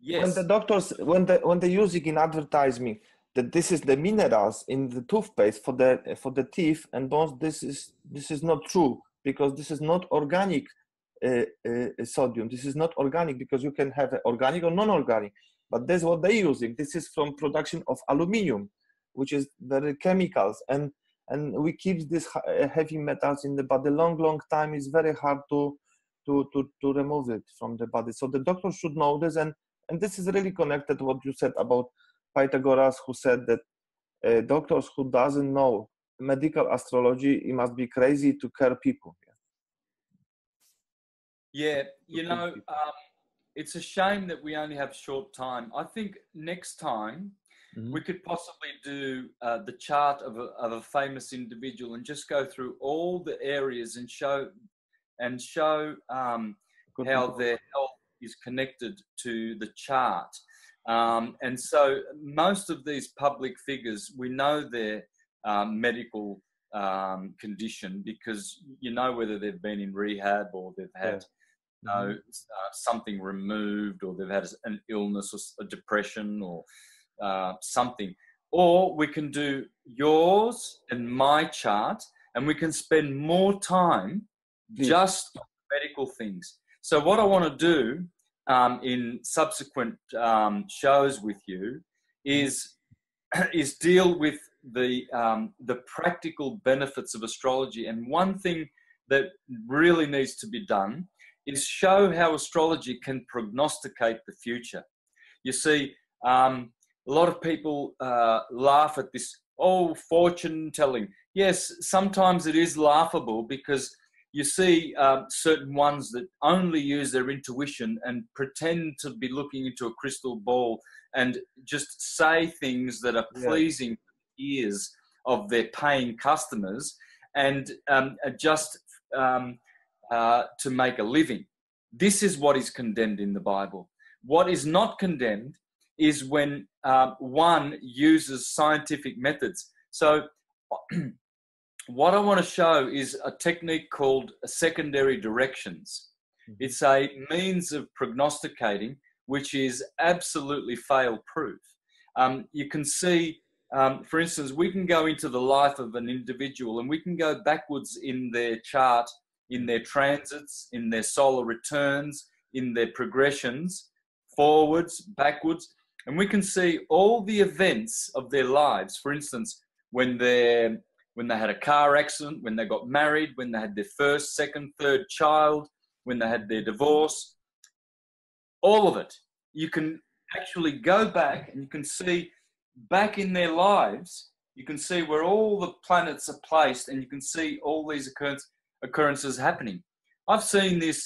Yes. When the doctors, when the when they're using in advertising that this is the minerals in the toothpaste for the for the teeth and bones, this is this is not true, because this is not organic uh, uh, sodium. This is not organic, because you can have organic or non-organic. But that's what they're using. This is from production of aluminium, which is very chemicals, and and we keep these heavy metals in the body long, long time. It's very hard to to to to remove it from the body. So the doctor should know this, and and this is really connected to what you said about Pythagoras, who said that uh, doctors who doesn't know medical astrology, it must be crazy to cure people. Yeah, yeah, you know, um, it's a shame that we only have short time. I think next time mm-hmm. we could possibly do uh, the chart of a, of a famous individual and just go through all the areas and show and show um, how their health is connected to the chart. Um, and so most of these public figures, we know their um, medical um, condition, because you know whether they've been in rehab or they've had yeah. mm-hmm. you know, uh, something removed, or they've had an illness or a depression or uh, something. Or we can do yours and my chart, and we can spend more time yes. just on medical things. So what I want to do Um, in subsequent um, shows with you is is deal with the um, the practical benefits of astrology. And one thing that really needs to be done is show how astrology can prognosticate the future. You see, um, a lot of people uh, laugh at this, oh, fortune telling. Yes, sometimes it is laughable, because you see um, certain ones that only use their intuition and pretend to be looking into a crystal ball and just say things that are yeah. pleasing to the ears of their paying customers, and um, just um, uh, to make a living. This is what is condemned in the Bible. What is not condemned is when uh, one uses scientific methods. So what I want to show is a technique called secondary directions. It's a means of prognosticating which is absolutely fail-proof. Um, you can see, um, for instance, we can go into the life of an individual and we can go backwards in their chart, in their transits, in their solar returns, in their progressions, forwards, backwards, and we can see all the events of their lives. For instance, when they're when they had a car accident, when they got married, when they had their first, second, third child, when they had their divorce, all of it. You can actually go back and you can see back in their lives, you can see where all the planets are placed, and you can see all these occurrence, occurrences happening. I've seen this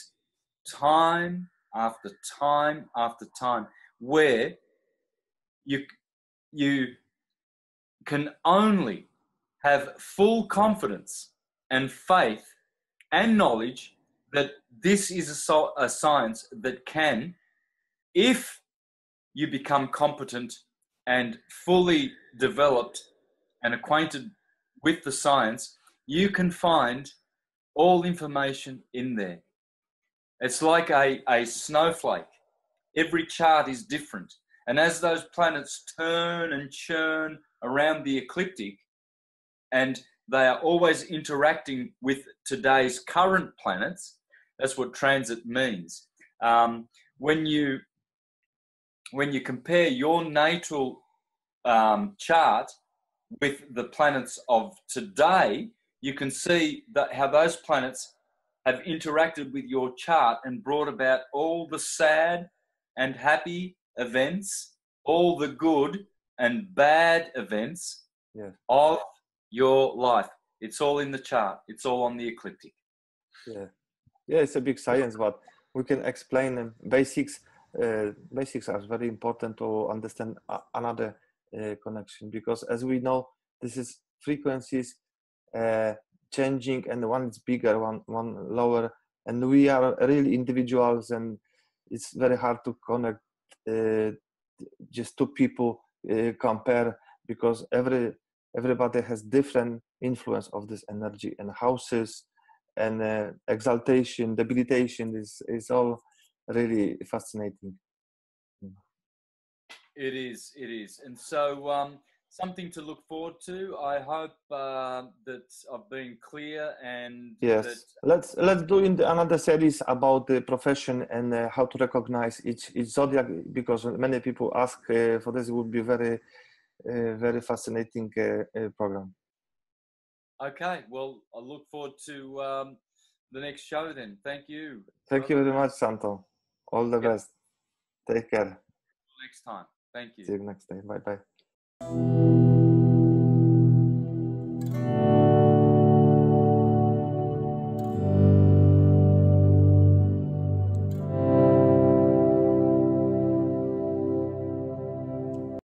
time after time after time, where you, you can only have full confidence and faith and knowledge that this is a, so, a science that can, if you become competent and fully developed and acquainted with the science, you can find all information in there. It's like a, a snowflake. Every chart is different. And as those planets turn and churn around the ecliptic, and they are always interacting with today's current planets. That's what transit means. Um, when you when you compare your natal um, chart with the planets of today, you can see that how those planets have interacted with your chart and brought about all the sad and happy events, all the good and bad events yeah. of your life. It's all in the chart. It's all on the ecliptic. Yeah, yeah. It's a big science, but we can explain them. Basics. Uh, basics are very important to understand another uh, connection, because, as we know, this is frequencies uh, changing, and one is bigger, one one lower, and we are real individuals, and it's very hard to connect uh, just two people uh, compare. because every everybody has different influence of this energy, and houses and uh, exaltation, debilitation is is all really fascinating. It is, it is, and so um, something to look forward to. I hope uh, that I've been clear, and yes, that let's let's do in the, another series about the profession and uh, how to recognize each each zodiac, because many people ask uh, for this. It would be very uh, very fascinating uh, uh, program. Okay, well, I look forward to um, the next show then. Thank you. Thank All you very much, Santo. All the yeah. best. Take care. Next time. Thank you. See you next time. Bye-bye.